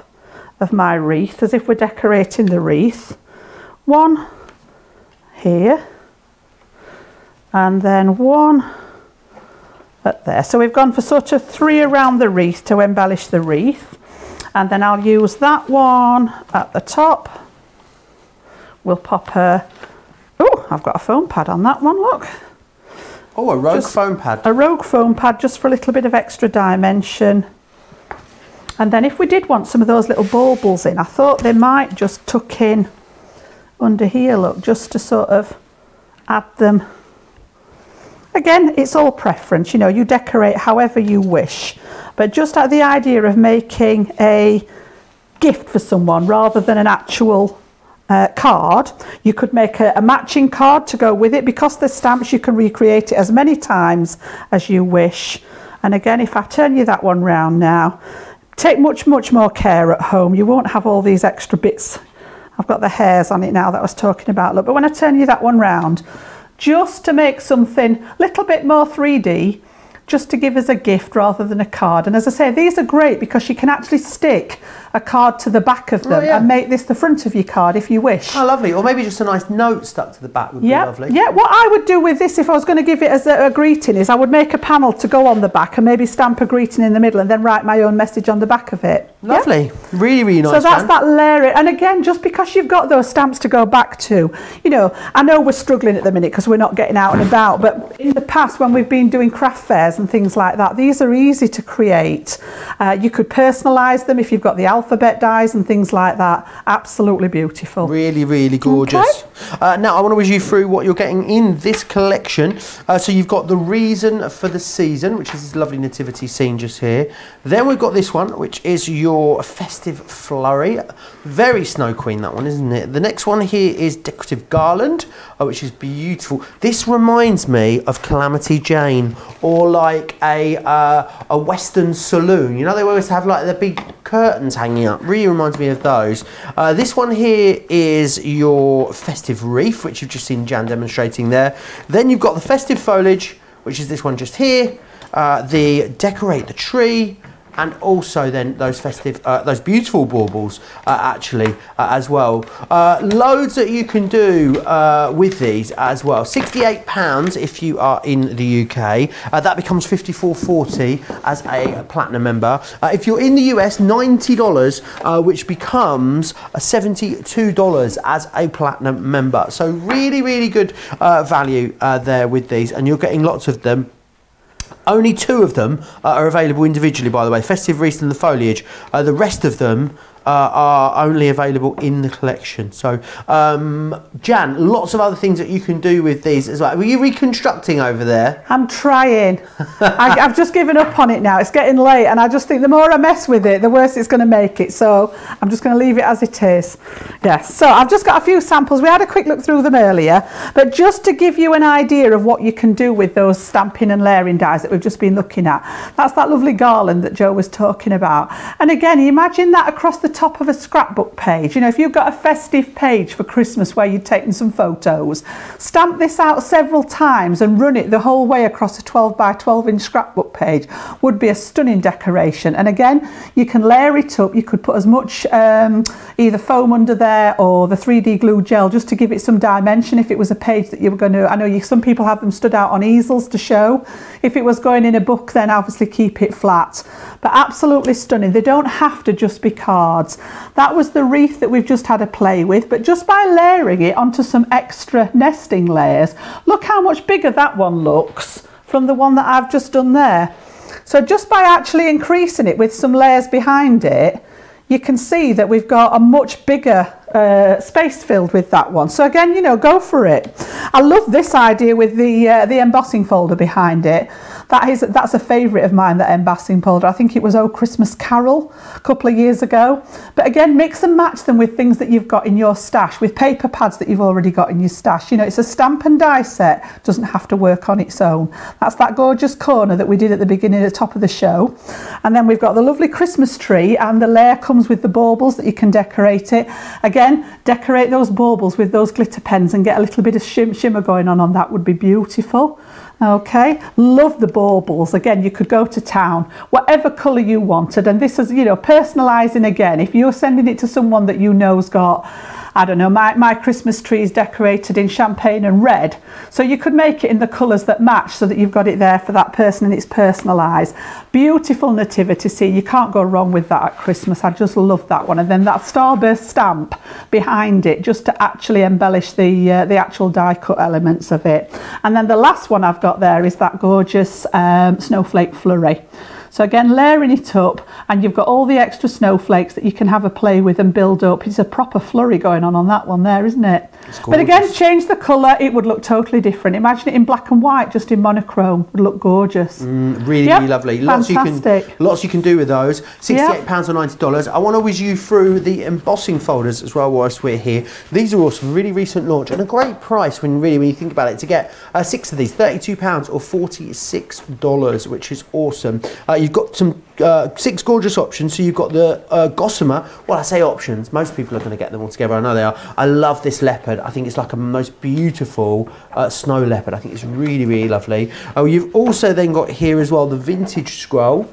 of my wreath as if we're decorating the wreath, one here and then one at there. So we've gone for sort of three around the wreath to embellish the wreath, and then I'll use that one at the top. We'll pop a, oh, I've got a foam pad on that one, look. Oh, a rogue just foam pad. A rogue foam pad, just for a little bit of extra dimension. And then if we did want some of those little baubles in, I thought they might just tuck in under here, look, just to sort of add them. Again, it's all preference, you know, you decorate however you wish. But just at the idea of making a gift for someone rather than an actual Uh, card, you could make a, a matching card to go with it. Because the stamps, you can recreate it as many times as you wish. And again, if I turn you that one round now, take much much more care at home. You won't have all these extra bits. I've got the hairs on it now that I was talking about, look. But when I turn you that one round, just to make something a little bit more three D, just to give us a gift rather than a card. And as I say, these are great because you can actually stick a card to the back of them. Oh, yeah. And make this the front of your card if you wish. Oh, lovely. Or maybe just a nice note stuck to the back would yeah. be lovely. Yeah, what I would do with this if I was going to give it as a, a greeting is I would make a panel to go on the back and maybe stamp a greeting in the middle and then write my own message on the back of it. Lovely. Yeah? Really, really nice. So that's Jan. That layering. And again, just because you've got those stamps to go back to, you know, I know we're struggling at the minute because we're not getting out and about, but in the past when we've been doing craft fairs and things like that, these are easy to create. Uh, you could personalize them if you've got the alphabet dies and things like that. Absolutely beautiful. Really, really gorgeous. Okay. Uh, now I want to whiz you through what you're getting in this collection. Uh, so you've got the reason for the season, which is this lovely nativity scene just here. Then we've got this one, which is your festive flurry. Very Snow Queen, that one, isn't it? The next one here is decorative garland, uh, which is beautiful. This reminds me of Calamity Jane, or like like a uh, a western saloon, you know, they always have like the big curtains hanging up. Really reminds me of those. Uh, this one here is your festive wreath, which you've just seen Jan demonstrating there. Then you've got the festive foliage, which is this one just here, uh, the decorate the tree, and also then those festive, uh, those beautiful baubles uh, actually uh, as well. Uh, loads that you can do uh, with these as well. sixty-eight pounds if you are in the U K. Uh, that becomes fifty-four forty as a platinum member. Uh, if you're in the U S, ninety dollars, uh, which becomes seventy-two dollars as a platinum member. So really, really good uh, value uh, there with these, and you're getting lots of them. Only two of them uh, are available individually, by the way, festive wreath and the foliage. Uh, the rest of them uh, are only available in the collection. So, um, Jan, lots of other things that you can do with these as well. Were you reconstructing over there? I'm trying. I, I've just given up on it now. It's getting late, and I just think the more I mess with it, the worse it's going to make it. So I'm just going to leave it as it is. Yes. So I've just got a few samples. We had a quick look through them earlier, but just to give you an idea of what you can do with those stamping and layering dies that we've just been looking at. That's that lovely garland that Joe was talking about. And again, imagine that across the top of a scrapbook page. You know, if you've got a festive page for Christmas where you've taken some photos, stamp this out several times and run it the whole way across a twelve by twelve inch scrapbook page. Would be a stunning decoration. And again, you can layer it up. You could put as much um, either foam under there or the three D glue gel just to give it some dimension. If it was a page that you were going to, I know you, some people have them stood out on easels to show. If it was going in a book, then obviously keep it flat. But absolutely stunning. They don't have to just be cards. That was the wreath that we've just had a play with, but just by layering it onto some extra nesting layers, look how much bigger that one looks from the one that I've just done there. So just by actually increasing it with some layers behind it, you can see that we've got a much bigger uh, space filled with that one. So again, you know, go for it. I love this idea with the uh, the embossing folder behind it. That is, that's a favourite of mine, that embossing powder. I think it was Oh Christmas Carol a couple of years ago. But again, mix and match them with things that you've got in your stash, with paper pads that you've already got in your stash. You know, it's a stamp and die set, doesn't have to work on its own. That's that gorgeous corner that we did at the beginning, at the top of the show. And then we've got the lovely Christmas tree, and the layer comes with the baubles that you can decorate it. Again, decorate those baubles with those glitter pens and get a little bit of shim shimmer going on on that, would be beautiful. Okay, love the baubles. Again, you could go to town, whatever colour you wanted. And this is, you know, personalising again. If you're sending it to someone that you know's got, I don't know, my, my Christmas tree is decorated in champagne and red. So you could make it in the colours that match so that you've got it there for that person and it's personalised. Beautiful nativity scene. You can't go wrong with that at Christmas. I just love that one. And then that starburst stamp behind it, just to actually embellish the, uh, the actual die cut elements of it. And then the last one I've got there is that gorgeous um, snowflake flurry. So again, layering it up, and you've got all the extra snowflakes that you can have a play with and build up. It's a proper flurry going on on that one there, isn't it? But again, change the colour, it would look totally different. Imagine it in black and white, just in monochrome. It would look gorgeous. Mm, really, yep. really lovely. Lots Fantastic. You can, lots you can do with those. sixty-eight pounds or ninety dollars. I want to whiz you through the embossing folders as well whilst we're here. These are also really recent launch and a great price when really when you think about it, to get uh, six of these, thirty-two pounds or forty-six dollars, which is awesome. Uh, You've got some uh, six gorgeous options. So you've got the uh, gossamer. Well, I say options. Most people are going to get them all together. I know they are. I love this leopard. I think it's like a most beautiful uh, snow leopard. I think it's really, really lovely. Oh, you've also then got here as well the vintage scroll.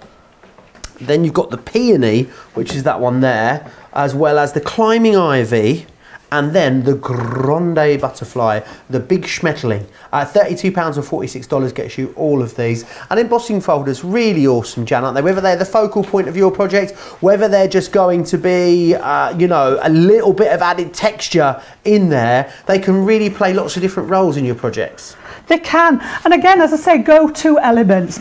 Then you've got the peony, which is that one there, as well as the climbing ivy. And then the grande butterfly, the big schmetterling. Uh, thirty-two pounds or forty-six dollars gets you all of these. And embossing folders, really awesome, Jan, aren't they? Whether they're the focal point of your project, whether they're just going to be, uh, you know, a little bit of added texture in there, they can really play lots of different roles in your projects. They can. And again, as I say, go-to elements.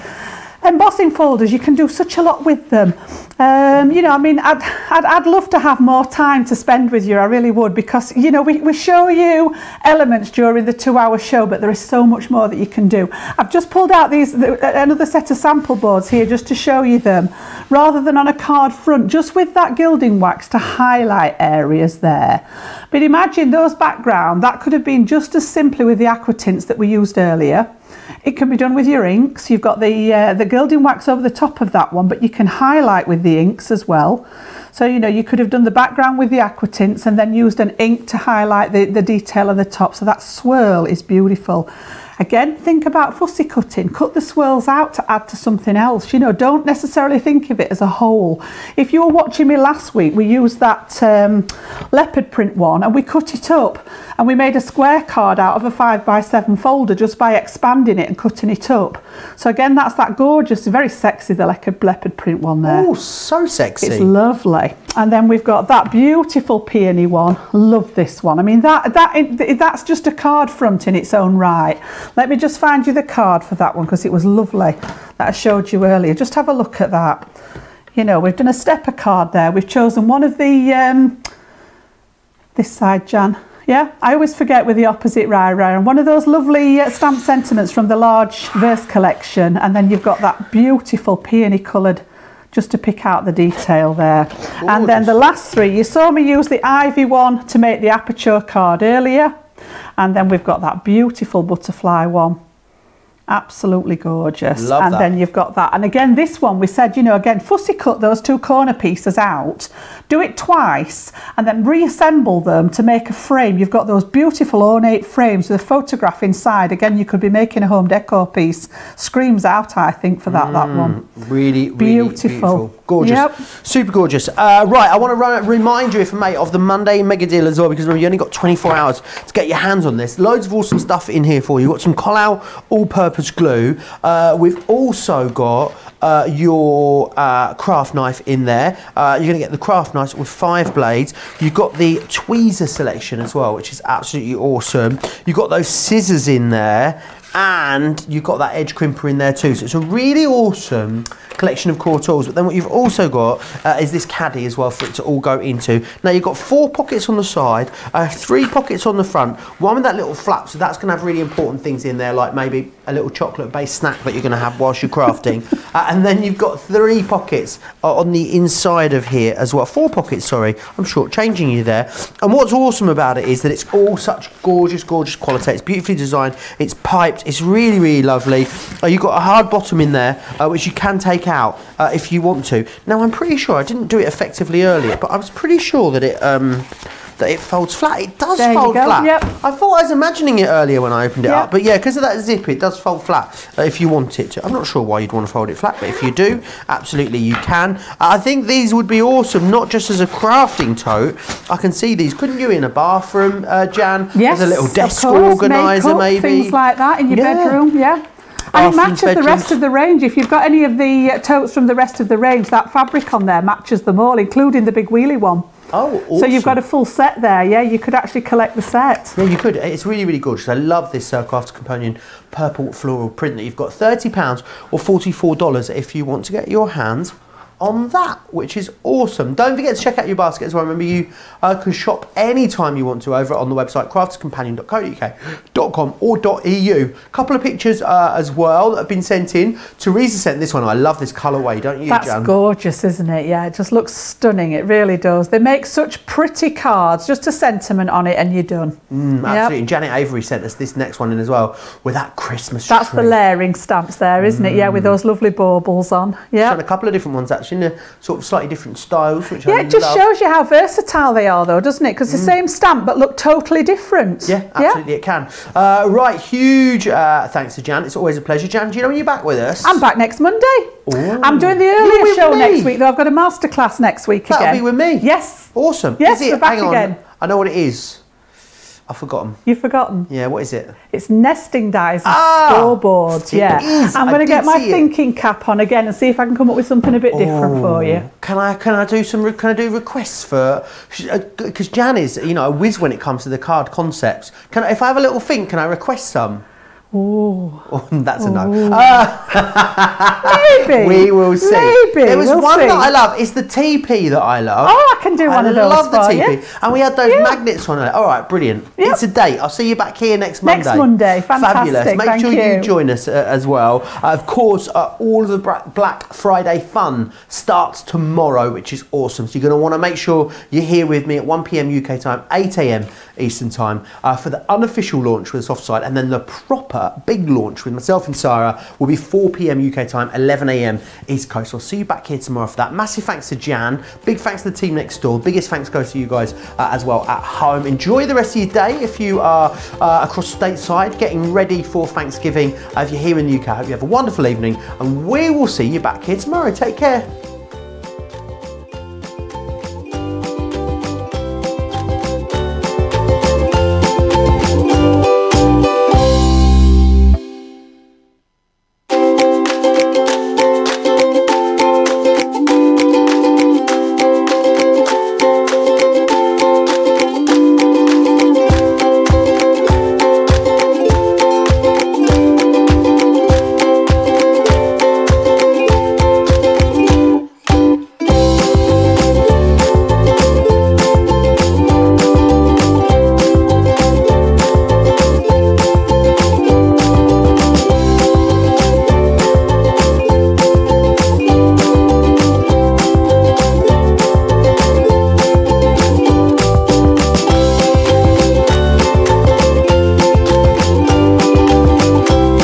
Embossing folders, you can do such a lot with them. Um, you know, I mean, I'd, I'd, I'd love to have more time to spend with you, I really would, because, you know, we, we show you elements during the two-hour show, but there is so much more that you can do. I've just pulled out these another set of sample boards here just to show you them, rather than on a card front, just with that gilding wax to highlight areas there. But imagine those background, that could have been just as simply with the aqua tints that we used earlier. It can be done with your inks. You've got the uh, the gilding wax over the top of that one, but you can highlight with the inks as well. So, you know, you could have done the background with the aqua tints and then used an ink to highlight the, the detail on the top. So that swirl is beautiful. Again, think about fussy cutting. Cut the swirls out to add to something else. You know, don't necessarily think of it as a whole. If you were watching me last week, we used that um, leopard print one and we cut it up and we made a square card out of a five by seven folder just by expanding it and cutting it up. So again, that's that gorgeous, very sexy, the leopard, leopard print one there. Oh, so sexy. It's lovely. And then we've got that beautiful peony one. Love this one. I mean, that that that's just a card front in its own right. Let me just find you the card for that one because it was lovely that I showed you earlier. Just have a look at that. You know, we've done a stepper card there. We've chosen one of the, um, this side, Jan. Yeah, I always forget with the opposite Rai Rai. And one of those lovely uh, stamped sentiments from the large verse collection. And then you've got that beautiful peony coloured, just to pick out the detail there. Gorgeous. And then the last three, you saw me use the ivy one to make the aperture card earlier. And then we've got that beautiful butterfly one. Absolutely gorgeous. Love and that. Then you've got that. And again, this one, we said, you know, again, fussy cut those two corner pieces out. Do it twice and then reassemble them to make a frame. You've got those beautiful ornate frames with a photograph inside. Again, you could be making a home decor piece. Screams out, I think, for that, mm, that one. Really, really beautiful. beautiful. Gorgeous. Yep. Super gorgeous. Uh, right, I want to run, remind you, if I may, of the Monday Mega Deal as well, because remember, you only got twenty-four hours to get your hands on this. Loads of awesome stuff in here for you. You've got some Colal all-purpose glue. Uh, we've also got uh, your uh, craft knife in there. Uh, you're going to get the craft knife with five blades. You've got the tweezer selection as well, which is absolutely awesome. You've got those scissors in there. and you've got that edge crimper in there too. So it's a really awesome collection of core tools. But then what you've also got uh, is this caddy as well for it to all go into. Now you've got four pockets on the side, uh, three pockets on the front, one with that little flap, so that's going to have really important things in there, like maybe a little chocolate based snack that you're going to have whilst you're crafting. Uh, and then you've got three pockets uh, on the inside of here as well, four pockets, sorry, I'm shortchanging you there. And what's awesome about it is that it's all such gorgeous, gorgeous quality. It's beautifully designed, it's piped, it's really, really lovely. Uh, you've got a hard bottom in there, uh, which you can take out uh, if you want to. Now I'm pretty sure I didn't do it effectively earlier, but I was pretty sure that it um, that it folds flat. It does there fold flat. Yep. I thought I was imagining it earlier when I opened it yep. up, but yeah, because of that zip, it does fold flat uh, if you want it to. I'm not sure why you'd want to fold it flat, but if you do, absolutely you can. Uh, I think these would be awesome, not just as a crafting tote. I can see these. Couldn't you in a bathroom, uh, Jan? Yes, as a little desk organiser, maybe. Things like that in your yeah. bedroom, yeah. And it matches bedrooms. the rest of the range. If you've got any of the uh, totes from the rest of the range, that fabric on there matches them all, including the big wheelie one. Oh, awesome. So you've got a full set there, yeah? You could actually collect the set. Yeah, you could. It's really, really gorgeous. I love this uh, Crafter's Companion purple floral print that you've got. thirty pounds or forty-four dollars if you want to get your hands on that, which is awesome. Don't forget to check out your basket as well. Remember, you uh, can shop anytime you want to over on the website crafters companion dot co dot uk, dot com or .eu. Couple of pictures uh, as well that have been sent in. Teresa sent this one. I love this colourway, don't you, Jan? That's gorgeous, isn't it? Yeah, it just looks stunning. It really does. They make such pretty cards. Just a sentiment on it and you're done. Mm, absolutely. Yep. And Janet Avery sent us this next one in as well with that Christmas tree. That's the layering stamps there, isn't mm. it? Yeah, with those lovely baubles on. Yeah. A couple of different ones actually, in a sort of slightly different styles, which yeah, I love. Yeah, it just shows you how versatile they are though, doesn't it? Because mm. the same stamp but look totally different. Yeah, absolutely yeah. it can. Uh, right, huge uh, thanks to Jan. It's always a pleasure. Jan, do you know when you're back with us? I'm back next Monday. Ooh. I'm doing the earlier show me. next week though. I've got a masterclass next week That'll again. That'll be with me? Yes. Awesome. Yes, is it, we're back hang on, again. I know what it is. I've forgotten. You've forgotten? Yeah, what is it? It's nesting dies and ah, scoreboards. Yeah. Is. I'm going to get my thinking it. cap on again and see if I can come up with something a bit oh, different for you. Can I can I do some can I do requests for because Jan is, you know, a whiz when it comes to the card concepts. Can I, if I have a little think, can I request some? Ooh. Oh, that's a no. Uh, Maybe. We will see. Maybe. There was we'll one see. that I love. It's the T P that I love. Oh, I can do one I of those. I love the T P. You. And we had those yeah. magnets on it. All right, brilliant. Yep. It's a date. I'll see you back here next Monday. Next Monday. Fantastic. Fabulous. Make Thank sure you. you join us uh, as well. Uh, of course, uh, all of the Black Friday fun starts tomorrow, which is awesome. So you're going to want to make sure you're here with me at one p m U K time, eight a m Eastern time uh, for the unofficial launch with the soft side, and then the proper big launch with myself and Sarah will be four p m U K time, eleven a m East Coast. I'll see you back here tomorrow for that. Massive thanks to Jan, big thanks to the team next door, biggest thanks goes to you guys uh, as well at home. Enjoy the rest of your day if you are uh, across stateside getting ready for Thanksgiving. Uh, if you're here in the U K, I hope you have a wonderful evening and we will see you back here tomorrow. Take care.